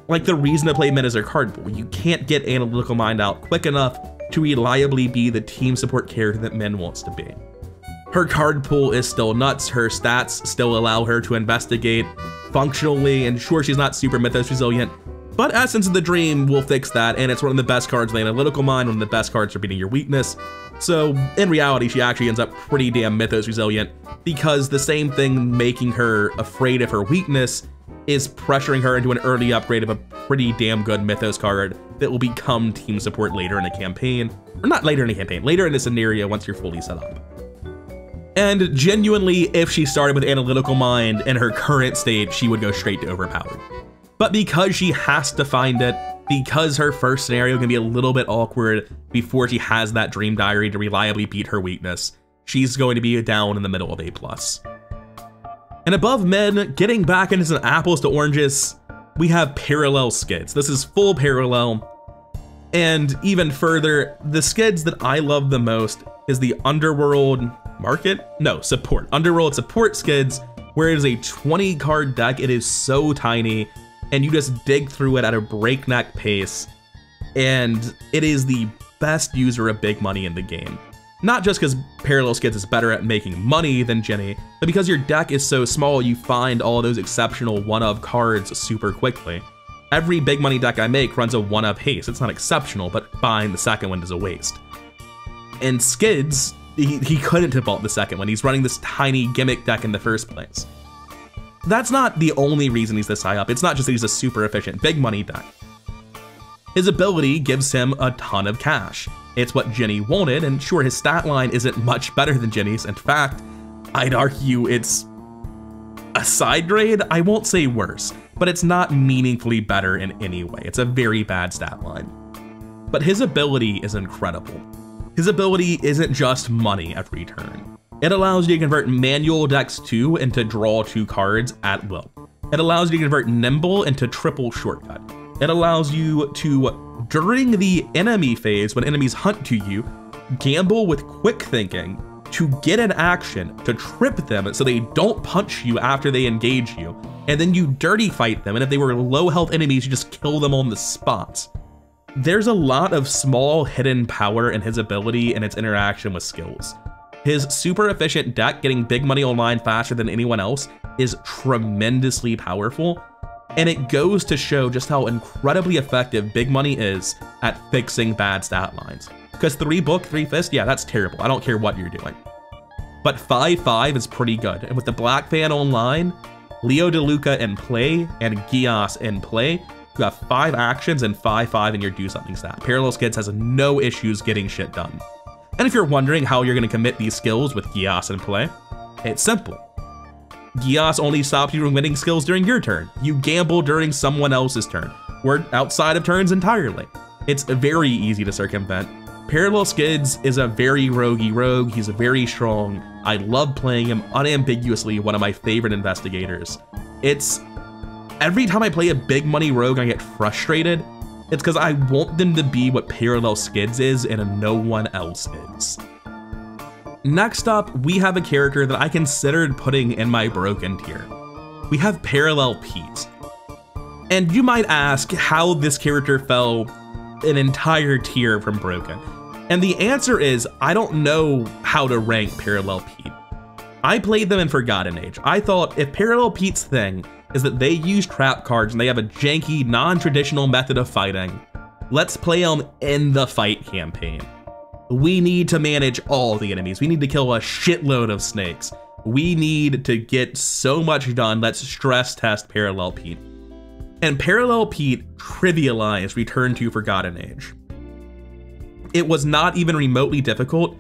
like, the reason to play Men as their card pool. You can't get analytical mind out quick enough to reliably be the team support character that Men wants to be. Her card pool is still nuts, her stats still allow her to investigate functionally, and sure, she's not super mythos resilient, but Essence of the Dream will fix that, and it's one of the best cards in analytical mind, one of the best cards for beating your weakness. So in reality, she actually ends up pretty damn mythos resilient, because the same thing making her afraid of her weakness is pressuring her into an early upgrade of a pretty damn good mythos card that will become team support later in a campaign. Or not later in a campaign, later in a scenario once you're fully set up. And genuinely, if she started with analytical mind in her current state, she would go straight to overpowered. But because she has to find it, because her first scenario can be a little bit awkward before she has that dream diary to reliably beat her weakness, she's going to be down in the middle of A+. And above Men, getting back into some apples to oranges, we have Parallel Skids. This is full Parallel. And even further, the skids that I love the most is the Underworld Market? No, Support. Underworld Support Skids, where it is a 20 card deck. It is so tiny, and you just dig through it at a breakneck pace, and it is the best user of big money in the game. Not just because Parallel Skids is better at making money than Jenny, but because your deck is so small, you find all those exceptional one-of cards super quickly. Every big money deck I make runs a one-of haste. It's not exceptional, but buying the second one is a waste. And Skids, he couldn't have bought the second one. He's running this tiny gimmick deck in the first place. That's not the only reason he's this high up. It's not just that he's a super efficient big money deck. His ability gives him a ton of cash. It's what Jenny wanted, and sure, his stat line isn't much better than Jenny's. In fact, I'd argue it's a side grade. I won't say worse, but it's not meaningfully better in any way. It's a very bad stat line. But his ability is incredible. His ability isn't just money every turn. It allows you to convert manual decks 2 into draw 2 cards at will. It allows you to convert nimble into triple shortcut. It allows you to, during the enemy phase, when enemies hunt to you, gamble with quick thinking to get an action to trip them so they don't punch you after they engage you. And then you dirty fight them, and if they were low health enemies, you just kill them on the spot. There's a lot of small hidden power in his ability and its interaction with skills. His super efficient deck, getting big money online faster than anyone else, is tremendously powerful. And it goes to show just how incredibly effective big money is at fixing bad stat lines. Because 3-book, 3-fist, yeah, that's terrible. I don't care what you're doing. But 5-5 is pretty good. And with the Black Fan online, Leo DeLuca in play, and Gias in play, you have 5 actions and 5-5 in your do something stat. Parallel Skids has no issues getting shit done. And if you're wondering how you're going to commit these skills with Gias in play, it's simple. Gias only stops you from winning skills during your turn. You gamble during someone else's turn. We're outside of turns entirely. It's very easy to circumvent. Parallel Skids is a very roguey rogue. He's very strong. I love playing him, unambiguously one of my favorite investigators. It's every time I play a big money rogue, I get frustrated. It's because I want them to be what Parallel Skids is and no one else is. Next up, we have a character that I considered putting in my broken tier. We have Parallel Pete. And you might ask how this character fell an entire tier from broken. And the answer is, I don't know how to rank Parallel Pete. I played them in Forgotten Age. I thought if Parallel Pete's thing is that they use trap cards and they have a janky, non-traditional method of fighting, let's play them in the fight campaign. We need to manage all the enemies. We need to kill a shitload of snakes. We need to get so much done. Let's stress test Parallel Pete. And Parallel Pete trivialized Return to Forgotten Age. It was not even remotely difficult.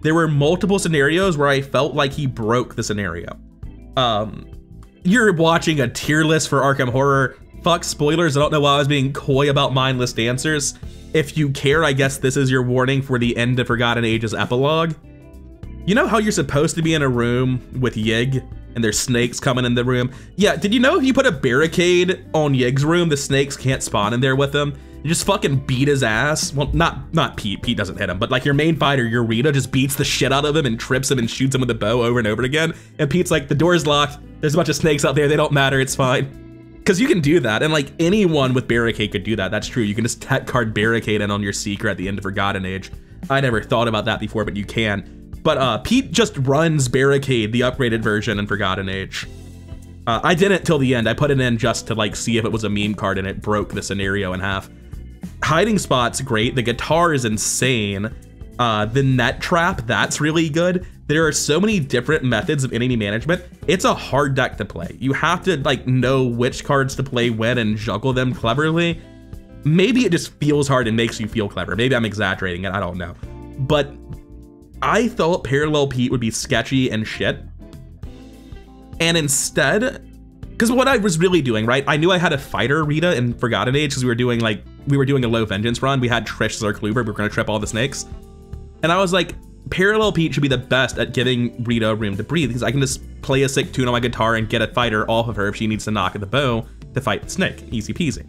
There were multiple scenarios where I felt like he broke the scenario. You're watching a tier list for Arkham Horror. Fuck spoilers, I don't know why I was being coy about mindless dancers. If you care, I guess this is your warning for the end of Forgotten Age's epilogue. You know how you're supposed to be in a room with Yig and there's snakes coming in the room? Yeah, did you know if you put a barricade on Yig's room, the snakes can't spawn in there with him? You just fucking beat his ass. Well, not Pete. Pete doesn't hit him, but like your main fighter, your Rita, just beats the shit out of him and trips him and shoots him with a bow over and over again. And Pete's like, the door's locked. There's a bunch of snakes out there. They don't matter. It's fine. Because you can do that. And like anyone with barricade could do that. That's true. You can just tech card barricade in on your seeker at the end of Forgotten Age. I never thought about that before, but you can. But Pete just runs barricade, the upgraded version in Forgotten Age. I didn't till the end. I put it in just to like see if it was a meme card, and it broke the scenario in half. Hiding spot's great. The guitar is insane. The net trap, that's really good. There are so many different methods of enemy management. It's a hard deck to play. You have to like know which cards to play when and juggle them cleverly. Maybe it just feels hard and makes you feel clever. Maybe I'm exaggerating it, I don't know. But I thought Parallel Pete would be sketchy and shit. And instead, because what I was really doing, right? I knew I had a fighter Rita in Forgotten Age because we were doing a low vengeance run. We had Trish Zerkluber, we were gonna trip all the snakes. And I was like, Parallel Pete should be the best at giving Rita room to breathe because I can just play a sick tune on my guitar and get a fighter off of her if she needs to knock at the bow to fight the snake, easy peasy.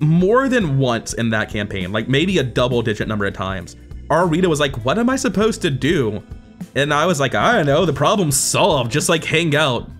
More than once in that campaign, like maybe a double-digit number of times, our Rita was like, what am I supposed to do? And I was like, I don't know, the problem's solved, just like hang out.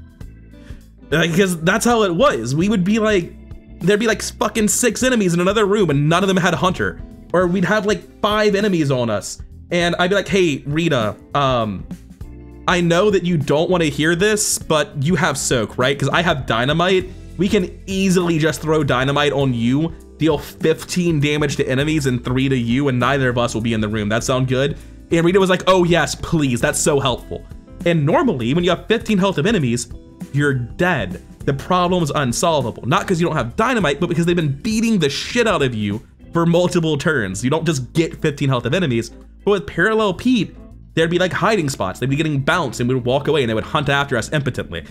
Because that's how it was. We would be like, there'd be like fucking 6 enemies in another room and none of them had Hunter. Or we'd have like 5 enemies on us. And I'd be like, hey, Rita, I know that you don't want to hear this, but you have soak, right? Because I have dynamite. We can easily just throw dynamite on you, deal 15 damage to enemies and 3 to you, and neither of us will be in the room. That sound good? And Rita was like, oh yes, please, that's so helpful. And normally when you have 15 health of enemies, you're dead. The problem's unsolvable. Not because you don't have dynamite, but because they've been beating the shit out of you for multiple turns. You don't just get 15 health of enemies. But with Parallel Pete, there'd be like hiding spots. They'd be getting bounced and we would walk away and they would hunt after us impotently.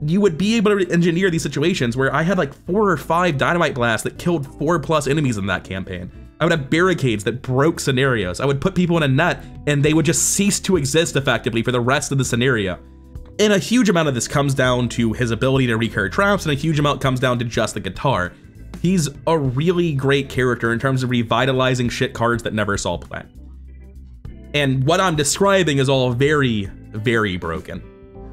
You would be able to engineer these situations where I had like 4 or 5 dynamite blasts that killed 4+ enemies in that campaign. I would have barricades that broke scenarios. I would put people in a net and they would just cease to exist effectively for the rest of the scenario. And a huge amount of this comes down to his ability to recur traps, and a huge amount comes down to just the guitar. He's a really great character in terms of revitalizing shit cards that never saw play. And what I'm describing is all very, very broken.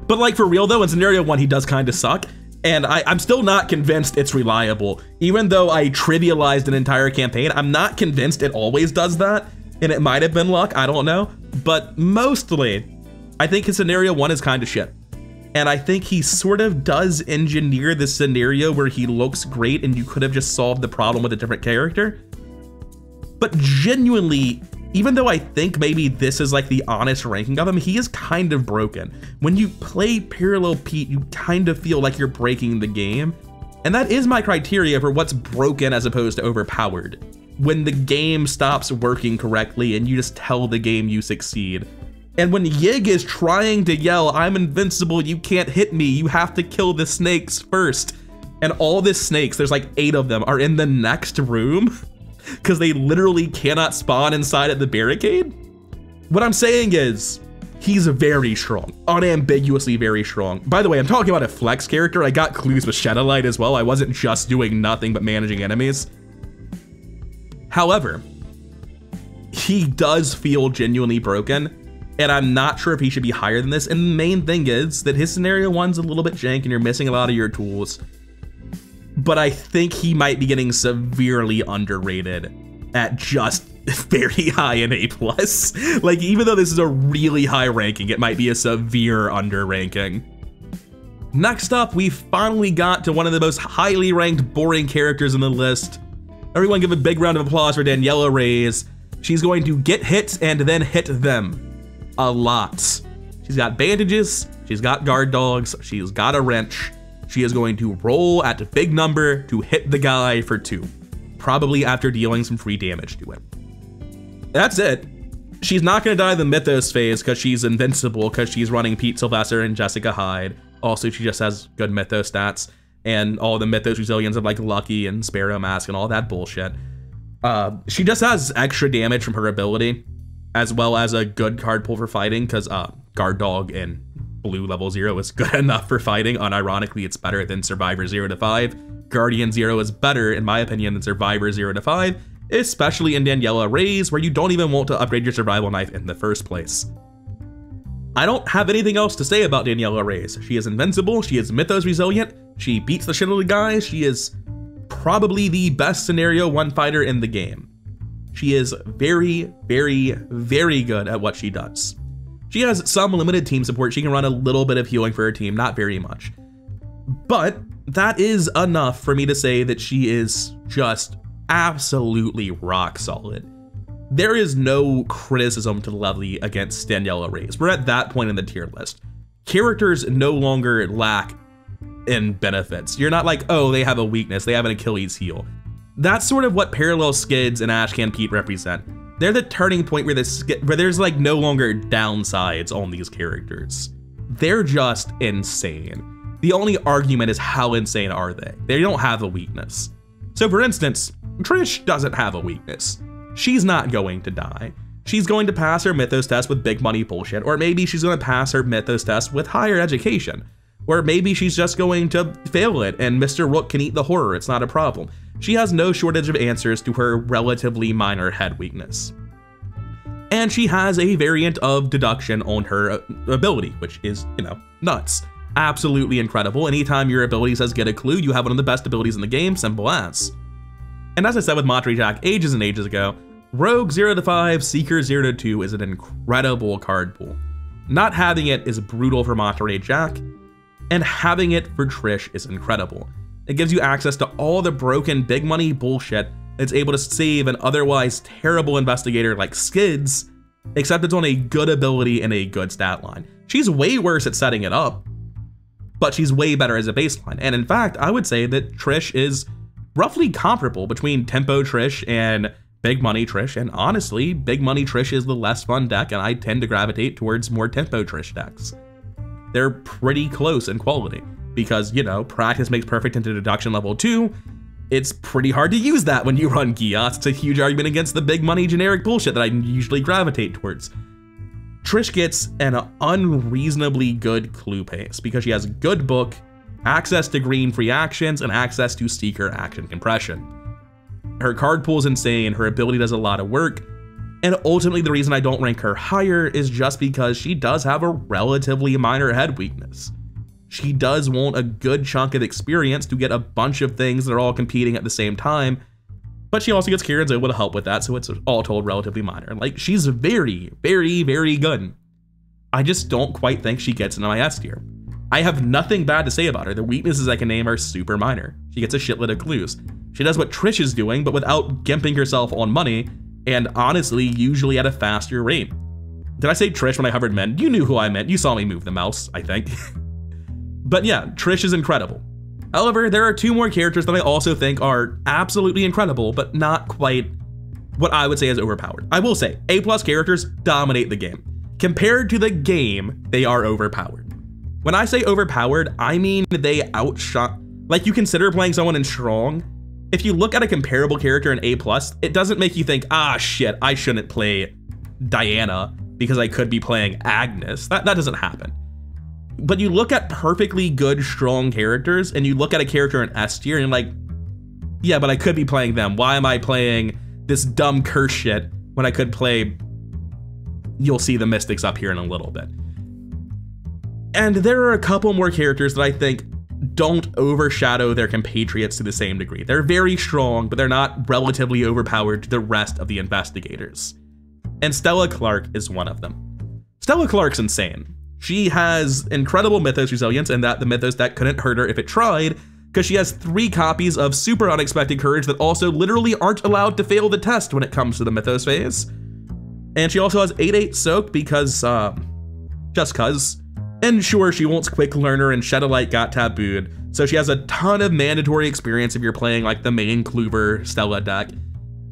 But like for real though, in scenario 1, he does kind of suck. And I'm still not convinced it's reliable. Even though I trivialized an entire campaign, I'm not convinced it always does that. And it might have been luck, I don't know. But mostly, I think his scenario one is kind of shit. And I think he sort of does engineer this scenario where he looks great and you could have just solved the problem with a different character. But genuinely, even though I think maybe this is like the honest ranking of him, he is kind of broken. When you play Parallel Pete, you kind of feel like you're breaking the game. And that is my criteria for what's broken as opposed to overpowered. When the game stops working correctly and you just tell the game you succeed. And when Yig is trying to yell, I'm invincible, you can't hit me, you have to kill the snakes first. And all the snakes, there's like 8 of them, are in the next room because they literally cannot spawn inside of the barricade. What I'm saying is, he's very strong, unambiguously very strong. By the way, I'm talking about a flex character. I got clues with Shadowlight as well. I wasn't just doing nothing but managing enemies. However, he does feel genuinely broken. And I'm not sure if he should be higher than this. And the main thing is that his scenario one's a little bit jank and you're missing a lot of your tools. But I think he might be getting severely underrated at just very high in A+. Like, even though this is a really high ranking, it might be a severe underranking. Next up, we finally got to one of the most highly ranked boring characters in the list. Everyone give a big round of applause for Daniela Reyes. She's going to get hits and then hit them. A lot. She's got bandages, she's got guard dogs, she's got a wrench. She is going to roll at a big number to hit the guy for 2, probably after dealing some free damage to him. That's it. She's not going to die the Mythos phase because she's invincible, because she's running Pete Sylvester and Jessica Hyde. Also, she just has good Mythos stats and all the Mythos resilience of like Lucky and Sparrow Mask and all that bullshit. She just has extra damage from her ability, as well as a good card pull for fighting, because Guard Dog and Blue level 0 is good enough for fighting. Unironically, it's better than Survivor 0 to 5. Guardian 0 is better, in my opinion, than Survivor 0 to 5, especially in Daniela Reyes, where you don't even want to upgrade your survival knife in the first place. I don't have anything else to say about Daniela Reyes. She is invincible, she is Mythos resilient, she beats the shit out of the guy, she is probably the best scenario one fighter in the game. She is very, very, very good at what she does. She has some limited team support. She can run a little bit of healing for her team, not very much. But that is enough for me to say that she is just absolutely rock solid. There is no criticism to levy against Daniela Reyes. We're at that point in the tier list. Characters no longer lack in benefits. You're not like, oh, they have a weakness, they have an Achilles heel. That's sort of what Parallel Skids and Ashcan Pete represent. They're the turning point where there's like no longer downsides on these characters. They're just insane. The only argument is how insane are they? They don't have a weakness. So for instance, Trish doesn't have a weakness. She's not going to die. She's going to pass her Mythos test with big money bullshit, or maybe she's going to pass her Mythos test with higher education, or maybe she's just going to fail it and Mr. Rook can eat the horror, it's not a problem. She has no shortage of answers to her relatively minor head weakness. And she has a variant of deduction on her ability, which is, you know, nuts. Absolutely incredible. Anytime your ability says get a clue, you have one of the best abilities in the game, simple as. And as I said with Monterey Jack ages and ages ago, Rogue 0 to 5, Seeker 0 to 2 is an incredible card pool. Not having it is brutal for Monterey Jack, and having it for Trish is incredible. It gives you access to all the broken big money bullshit. It's able to save an otherwise terrible investigator like Skids, except it's on a good ability and a good stat line. She's way worse at setting it up, but she's way better as a baseline. And in fact, I would say that Trish is roughly comparable between Tempo Trish and Big Money Trish. And honestly, Big Money Trish is the less fun deck, and I tend to gravitate towards more Tempo Trish decks. They're pretty close in quality. Because, you know, practice makes perfect into deduction level 2. It's pretty hard to use that when you run Gias. It's a huge argument against the big money generic bullshit that I usually gravitate towards. Trish gets an unreasonably good clue pace because she has a good book, access to green free actions, and access to seeker action compression. Her card pool is insane, her ability does a lot of work, and ultimately the reason I don't rank her higher is just because she does have a relatively minor head weakness. She does want a good chunk of experience to get a bunch of things that are all competing at the same time, but she also gets Karen's able to help with that, so it's all told relatively minor. Like, she's very, very, very good. I just don't quite think she gets into my S tier. I have nothing bad to say about her. The weaknesses I can name are super minor. She gets a shitload of clues. She does what Trish is doing, but without gimping herself on money, and honestly, usually at a faster rate. Did I say Trish when I hovered men? You knew who I meant. You saw me move the mouse, I think. But yeah, Trish is incredible. However, there are two more characters that I also think are absolutely incredible, but not quite what I would say is overpowered. I will say, A+ characters dominate the game. Compared to the game, they are overpowered. When I say overpowered, I mean they outshot. Like, you consider playing someone in strong. If you look at a comparable character in A+, it doesn't make you think, ah, shit, I shouldn't play Diana because I could be playing Agnes. That doesn't happen. But you look at perfectly good, strong characters, and you look at a character in S tier, and you're like, yeah, but I could be playing them. Why am I playing this dumb curse shit when I could play... You'll see the Mystics up here in a little bit. And there are a couple more characters that I think don't overshadow their compatriots to the same degree. They're very strong, but they're not relatively overpowered to the rest of the investigators. And Stella Clark is one of them. Stella Clark's insane. She has incredible Mythos resilience, and that the Mythos that couldn't hurt her if it tried, because she has 3 copies of Super Unexpected Courage that also literally aren't allowed to fail the test when it comes to the Mythos phase. And she also has 8/8 Soak because, just cuz. And sure, she wants Quick Learner, and Shed a Light got tabooed, so she has a ton of mandatory experience if you're playing like the main Kluber Stella deck.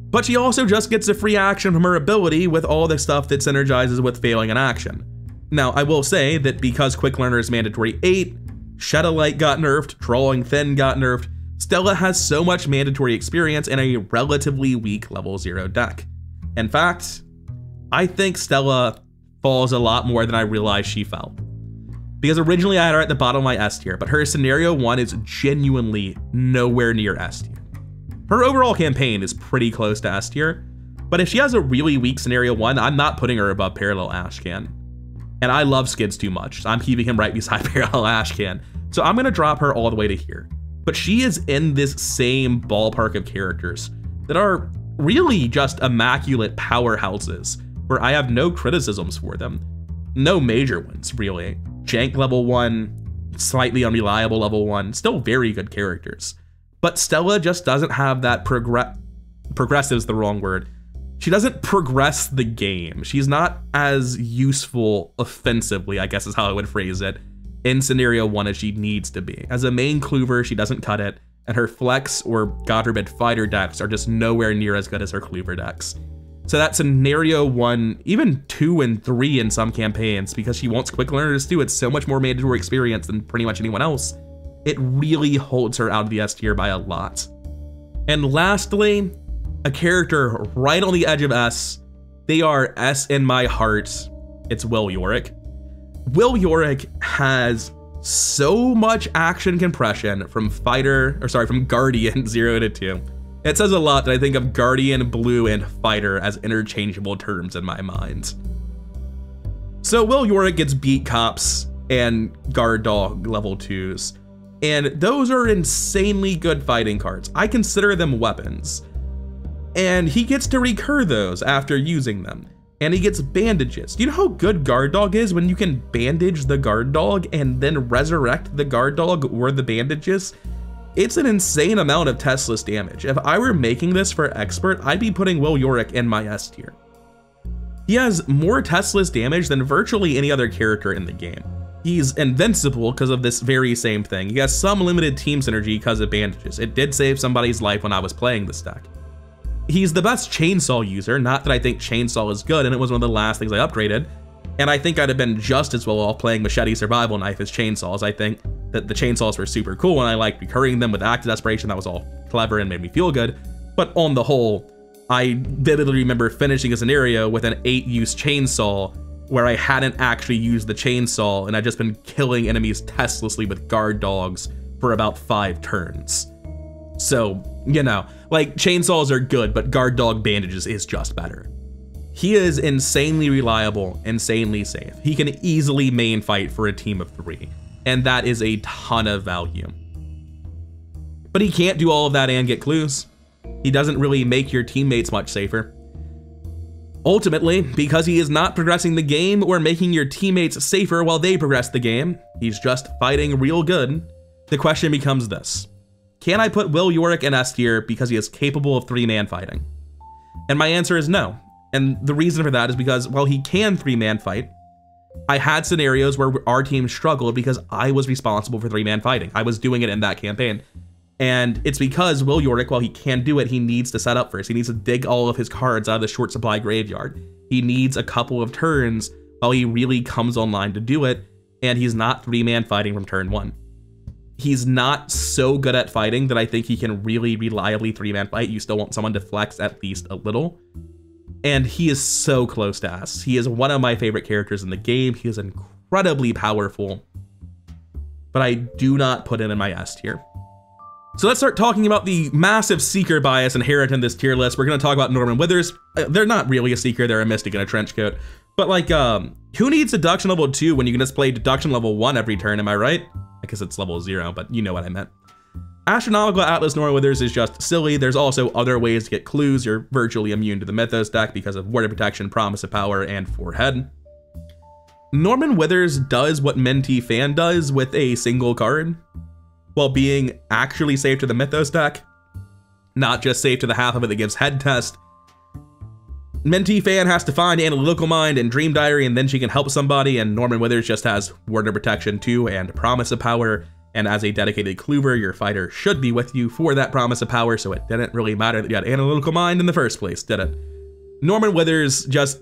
But she also just gets a free action from her ability with all the stuff that synergizes with failing an action. Now, I will say that because Quick Learner is mandatory 8, Shadow Light got nerfed, Drawing Thin got nerfed, Stella has so much mandatory experience in a relatively weak level 0 deck. In fact, I think Stella falls a lot more than I realized she fell. Because originally I had her at the bottom of my S tier, but her scenario 1 is genuinely nowhere near S tier. Her overall campaign is pretty close to S tier, but if she has a really weak scenario 1, I'm not putting her above Parallel Ashcan. And I love Skids too much, so I'm keeping him right beside Parallel Ashcan. So I'm gonna drop her all the way to here. But she is in this same ballpark of characters that are really just immaculate powerhouses, where I have no criticisms for them. No major ones, really. Jank level 1, slightly unreliable level 1, still very good characters. But Stella just doesn't have that progressive's the wrong word. She doesn't progress the game. She's not as useful offensively, I guess is how I would phrase it, in scenario 1 as she needs to be. As a main Kluver, she doesn't cut it, and her flex or god forbid fighter decks are just nowhere near as good as her Kluver decks. So that scenario 1, even 2 and 3 in some campaigns, because she wants Quick Learners too, it's so much more mandatory experience than pretty much anyone else. It really holds her out of the S tier by a lot. And lastly, a character right on the edge of S. They are S in my heart. It's Will Yorick. Will Yorick has so much action compression from Guardian 0 to 2. It says a lot that I think of Guardian, Blue, and Fighter as interchangeable terms in my mind. So Will Yorick gets beat cops and guard dog level 2s. And those are insanely good fighting cards. I consider them weapons. And he gets to recur those after using them. And he gets bandages. Do you know how good guard dog is when you can bandage the guard dog and then resurrect the guard dog or the bandages? It's an insane amount of Tesla's damage. If I were making this for expert, I'd be putting Will Yorick in my S tier. He has more Tesla's damage than virtually any other character in the game. He's invincible because of this very same thing. He has some limited team synergy because of bandages. It did save somebody's life when I was playing this deck. He's the best chainsaw user, not that I think chainsaw is good, and it was one of the last things I upgraded, and I think I'd have been just as well off playing machete survival knife as chainsaws. I think that the chainsaws were super cool, and I liked recurring them with Act of Desperation. That was all clever and made me feel good, but on the whole, I vividly remember finishing a scenario with an 8-use chainsaw where I hadn't actually used the chainsaw, and I'd just been killing enemies testlessly with guard dogs for about 5 turns. So, you know, like, chainsaws are good, but guard dog bandages is just better. He is insanely reliable, insanely safe. He can easily main fight for a team of 3, and that is a ton of value. But he can't do all of that and get clues. He doesn't really make your teammates much safer. Ultimately, because he is not progressing the game or making your teammates safer while they progress the game, he's just fighting real good, the question becomes this. Can I put Will Yorick in S tier because he is capable of three-man fighting? And my answer is no. And the reason for that is because while he can three-man fight, I had scenarios where our team struggled because I was responsible for three-man fighting. I was doing it in that campaign. And it's because Will Yorick, while he can do it, he needs to set up first. He needs to dig all of his cards out of the short supply graveyard. He needs a couple of turns while he really comes online to do it. And he's not three-man fighting from turn one. He's not so good at fighting that I think he can really reliably three-man fight. You still want someone to flex at least a little. And he is so close to us. He is one of my favorite characters in the game. He is incredibly powerful, but I do not put him in my S tier. So let's start talking about the massive seeker bias inherent in this tier list. We're going to talk about Norman Withers. They're not really a seeker. They're a mystic in a trench coat, but like, who needs deduction level 2 when you can just play deduction level 1 every turn? Am I right? I guess it's level 0, but you know what I meant. Astronomical Atlas Norman Withers is just silly. There's also other ways to get clues. You're virtually immune to the Mythos deck because of Word of Protection, Promise of Power, and Forehead. Norman Withers does what Mentee Fan does with a single card, while being actually safe to the Mythos deck, not just safe to the half of it that gives Head Test. Mentee Fan has to find Analytical Mind and Dream Diary, and then she can help somebody, and Norman Withers just has Word of Protection 2 and Promise of Power. And as a dedicated Kluver, your fighter should be with you for that Promise of Power, so it didn't really matter that you had Analytical Mind in the first place, did it? Norman Withers just,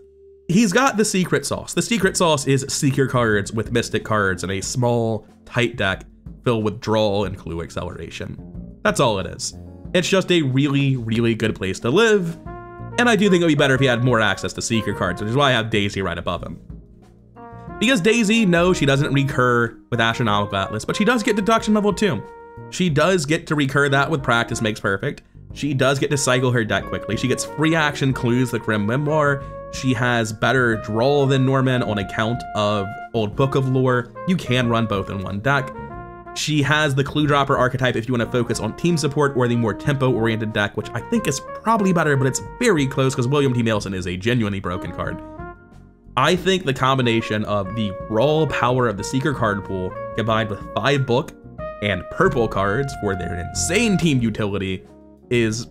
he's got the secret sauce. The secret sauce is seeker cards with mystic cards and a small, tight deck filled with draw and clue acceleration. That's all it is. It's just a really, really good place to live, and I do think it would be better if he had more access to seeker cards, which is why I have Daisy right above him. Because Daisy, no, she doesn't recur with Astronomical Atlas, but she does get deduction level 2. She does get to recur that with Practice Makes Perfect. She does get to cycle her deck quickly. She gets free action clues like Grim Memoir. She has better draw than Norman on account of Old Book of Lore. You can run both in one deck. She has the clue dropper archetype if you want to focus on team support or the more tempo-oriented deck, which I think is probably better, but it's very close because William T. Nelson is a genuinely broken card. I think the combination of the raw power of the Seeker card pool combined with 5 book and purple cards for their insane team utility is,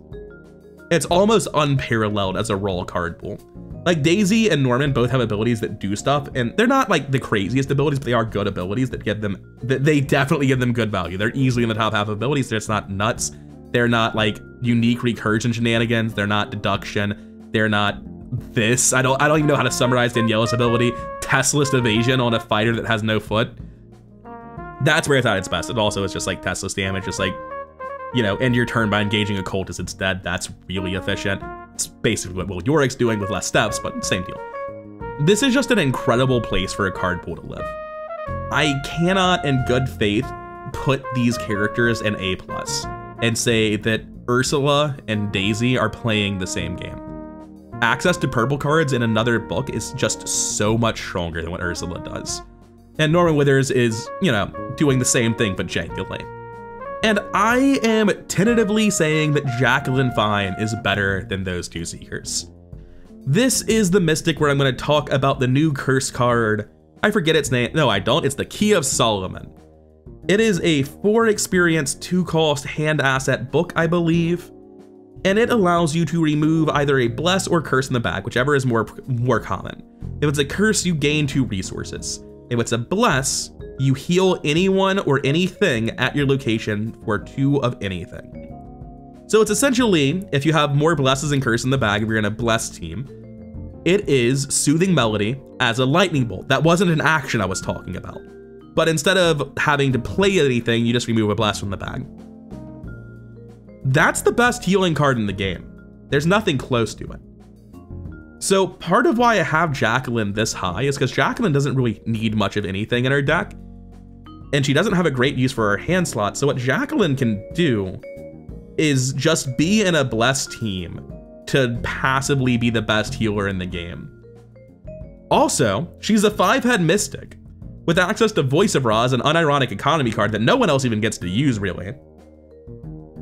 it's almost unparalleled as a raw card pool. Like Daisy and Norman both have abilities that do stuff, and they're not like the craziest abilities, but they are good abilities that give them, they definitely give them good value. They're easily in the top half of abilities. They're just not nuts. They're not like unique recursion shenanigans. They're not deduction. They're not this. I don't even know how to summarize Daniela's ability. Testless evasion on a fighter that has no foot. That's where it's at its best. It also is just like testless damage, just like, you know, end your turn by engaging a cultist instead. That's really efficient. It's basically what Will Yorick's doing with less steps, but same deal. This is just an incredible place for a card pool to live. I cannot in good faith put these characters in A+ and say that Ursula and Daisy are playing the same game. Access to purple cards in another book is just so much stronger than what Ursula does. And Norman Withers is, you know, doing the same thing, but jankily. And I am tentatively saying that Jacqueline Fine is better than those two seekers. This is the mystic where I'm going to talk about the new curse card. I forget its name. No, I don't. It's the Key of Solomon. It is a 4 experience, 2 cost hand asset book, I believe. And it allows you to remove either a bless or curse in the bag, whichever is more common. If it's a curse, you gain 2 resources. If it's a bless, you heal anyone or anything at your location for 2 of anything. So it's essentially, if you have more blesses and curse in the bag, if you're in a bless team, it is Soothing Melody as a lightning bolt. That wasn't an action I was talking about. But instead of having to play anything, you just remove a bless from the bag. That's the best healing card in the game. There's nothing close to it. So part of why I have Jacqueline this high is because Jacqueline doesn't really need much of anything in her deck, and she doesn't have a great use for her hand slot. So what Jacqueline can do is just be in a blessed team to passively be the best healer in the game. Also, she's a 5-head mystic with access to Voice of Ra, an unironic economy card that no one else even gets to use really.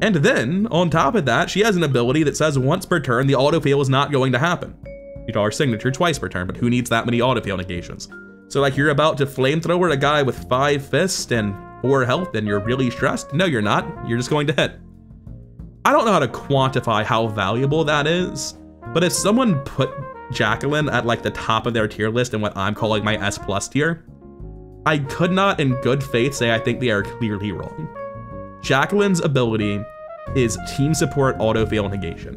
And then, on top of that, she has an ability that says once per turn, the autofill is not going to happen. $50 signature twice per turn, but who needs that many autofill negations? So like, you're about to flamethrower a guy with 5 fists and 4 health and you're really stressed? No, you're not. You're just going to hit. I don't know how to quantify how valuable that is, but if someone put Jacqueline at like the top of their tier list in what I'm calling my S+ tier, I could not in good faith say I think they are clearly wrong. Jacqueline's ability is team support autofill negation.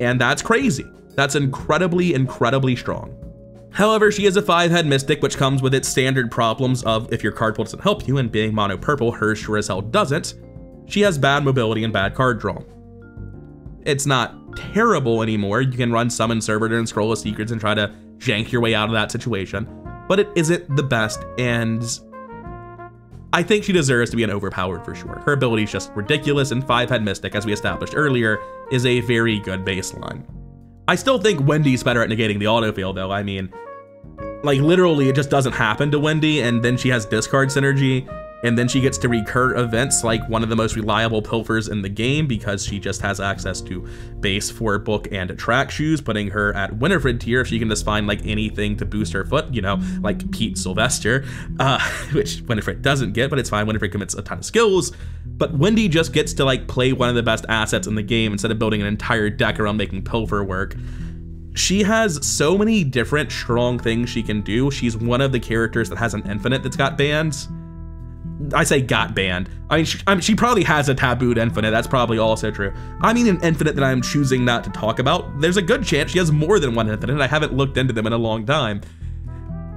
And that's crazy. That's incredibly, incredibly strong. However, she is a 5-head mystic, which comes with its standard problems of if your card pool doesn't help you, and being mono purple, hers sure as hell doesn't. She has bad mobility and bad card draw. It's not terrible anymore. You can run Summon Servitor and Scroll of Secrets and try to jank your way out of that situation, but it isn't the best, and I think she deserves to be an overpowered for sure. Her ability is just ridiculous, and 5-head mystic, as we established earlier, is a very good baseline. I still think Wendy's better at negating the autofill though. I mean, like, literally it just doesn't happen to Wendy, and then she has discard synergy, and then she gets to recur events like one of the most reliable pilfers in the game because she just has access to base 4 book and attract shoes, putting her at Winifred tier if she can just find like anything to boost her foot, you know, like Pete Sylvester, which Winifred doesn't get, but it's fine. Winifred commits a ton of skills, but Wendy just gets to like play one of the best assets in the game instead of building an entire deck around making pilfer work. She has so many different strong things she can do. She's one of the characters that has an infinite that's got banned. I say got banned. I mean, she probably has a tabooed infinite. That's probably also true. I mean, an infinite that I'm choosing not to talk about. There's a good chance she has more than one infinite. I haven't looked into them in a long time.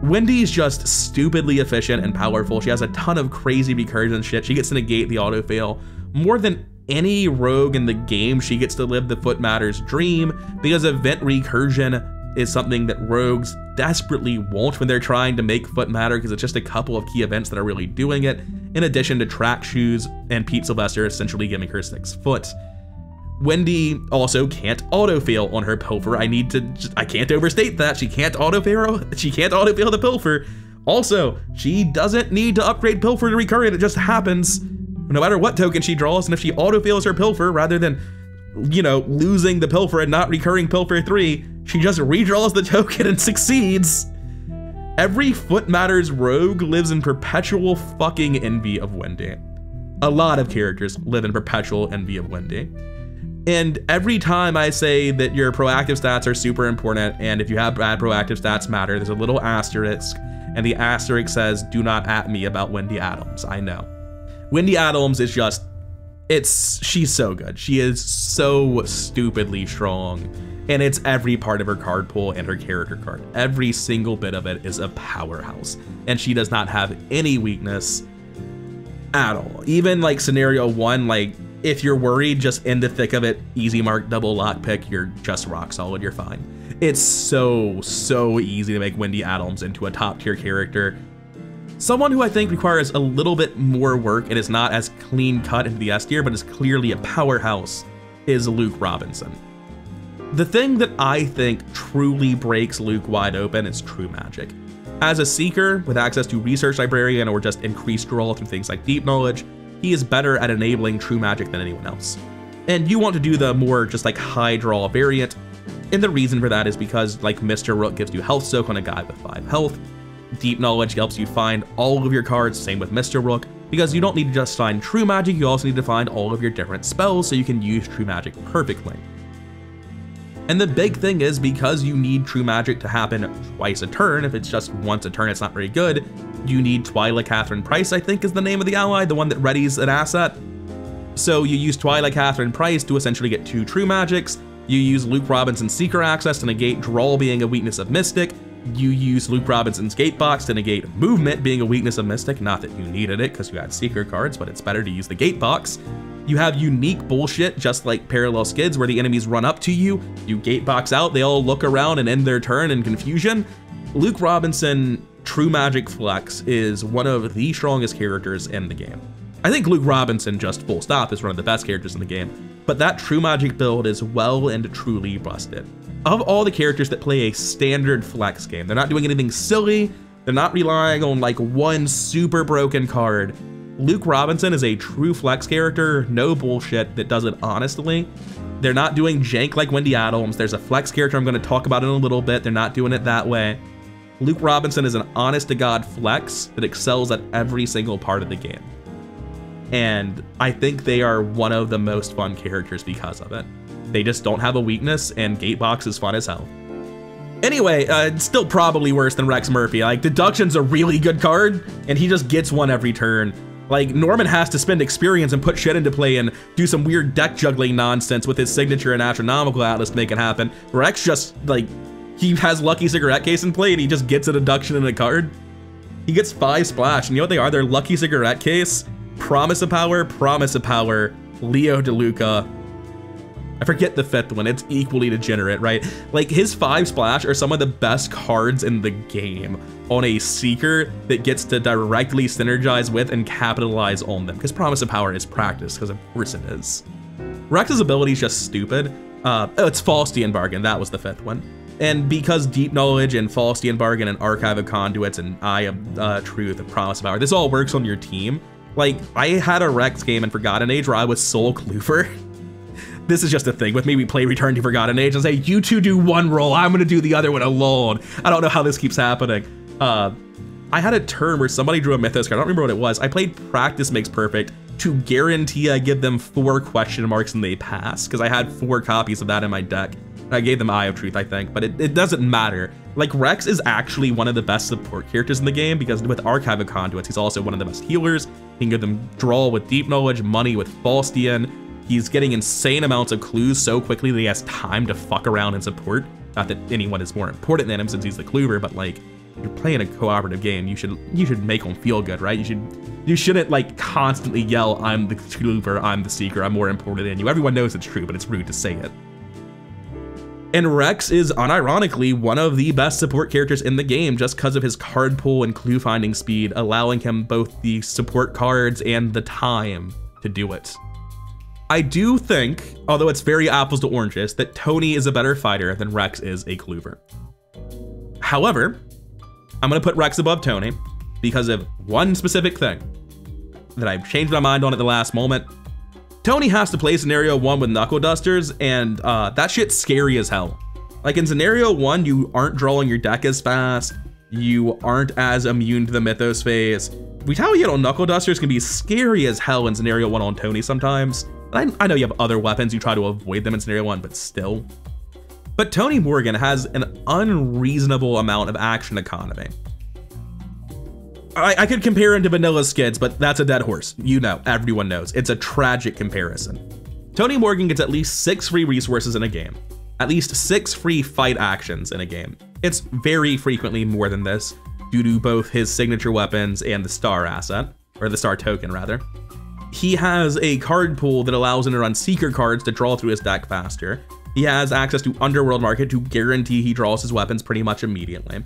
Wendy's just stupidly efficient and powerful. She has a ton of crazy recursion shit. She gets to negate the autofill. More than any rogue in the game, she gets to live the Foot Matters dream, because event recursion is something that rogues desperately want when they're trying to make Foot Matter, because it's just a couple of key events that are really doing it, in addition to track shoes and Pete Sylvester essentially giving her 6 foot. Wendy also can't autofill on her pilfer. I can't overstate that. She can't autofill the pilfer. Also, she doesn't need to upgrade pilfer to recurrent. It just happens no matter what token she draws, and if she autofills her pilfer, rather than, you know, losing the pilfer and not recurring pilfer 3, she just redraws the token and succeeds. Every Foot Matters rogue lives in perpetual fucking envy of Wendy. A lot of characters live in perpetual envy of Wendy. And every time I say that your proactive stats are super important, and if you have bad proactive stats matter, there's a little asterisk, and the asterisk says, do not at me about Wendy Adams. I know. Wendy Adams is just, she's so good. She is so stupidly strong, and it's every part of her card pool and her character card. Every single bit of it is a powerhouse, and she does not have any weakness at all. Even like scenario 1, like if you're worried, just in the thick of it, easy mark, double lockpick, you're just rock solid, you're fine. It's so easy to make Wendy Adams into a top tier character. Someone who I think requires a little bit more work and is not as clean cut into the S tier, but is clearly a powerhouse, is Luke Robinson. The thing that I think truly breaks Luke wide open is true magic. As a seeker with access to research librarian or just increased draw through things like deep knowledge, he is better at enabling true magic than anyone else. And you want to do the more just like high draw variant. And the reason for that is because like Mr. Rook gives you health soak on a guy with 5 health. Deep knowledge helps you find all of your cards, same with Mr. Rook, because you don't need to just find true magic, you also need to find all of your different spells so you can use true magic perfectly. And the big thing is, because you need true magic to happen twice a turn, if it's just once a turn it's not very good, you need Twyla Catherine Price, I think is the name of the ally, the one that readies an asset. So you use Twyla Catherine Price to essentially get 2 true magics, you use Luke Robinson's Seeker Access to negate Draw being a weakness of Mystic, you use Luke Robinson's Gatebox to negate Movement being a weakness of Mystic, not that you needed it because you had Seeker cards, but it's better to use the Gatebox. You have unique bullshit, just like Parallel Skids, where the enemies run up to you, you Gatebox out, they all look around and end their turn in confusion. Luke Robinson True Magic Flex is one of the strongest characters in the game. I think Luke Robinson, just full stop, is one of the best characters in the game, but that True Magic build is well and truly busted. Of all the characters that play a standard flex game, they're not doing anything silly, they're not relying on like one super broken card, Luke Robinson is a true flex character, no bullshit, that does it honestly, They're not doing jank like Wendy Adams. There's a flex character I'm going to talk about in a little bit. They're not doing it that way. Luke Robinson is an honest-to-God flex that excels at every single part of the game. And I think they are one of the most fun characters because of it. They just don't have a weakness, and Gatebox is fun as hell. Anyway, it's still probably worse than Rex Murphy. Like, Deduction's a really good card, and he just gets one every turn. Like, Norman has to spend experience and put shit into play and do some weird deck juggling nonsense with his signature and astronomical atlas to make it happen. Rex just, like, he has Lucky Cigarette Case in play, and he just gets a deduction and a card. He gets 5 splash, and you know what they are? They're Lucky Cigarette Case, Promise of Power, Leo DeLuca. I forget the 5th one. It's equally degenerate, right? Like, his 5 splash are some of the best cards in the game on a Seeker that gets to directly synergize with and capitalize on them, because Promise of Power is practice, because of course it is. Rex's ability is just stupid. Oh, it's Faustian Bargain. That was the 5th one. And because Deep Knowledge and Faustian Bargain and Archive of Conduits and Eye of Truth and Promise of Power, this all works on your team. Like, I had a Rex game in Forgotten Age where I was Soul Kloofer. This is just a thing with me. We play Return to Forgotten Age and say, you two do one roll, I'm gonna do the other one alone. I don't know how this keeps happening. I had a turn where somebody drew a Mythos card. I don't remember what it was. I played Practice Makes Perfect to guarantee I give them 4 question marks and they pass, because I had 4 copies of that in my deck. I gave them Eye of Truth, I think, but it doesn't matter. Like, Rex is actually one of the best support characters in the game, because with Archive of Conduits, he's also one of the best healers. He can give them Draw with Deep Knowledge, Money with Faustian. He's getting insane amounts of clues so quickly that he has time to fuck around and support. Not that anyone is more important than him since he's the Kloover, but like, you're playing a cooperative game, you should make them feel good, right? You shouldn't like constantly yell, I'm the Kloover, I'm the Seeker, I'm more important than you. Everyone knows it's true, but it's rude to say it. And Rex is unironically one of the best support characters in the game just because of his card pool and clue finding speed, allowing him both the support cards and the time to do it. I do think, although it's very apples to oranges, that Tony is a better fighter than Rex is a Kloover. However, I'm going to put Rex above Tony because of one specific thing that I've changed my mind on at the last moment. Tony has to play Scenario 1 with Knuckle Dusters, and that shit's scary as hell. Like, in Scenario 1, you aren't drawing your deck as fast, you aren't as immune to the Mythos phase. Retaliate on Knuckle Dusters can be scary as hell in Scenario 1 on Tony sometimes. And I know you have other weapons, you try to avoid them in Scenario 1, but still. But Tony Morgan has an unreasonable amount of action economy. I could compare him to Vanilla Skids, but that's a dead horse. You know, everyone knows. It's a tragic comparison. Tony Morgan gets at least 6 free resources in a game, at least 6 free fight actions in a game. It's very frequently more than this due to both his signature weapons and the star asset, or the star token rather. He has a card pool that allows him to run Seeker cards to draw through his deck faster. He has access to Underworld Market to guarantee he draws his weapons pretty much immediately.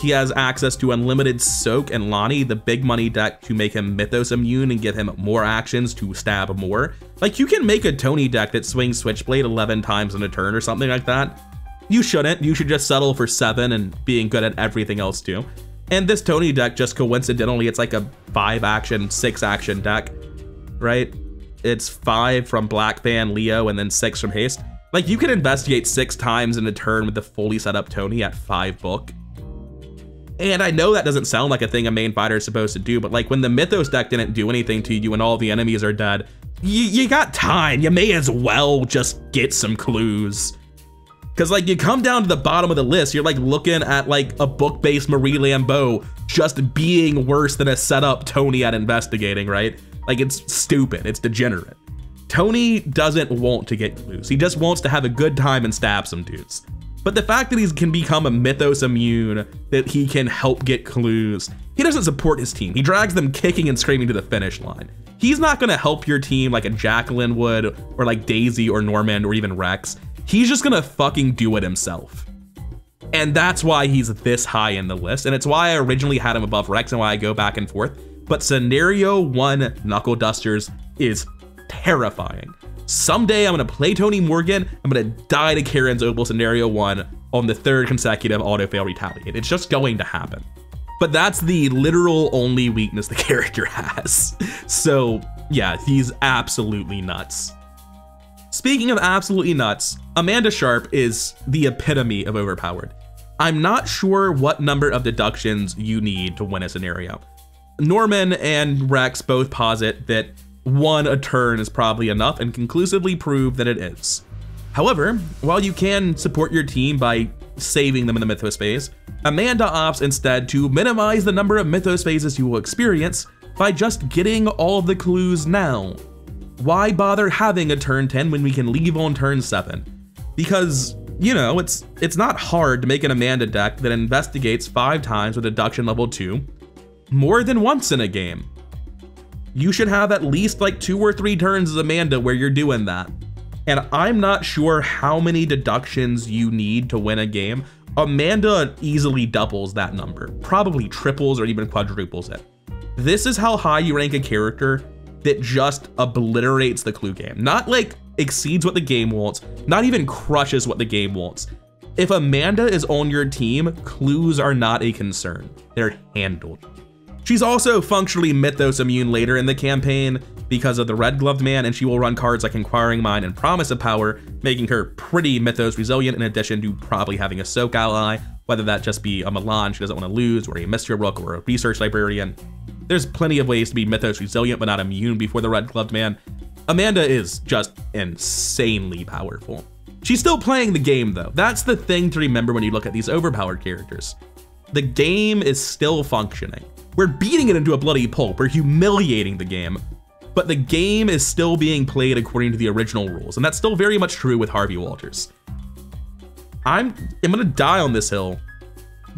He has access to Unlimited Soak and Lonnie, the big money deck, to make him Mythos immune and give him more actions to stab more. Like, you can make a Tony deck that swings Switchblade 11 times in a turn or something like that. You shouldn't. You should just settle for 7 and being good at everything else too. And this Tony deck, just coincidentally, it's like a 5-action, 6-action deck, right? It's 5 from Black Van, Leo, and then 6 from Haste. Like, you can investigate 6 times in a turn with the fully set up Tony at 5 book. And I know that doesn't sound like a thing a main fighter is supposed to do, but like, when the Mythos deck didn't do anything to you and all the enemies are dead, you got time. You may as well just get some clues. Cause like, you come down to the bottom of the list, you're like looking at like a book-based Marie Lambeau just being worse than a setup Tony at investigating, right? Like, it's stupid. It's degenerate. Tony doesn't want to get clues. He just wants to have a good time and stab some dudes. But the fact that he can become a Mythos immune, that he can help get clues, he doesn't support his team. He drags them kicking and screaming to the finish line. He's not going to help your team like a Jacqueline would, or like Daisy or Norman or even Rex. He's just going to fucking do it himself. And that's why he's this high in the list. And it's why I originally had him above Rex and why I go back and forth. But Scenario 1 Knuckle Dusters is terrifying. Someday I'm going to play Tony Morgan. I'm going to die to Karen's Opal Scenario 1 on the 3rd consecutive auto fail retaliate. It's just going to happen. But that's the literal only weakness the character has. So yeah, he's absolutely nuts. Speaking of absolutely nuts, Amanda Sharp is the epitome of overpowered. I'm not sure what number of deductions you need to win a scenario. Norman and Rex both posit that one a turn is probably enough and conclusively prove that it is. However, while you can support your team by saving them in the Mythos phase, Amanda opts instead to minimize the number of Mythos phases you will experience by just getting all of the clues now. Why bother having a turn 10 when we can leave on turn 7? Because, you know, it's not hard to make an Amanda deck that investigates 5 times with deduction level 2 more than once in a game. You should have at least like 2 or 3 turns as Amanda where you're doing that. And I'm not sure how many deductions you need to win a game. Amanda easily doubles that number, probably triples or even quadruples it. This is how high you rank a character that just obliterates the clue game. Not like exceeds what the game wants, not even crushes what the game wants. If Amanda is on your team, clues are not a concern. They're handled. She's also functionally Mythos immune later in the campaign because of the Red Gloved Man, and she will run cards like Inquiring Mind and Promise of Power, making her pretty Mythos resilient in addition to probably having a Soak ally, whether that just be a Milan she doesn't want to lose, or a Mystery Rook, or a Research Librarian. There's plenty of ways to be Mythos resilient but not immune before the Red Gloved Man. Amanda is just insanely powerful. She's still playing the game though. That's the thing to remember when you look at these overpowered characters. The game is still functioning. We're beating it into a bloody pulp, we're humiliating the game, but the game is still being played according to the original rules, and that's still very much true with Harvey Walters. I'm gonna die on this hill.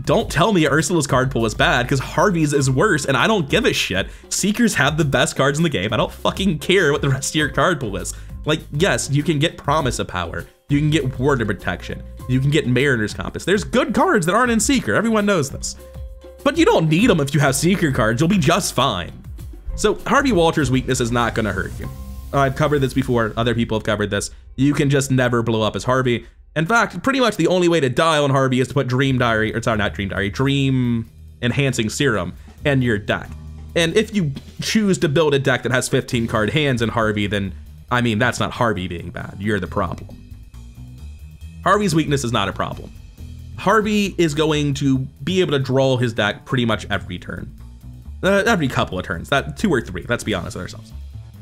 Don't tell me Ursula's card pool is bad, because Harvey's is worse, and I don't give a shit. Seekers have the best cards in the game. I don't fucking care what the rest of your card pool is. Like, yes, you can get Promise of Power, you can get Warden Protection, you can get Mariner's Compass. There's good cards that aren't in Seeker, everyone knows this. But you don't need them if you have Seeker cards, you'll be just fine. So Harvey Walters' weakness is not gonna hurt you. I've covered this before, other people have covered this. You can just never blow up as Harvey. In fact, pretty much the only way to die on Harvey is to put Dream Enhancing Serum in your deck. And if you choose to build a deck that has 15 card hands in Harvey, then, I mean, that's not Harvey being bad, you're the problem. Harvey's weakness is not a problem. Harvey is going to be able to draw his deck pretty much every turn. Every couple of turns, that 2 or 3, let's be honest with ourselves.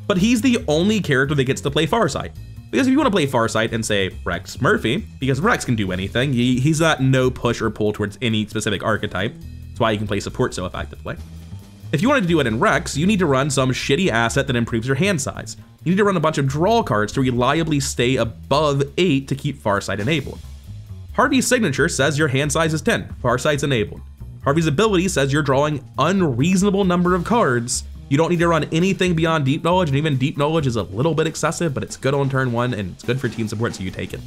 But he's the only character that gets to play Farsight. Because if you want to play Farsight and say Rex Murphy, because Rex can do anything, he's not no push or pull towards any specific archetype. That's why you can play support so effectively. If you wanted to do it in Rex, you need to run some shitty asset that improves your hand size. You need to run a bunch of draw cards to reliably stay above 8 to keep Farsight enabled. Harvey's signature says your hand size is 10, Farsight's enabled. Harvey's ability says you're drawing unreasonable number of cards. You don't need to run anything beyond Deep Knowledge, and even Deep Knowledge is a little bit excessive, but it's good on turn 1 and it's good for team support, so you take it.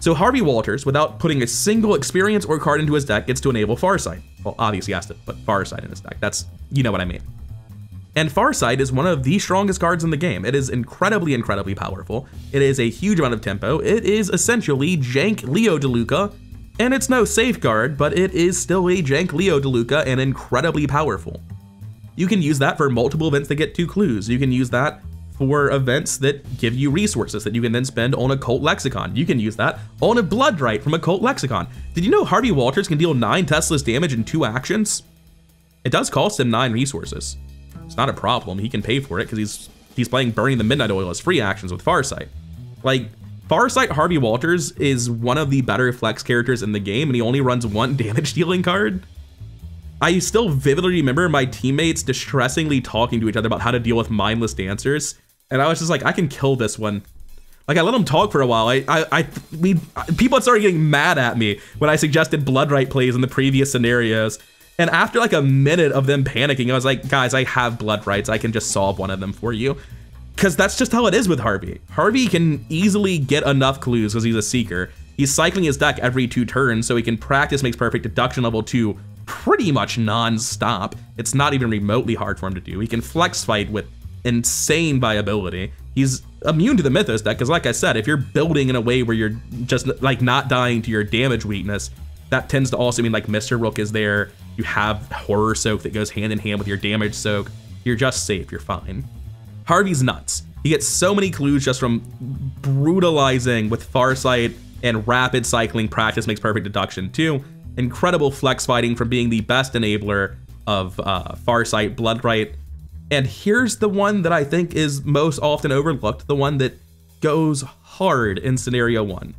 So Harvey Walters, without putting a single experience or card into his deck, gets to enable Farsight. Well, obviously he has to put Farsight in his deck, that's, you know what I mean. And Farsight is one of the strongest cards in the game. It is incredibly, incredibly powerful. It is a huge amount of tempo. It is essentially jank Leo DeLuca, and it's no safeguard, but it is still a jank Leo DeLuca and incredibly powerful. You can use that for multiple events that get 2 clues. You can use that for events that give you resources that you can then spend on Occult Lexicon. You can use that on a Blood Rite from Occult Lexicon. Did you know Harvey Walters can deal 9 Tesla's damage in 2 actions? It does cost him 9 resources. It's not a problem, he can pay for it because he's playing Burning the Midnight Oil as free actions with Farsight. Like, Farsight Harvey Walters is one of the better flex characters in the game, and he only runs 1 damage dealing card. I still vividly remember my teammates distressingly talking to each other about how to deal with mindless dancers, and I was just like, I can kill this one. Like, I let them talk for a while. People started getting mad at me when I suggested Blood Rite plays in the previous scenarios. And after like a minute of them panicking, I was like, guys, I have Blood Rites. I can just solve one of them for you. Because that's just how it is with Harvey. Harvey can easily get enough clues because he's a Seeker. He's cycling his deck every 2 turns, so he can practice Makes Perfect deduction level 2 pretty much non-stop. It's not even remotely hard for him to do. He can flex fight with insane viability. He's immune to the Mythos deck because, like I said, if you're building in a way where you're just like not dying to your damage weakness, that tends to also mean like Mr. Rook is there. You have Horror Soak that goes hand in hand with your damage soak. You're just safe, you're fine. Harvey's nuts. You get so many clues just from brutalizing with Farsight, and rapid cycling practice makes perfect deduction too. Incredible flex fighting from being the best enabler of Farsight, Bloodrite. And here's the one that I think is most often overlooked, the one that goes hard in scenario one.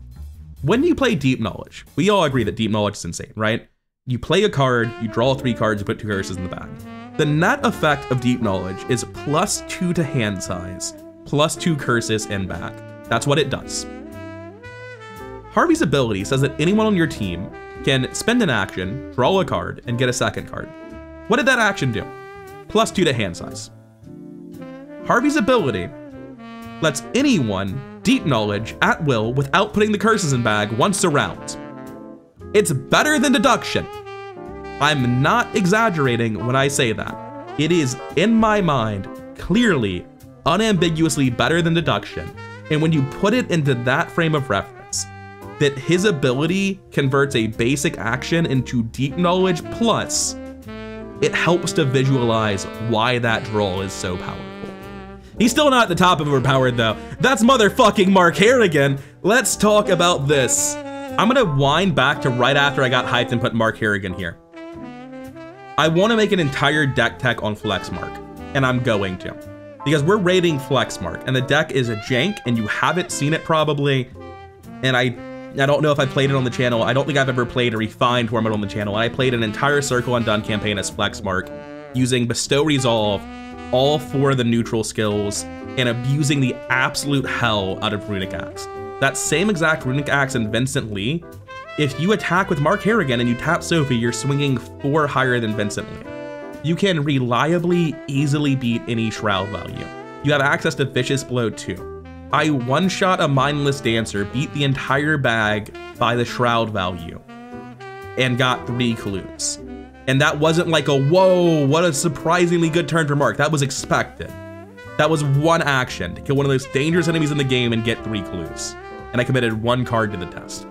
When you play Deep Knowledge, we all agree that Deep Knowledge is insane, right? You play a card, you draw 3 cards, you put 2 curses in the back. The net effect of Deep Knowledge is +2 to hand size, +2 curses in back. That's what it does. Harvey's ability says that anyone on your team can spend an action, draw a card, and get a second card. What did that action do? +2 to hand size. Harvey's ability lets anyone Deep Knowledge at will without putting the curses in bag once a round. It's better than deduction. I'm not exaggerating when I say that. It is, in my mind, clearly, unambiguously better than deduction. And when you put it into that frame of reference, that his ability converts a basic action into Deep Knowledge plus, it helps to visualize why that draw is so powerful. He's still not at the top of overpowered though. That's motherfucking Mark Harrigan. Let's talk about this. I'm gonna wind back to right after I got hyped and put Mark Harrigan here. I wanna make an entire deck tech on Flexmark, and I'm going to. Because we're rating Flexmark, and the deck is a jank, and you haven't seen it probably, and I don't know if I played it on the channel. I don't think I've ever played a refined format on the channel. And I played an entire Circle Undone campaign as Flexmark using Bestow Resolve, all 4 of the neutral skills, and abusing the absolute hell out of Runic Axe. That same exact Runic Axe in Vincent Lee, if you attack with Mark Harrigan and you tap Sophie, you're swinging 4 higher than Vincent Lee. You can reliably, easily beat any Shroud value. You have access to Vicious Blow 2. I one-shot a Mindless Dancer, beat the entire bag by the Shroud value, and got 3 clues. And that wasn't like a, whoa, what a surprisingly good turn for Mark. That was expected. That was one action to kill one of those dangerous enemies in the game and get 3 clues. And I committed 1 card to the test.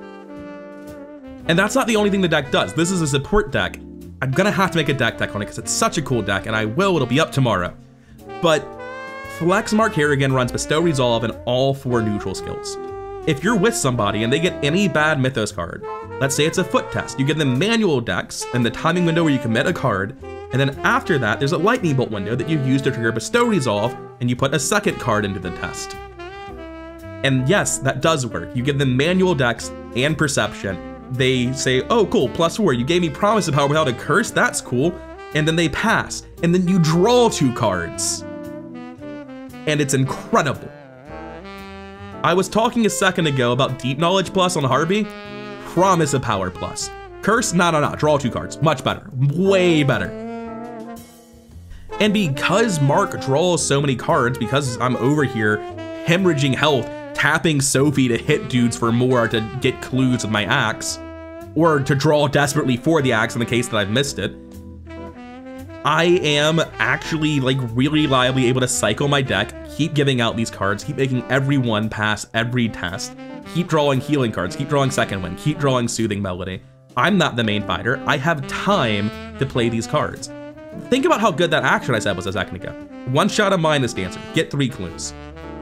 And that's not the only thing the deck does. This is a support deck. I'm gonna have to make a deck tech on it because it's such a cool deck, and I will, it'll be up tomorrow. But Flex Mark Harrigan runs Bestow Resolve and all 4 neutral skills. If you're with somebody and they get any bad Mythos card, let's say it's a foot test, you give them manual decks and the timing window where you commit a card, and then after that, there's a lightning bolt window that you use to trigger Bestow Resolve, and you put a second card into the test. And yes, that does work. You give them manual decks and perception. They say, oh, cool, +4, you gave me Promise of Power without a curse, that's cool. And then they pass, and then you draw 2 cards. And it's incredible. I was talking a second ago about Deep Knowledge Plus on Harvey. Promise of Power Plus. Curse, no, draw 2 cards. Much better, way better. And because Mark draws so many cards, because I'm over here hemorrhaging health, tapping Sophie to hit dudes for more to get clues with my axe, or to draw desperately for the axe in the case that I've missed it, I am actually like really reliably able to cycle my deck, keep giving out these cards, keep making everyone pass every test, keep drawing healing cards, keep drawing Second Wind, keep drawing Soothing Melody. I'm not the main fighter. I have time to play these cards. Think about how good that action I said was a second ago. One shot of Mindless Dancer, get 3 clues.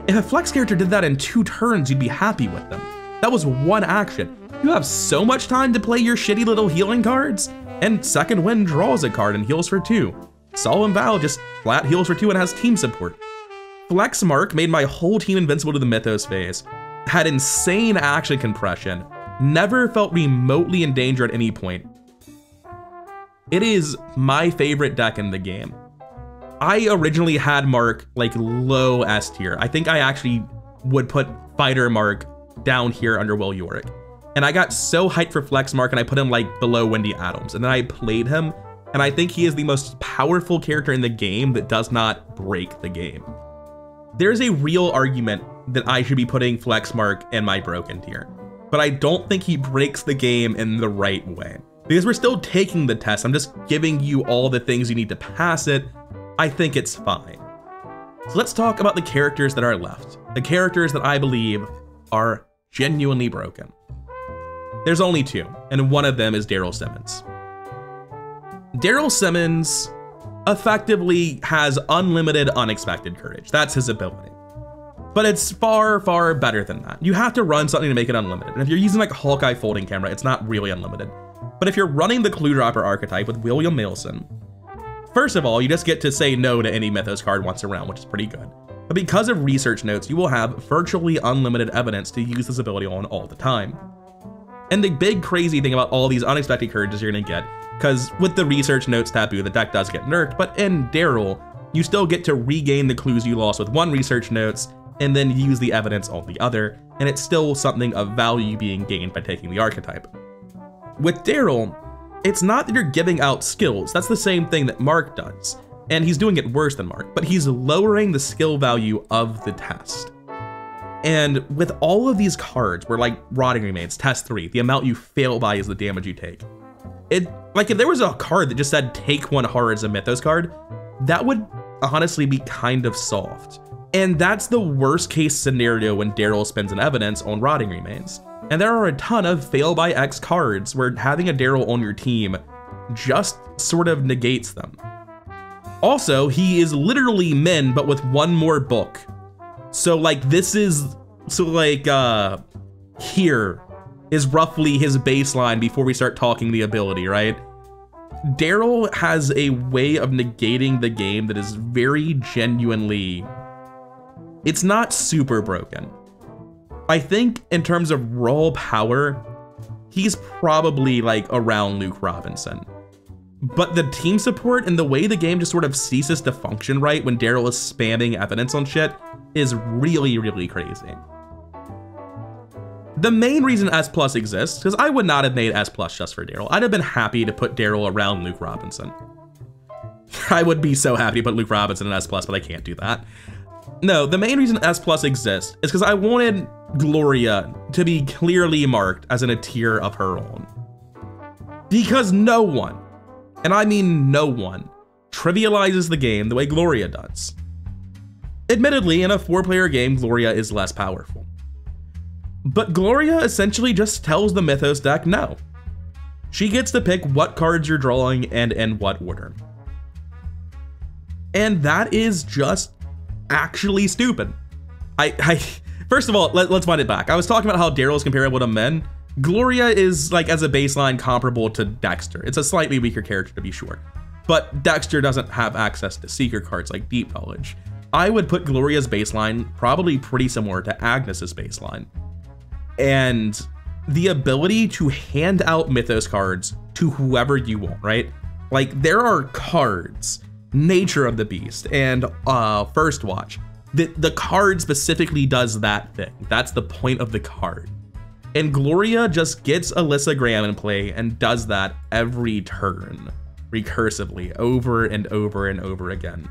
If a flex character did that in 2 turns, you'd be happy with them. That was one action. You have so much time to play your shitty little healing cards. And Second Wind draws a card and heals for 2. Solemn Vow just flat heals for 2 and has team support. Flexmark made my whole team invincible to the Mythos phase, had insane action compression, never felt remotely in danger at any point. It is my favorite deck in the game. I originally had Mark like low S tier. I think I actually would put Fighter Mark down here under Will Yorick. And I got so hyped for Flexmark and I put him like below Wendy Adams, and then I played him and I think he is the most powerful character in the game that does not break the game. There's a real argument that I should be putting Flexmark in my broken tier, but I don't think he breaks the game in the right way because we're still taking the test. I'm just giving you all the things you need to pass it. I think it's fine. So let's talk about the characters that are left, the characters that I believe are genuinely broken. There's only 2, and one of them is Daryl Simmons. Daryl Simmons effectively has unlimited unexpected courage. That's his ability. But it's far, far better than that. You have to run something to make it unlimited. And if you're using like a Hawkeye folding camera, it's not really unlimited. But if you're running the clue dropper archetype with William Milson, first of all, you just get to say no to any Mythos card once around, which is pretty good. But because of research notes, you will have virtually unlimited evidence to use this ability on all the time. And the big crazy thing about all these unexpected courages you're gonna get, because with the research notes taboo, the deck does get nerfed, but in Daryl, you still get to regain the clues you lost with one research notes and then use the evidence on the other, and it's still something of value being gained by taking the archetype. With Daryl, it's not that you're giving out skills, that's the same thing that Mark does, and he's doing it worse than Mark, but he's lowering the skill value of the test. And with all of these cards, where like Rotting Remains, test 3, the amount you fail by is the damage you take. It, like if there was a card that just said take one horror as a Mythos card, that would honestly be kind of soft. And that's the worst case scenario when Daryl spends an evidence on Rotting Remains. And there are a ton of fail by X cards where having a Daryl on your team just sort of negates them. Also, he is literally Min, but with one more book. So like this is, so like here is roughly his baseline before we start talking the ability, right? Daryl has a way of negating the game that is very genuinely, it's not super broken. I think in terms of raw power, he's probably like around Luke Robinson. But the team support and the way the game just sort of ceases to function right when Daryl is spamming evidence on shit is really, really crazy. The main reason S Plus exists, because I would not have made S Plus just for Daryl. I'd have been happy to put Daryl around Luke Robinson. I would be so happy to put Luke Robinson in S Plus, but I can't do that. No, the main reason S Plus exists is because I wanted Gloria to be clearly marked as in a tier of her own. Because no one, and I mean no one, trivializes the game the way Gloria does. Admittedly, in a 4-player game, Gloria is less powerful. But Gloria essentially just tells the Mythos deck no. She gets to pick what cards you're drawing and in what order. And that is just actually stupid. First of all, let's wind it back. I was talking about how Daryl is comparable to Min. Gloria is like as a baseline comparable to Dexter. It's a slightly weaker character to be sure, but Dexter doesn't have access to seeker cards like Deep Knowledge. I would put Gloria's baseline probably pretty similar to Agnes's baseline. And the ability to hand out Mythos cards to whoever you want, right? Like there are cards, Nature of the Beast and First Watch. The card specifically does that thing. That's the point of the card. And Gloria just gets Alyssa Graham in play and does that every turn, recursively, over and over and over again.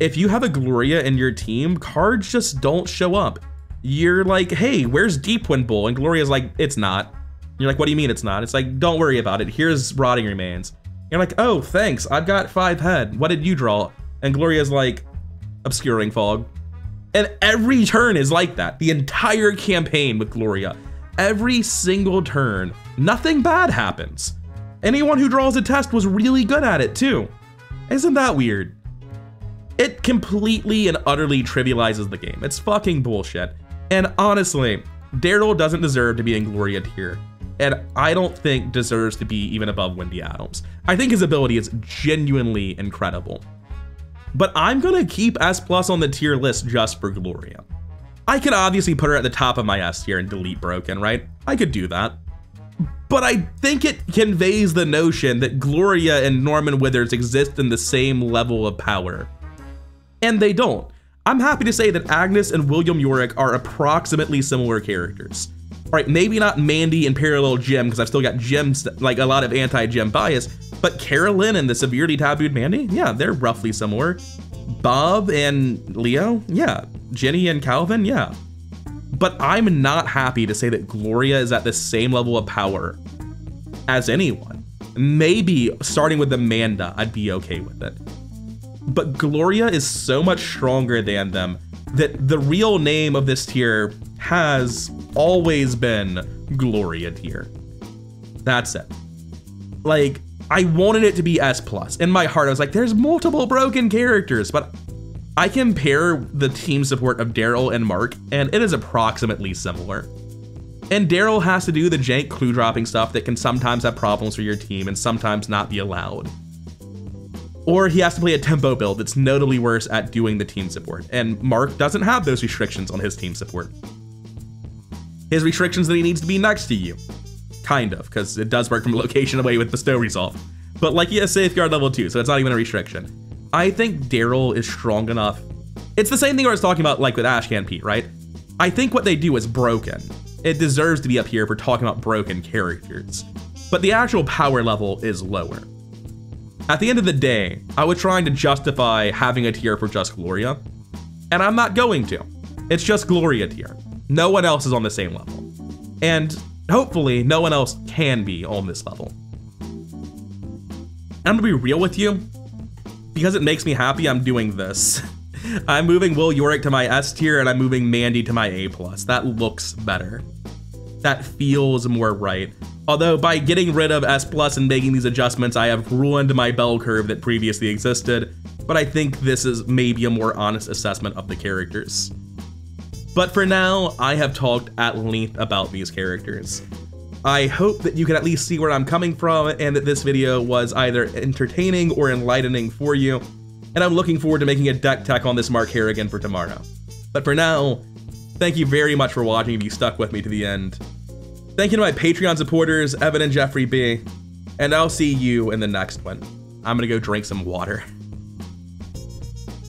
If you have a Gloria in your team, cards just don't show up. You're like, hey, where's Deepwind Bull? And Gloria's like, it's not. You're like, what do you mean it's not? It's like, don't worry about it. Here's Rotting Remains. You're like, oh, thanks. I've got 5 head. What did you draw? And Gloria's like, Obscuring Fog. And every turn is like that. The entire campaign with Gloria. Every single turn, nothing bad happens. Anyone who draws a test was really good at it too. Isn't that weird? It completely and utterly trivializes the game. It's fucking bullshit. And honestly, Daryl doesn't deserve to be in Gloria tier. And I don't think deserves to be even above Wendy Adams. I think his ability is genuinely incredible. But I'm gonna keep S Plus on the tier list just for Gloria. I could obviously put her at the top of my S tier and delete Broken, right? I could do that. But I think it conveys the notion that Gloria and Norman Withers exist in the same level of power. And they don't. I'm happy to say that Agnes and William Yorick are approximately similar characters. All right, maybe not Mandy and Parallel Jim, because I've still got Jim's, like a lot of anti-Jim bias, but Carolyn and the severely tabooed Mandy, yeah, they're roughly similar. Bob and Leo, yeah. Jenny and Calvin, yeah. But I'm not happy to say that Gloria is at the same level of power as anyone. Maybe starting with Amanda, I'd be okay with it. But Gloria is so much stronger than them that the real name of this tier has always been Gloria tier. That's it. Like, I wanted it to be S plus. In my heart, I was like, there's multiple broken characters, but I compare the team support of Daryl and Mark, and it is approximately similar. And Daryl has to do the jank clue dropping stuff that can sometimes have problems for your team and sometimes not be allowed. Or he has to play a tempo build that's notably worse at doing the team support, and Mark doesn't have those restrictions on his team support. His restrictions that he needs to be next to you. Kind of, because it does work from location away with Bestow Resolve. But like he has Safeguard level 2, so it's not even a restriction. I think Daryl is strong enough. It's the same thing I was talking about like with Ashcan Pete, right? I think what they do is broken. It deserves to be up here if we're talking about broken characters. But the actual power level is lower. At the end of the day, I was trying to justify having a tier for just Gloria, and I'm not going to. It's just Gloria tier. No one else is on the same level. And hopefully no one else can be on this level. And I'm gonna be real with you, because it makes me happy, I'm doing this. I'm moving Will Yorick to my S tier and I'm moving Mandy to my A+. That looks better. That feels more right. Although by getting rid of S+ and making these adjustments, I have ruined my bell curve that previously existed, but I think this is maybe a more honest assessment of the characters. But for now, I have talked at length about these characters. I hope that you can at least see where I'm coming from and that this video was either entertaining or enlightening for you, and I'm looking forward to making a deck tech on this Mark Harrigan for tomorrow. But for now, thank you very much for watching if you stuck with me to the end. Thank you to my Patreon supporters, Evan and Jeffrey B, and I'll see you in the next one. I'm gonna go drink some water.